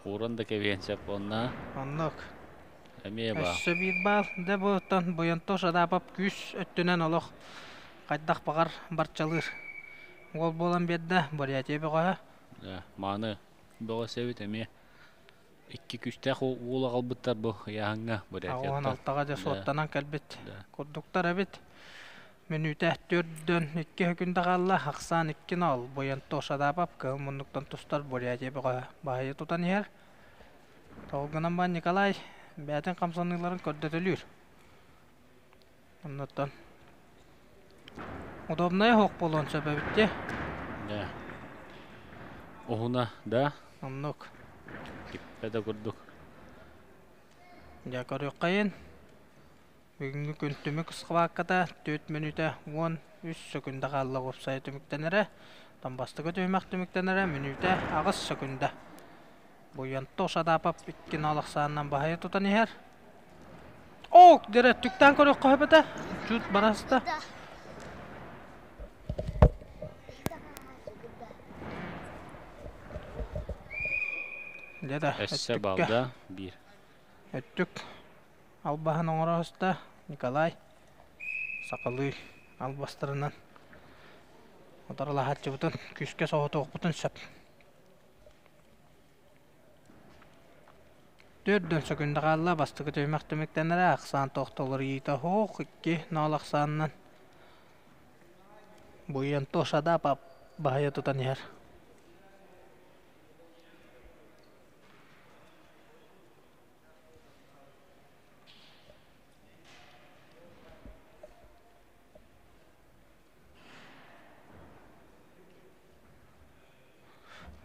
Орынды көвен сөп онна. Онлық. Әме ба. Өссі бір бал. Де бұлттан Бойонто Шадапап күз өттінен олық. Қайдақ бағар барчалыр. Ол болан бетті Бурятия бұға. Маны бұға сөйт әме. Екі күштәқ ол ағылбыттар бұл яңа Бурятия. Оған алтаға де соттанан кәлбет. Құрдықтар әбет. Минута төрдөн икки күндө калла ағсан икки ал Бойонто Шадапап кыл мундуктан тустар Бурятия бага баайы тутан ер. Тогынан ба Николай бәтин камсаныларын көрдөтөлүр. Мундуктан. Удобная хок болгон себепте. Да. Огуна, да? Амнок. Киппеде көрдүк. Я көрөк кайын. Бүгінгі күн түмік қысқы баққыда төрт минута он үш секунда қалылы қопсайы түміктенері. Тамбастығы түмік түміктенері минута ағыз секунда. Бойонто Шадапап иккен алық сағынан бағайы тұтан егер. Оқ, дәрі түктен көрі қойып әді. Жүт барасыда. Деді әттікке. Әттік. Албағын оңырағыста Николай сақылы албастырынан отырыла қатшы бұтын күшке соғыты оқ бұтын сөп. Төрден сөкінді қалла бастығы төймәк төмектенірі ақсан тоқтылыр ейті оқ үкі нал ақсанынан Бойонто Шадапап бағайы тұтан ер.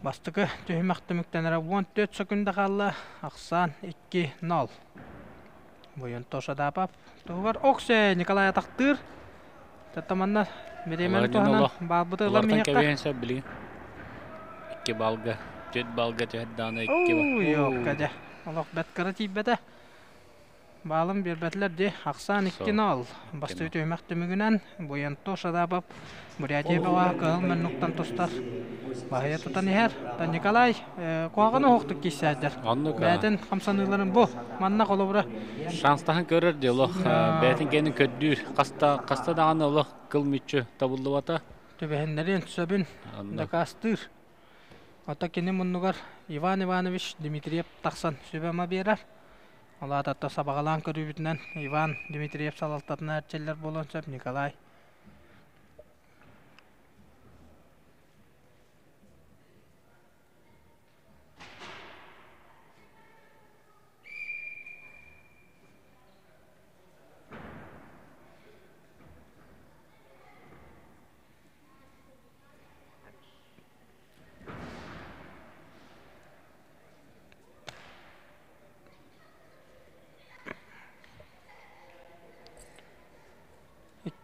Бастығы түйімақты мүктенірі он төрт секунда қалла, ақсан икки нөл. Бойонто Шадапап. Тұғығар Оқсы, Николай атақтыр. Тәттаманна меремені тұғынан балбытығыла мейіққа. Олардың кәбейінсі білі. икки балға, төрт балға түйедданы икки ба. Йоқ, кәді. Олық бәткірі тейіп бәді. Балым бербәтілер де ақсан икки нөл. Бастығы түйімақты мүгінен Бойонто Шадапап. Бурятия баға қығыл мен нұқтан тұстар. Бахая тутан ехер, та Николай қуағыны оқтық кейсі әддер. Бәтін қамсаныларын бұл, манна қолы бұра. Шанстағын көрір де олық, бәтін кені көддір, қаста дағаны олық қыл мүтші табылды бата. Төбәхіндерін сөбін, дақастыр. Ата кені мұндығар Иван Иванович Дмитриев тақсан сөбәма берер. Олады атта сабағалан көрібітінен Иван Дмитриев салалтатына әртшелер болуын сөп Николай.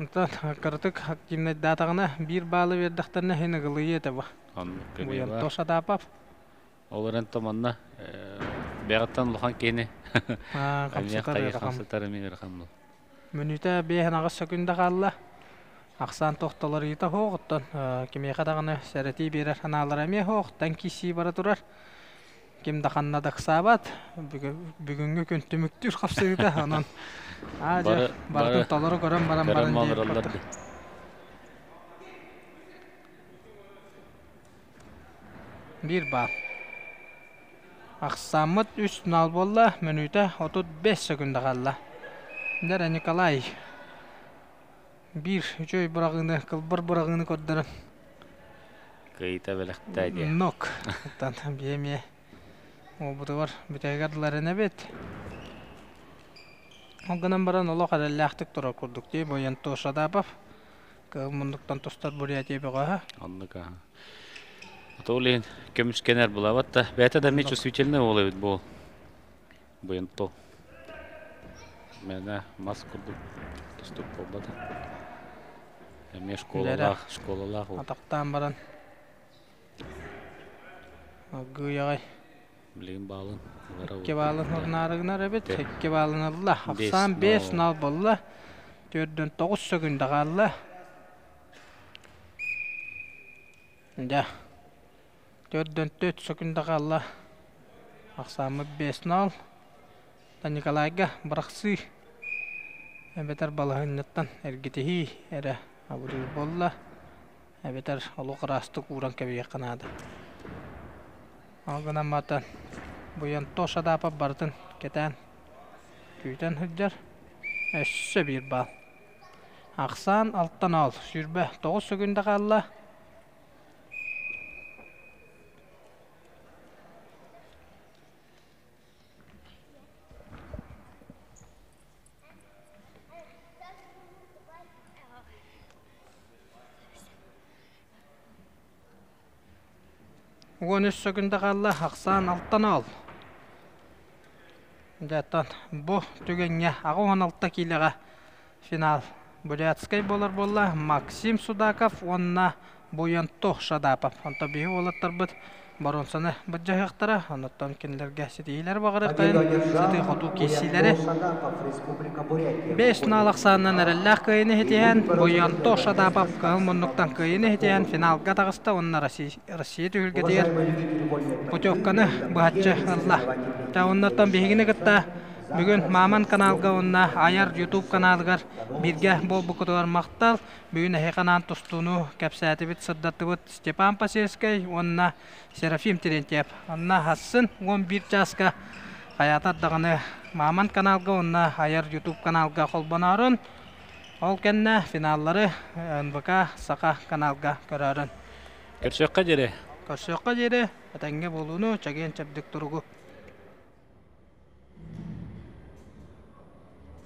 Антал картык хакимнет датагына бир балы бердиктен хени гылые таба. Буян тоса тапап. Олардан таманна бегаттан лухан кени. А, капсатары менер хамлы. Мүнүтө бехнага секунда калла. Аксан токтолор ите хогуттан кимге кадагына сарати берер ханалар эме хогуттан киси бара турар. Кимде ханна да кысабат. Бүгүнгү күн түмүктүр капсыгыда анан. Aa, barın taları görem barın barın diye. Bir bar. Aksamıt üst nalbolla menüte otuz beş sekunda kalla. Dere Nikolay. Bir üçüy bırakını kılbır bırakını koddarın. Kıyıta belakta diye. Nok. Tantan biyemiye. O budu var. Bütegardıları nebet. Ondan baran Allah kadar lahtık tora kurduk diye boyan toşa da baf, kavmunduktan tostar buraya diye baka. Anlık ha. Atolin kömüş kenar bulavat da, beyte de meçhul sütçelne oluyor bu boyan to. Mene mas kurduk tostuk olmadı. Meş şkolalar, şkolalar. Ataktan baran. Agüyay. Блин балын. Ке балын орнарыгына ребет, ке балын алла. Аксан бес нал болла. төрттөн тогуз секунда калла. Да. төрттөн төрт секунда калла. Аксамы бес нал. Та Николайга бираксы. Эбетер балыгыннан эргитеги эре абыр болла. Эбетер алуу карастык уран кебе канады. Ağına matan, buyan toşa da apap barıtın, keten, küyten hüccər, össü bir bal. Aksan alttan al, sürbe, dokuz sekunda kalla. on üç sekunda kalla, aksan alttan al. Jatan, bu tügenge, ağın altta kilaga final. Buryatskay bolar bolla, Maksim Sudakov, onna boyan toh şadapap. Anta bihi olatlar bit, baron sana bit jahıqtara, anıttan kendilerge setiyiler bağırır kayın, seti kutu kesilere. beş nal aksanından erellak kayını hetiyen, boyan toh şadapap, kılmınlıktan kayını hetiyen, final gatağısta onna Rusiya tühülge diyer. Putyovkanı bıhatçı Allah. Ta onlardan bihigini gıtta. Бүгін Маман каналға онна Аяр YouTube каналғар бірге бол бұқытығар мақтал. Бүгін әйқанан тұстуыну кәпсәті біт сұрдатты бұт Степан Пасельскай, онна Серафим Терентьев. Онна хасын он бир жасқа қаятардығыны Маман каналға онна Аяр YouTube каналға қолбанарын. Ол кәнне финаллары НВК Сақа каналға көрарын. Көршіққа дере. Көршіққа дере. Әтәнге болуыну чәген чәбдік тұрғы.